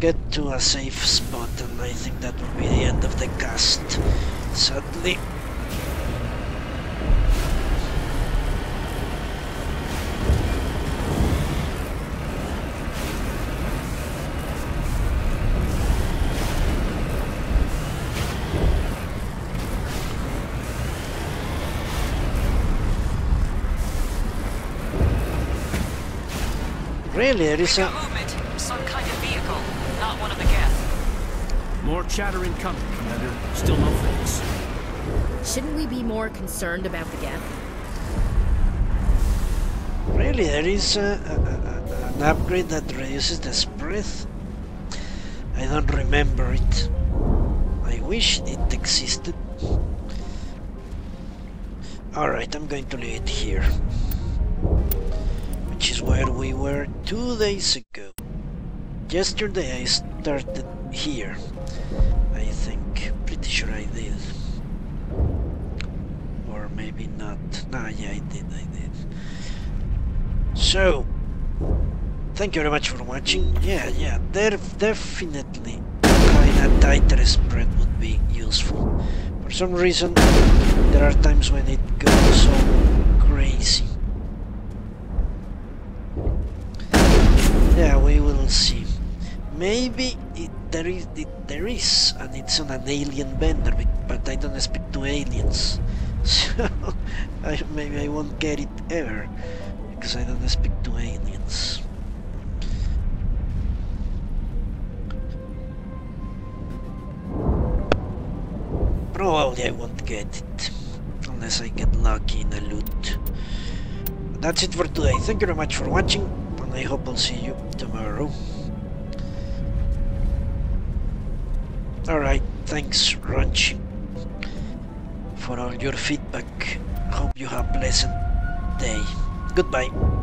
Get to a safe spot, and I think that will be the end of the cast, sadly. Really, there is a... Chatter incoming, Commander. Still no things. Shouldn't we be more concerned about the Geth? Really, there is an upgrade that reduces the spread? I don't remember it. I wish it existed. Alright, I'm going to leave it here. Which is where we were 2 days ago. Yesterday I started here. I think. Pretty sure I did. Or maybe not. Nah, yeah, I did. So, thank you very much for watching. Yeah, definitely a tighter spread would be useful. For some reason, there are times when it goes so crazy. Yeah, we will see. Maybe there is, and it's on an alien bender, but I don't speak to aliens, so maybe I won't get it ever, because I don't speak to aliens. Probably I won't get it, unless I get lucky in a loot. That's it for today. Thank you very much for watching. I hope I'll see you tomorrow. Alright, thanks Ranchi for all your feedback. Hope you have a pleasant day. Goodbye.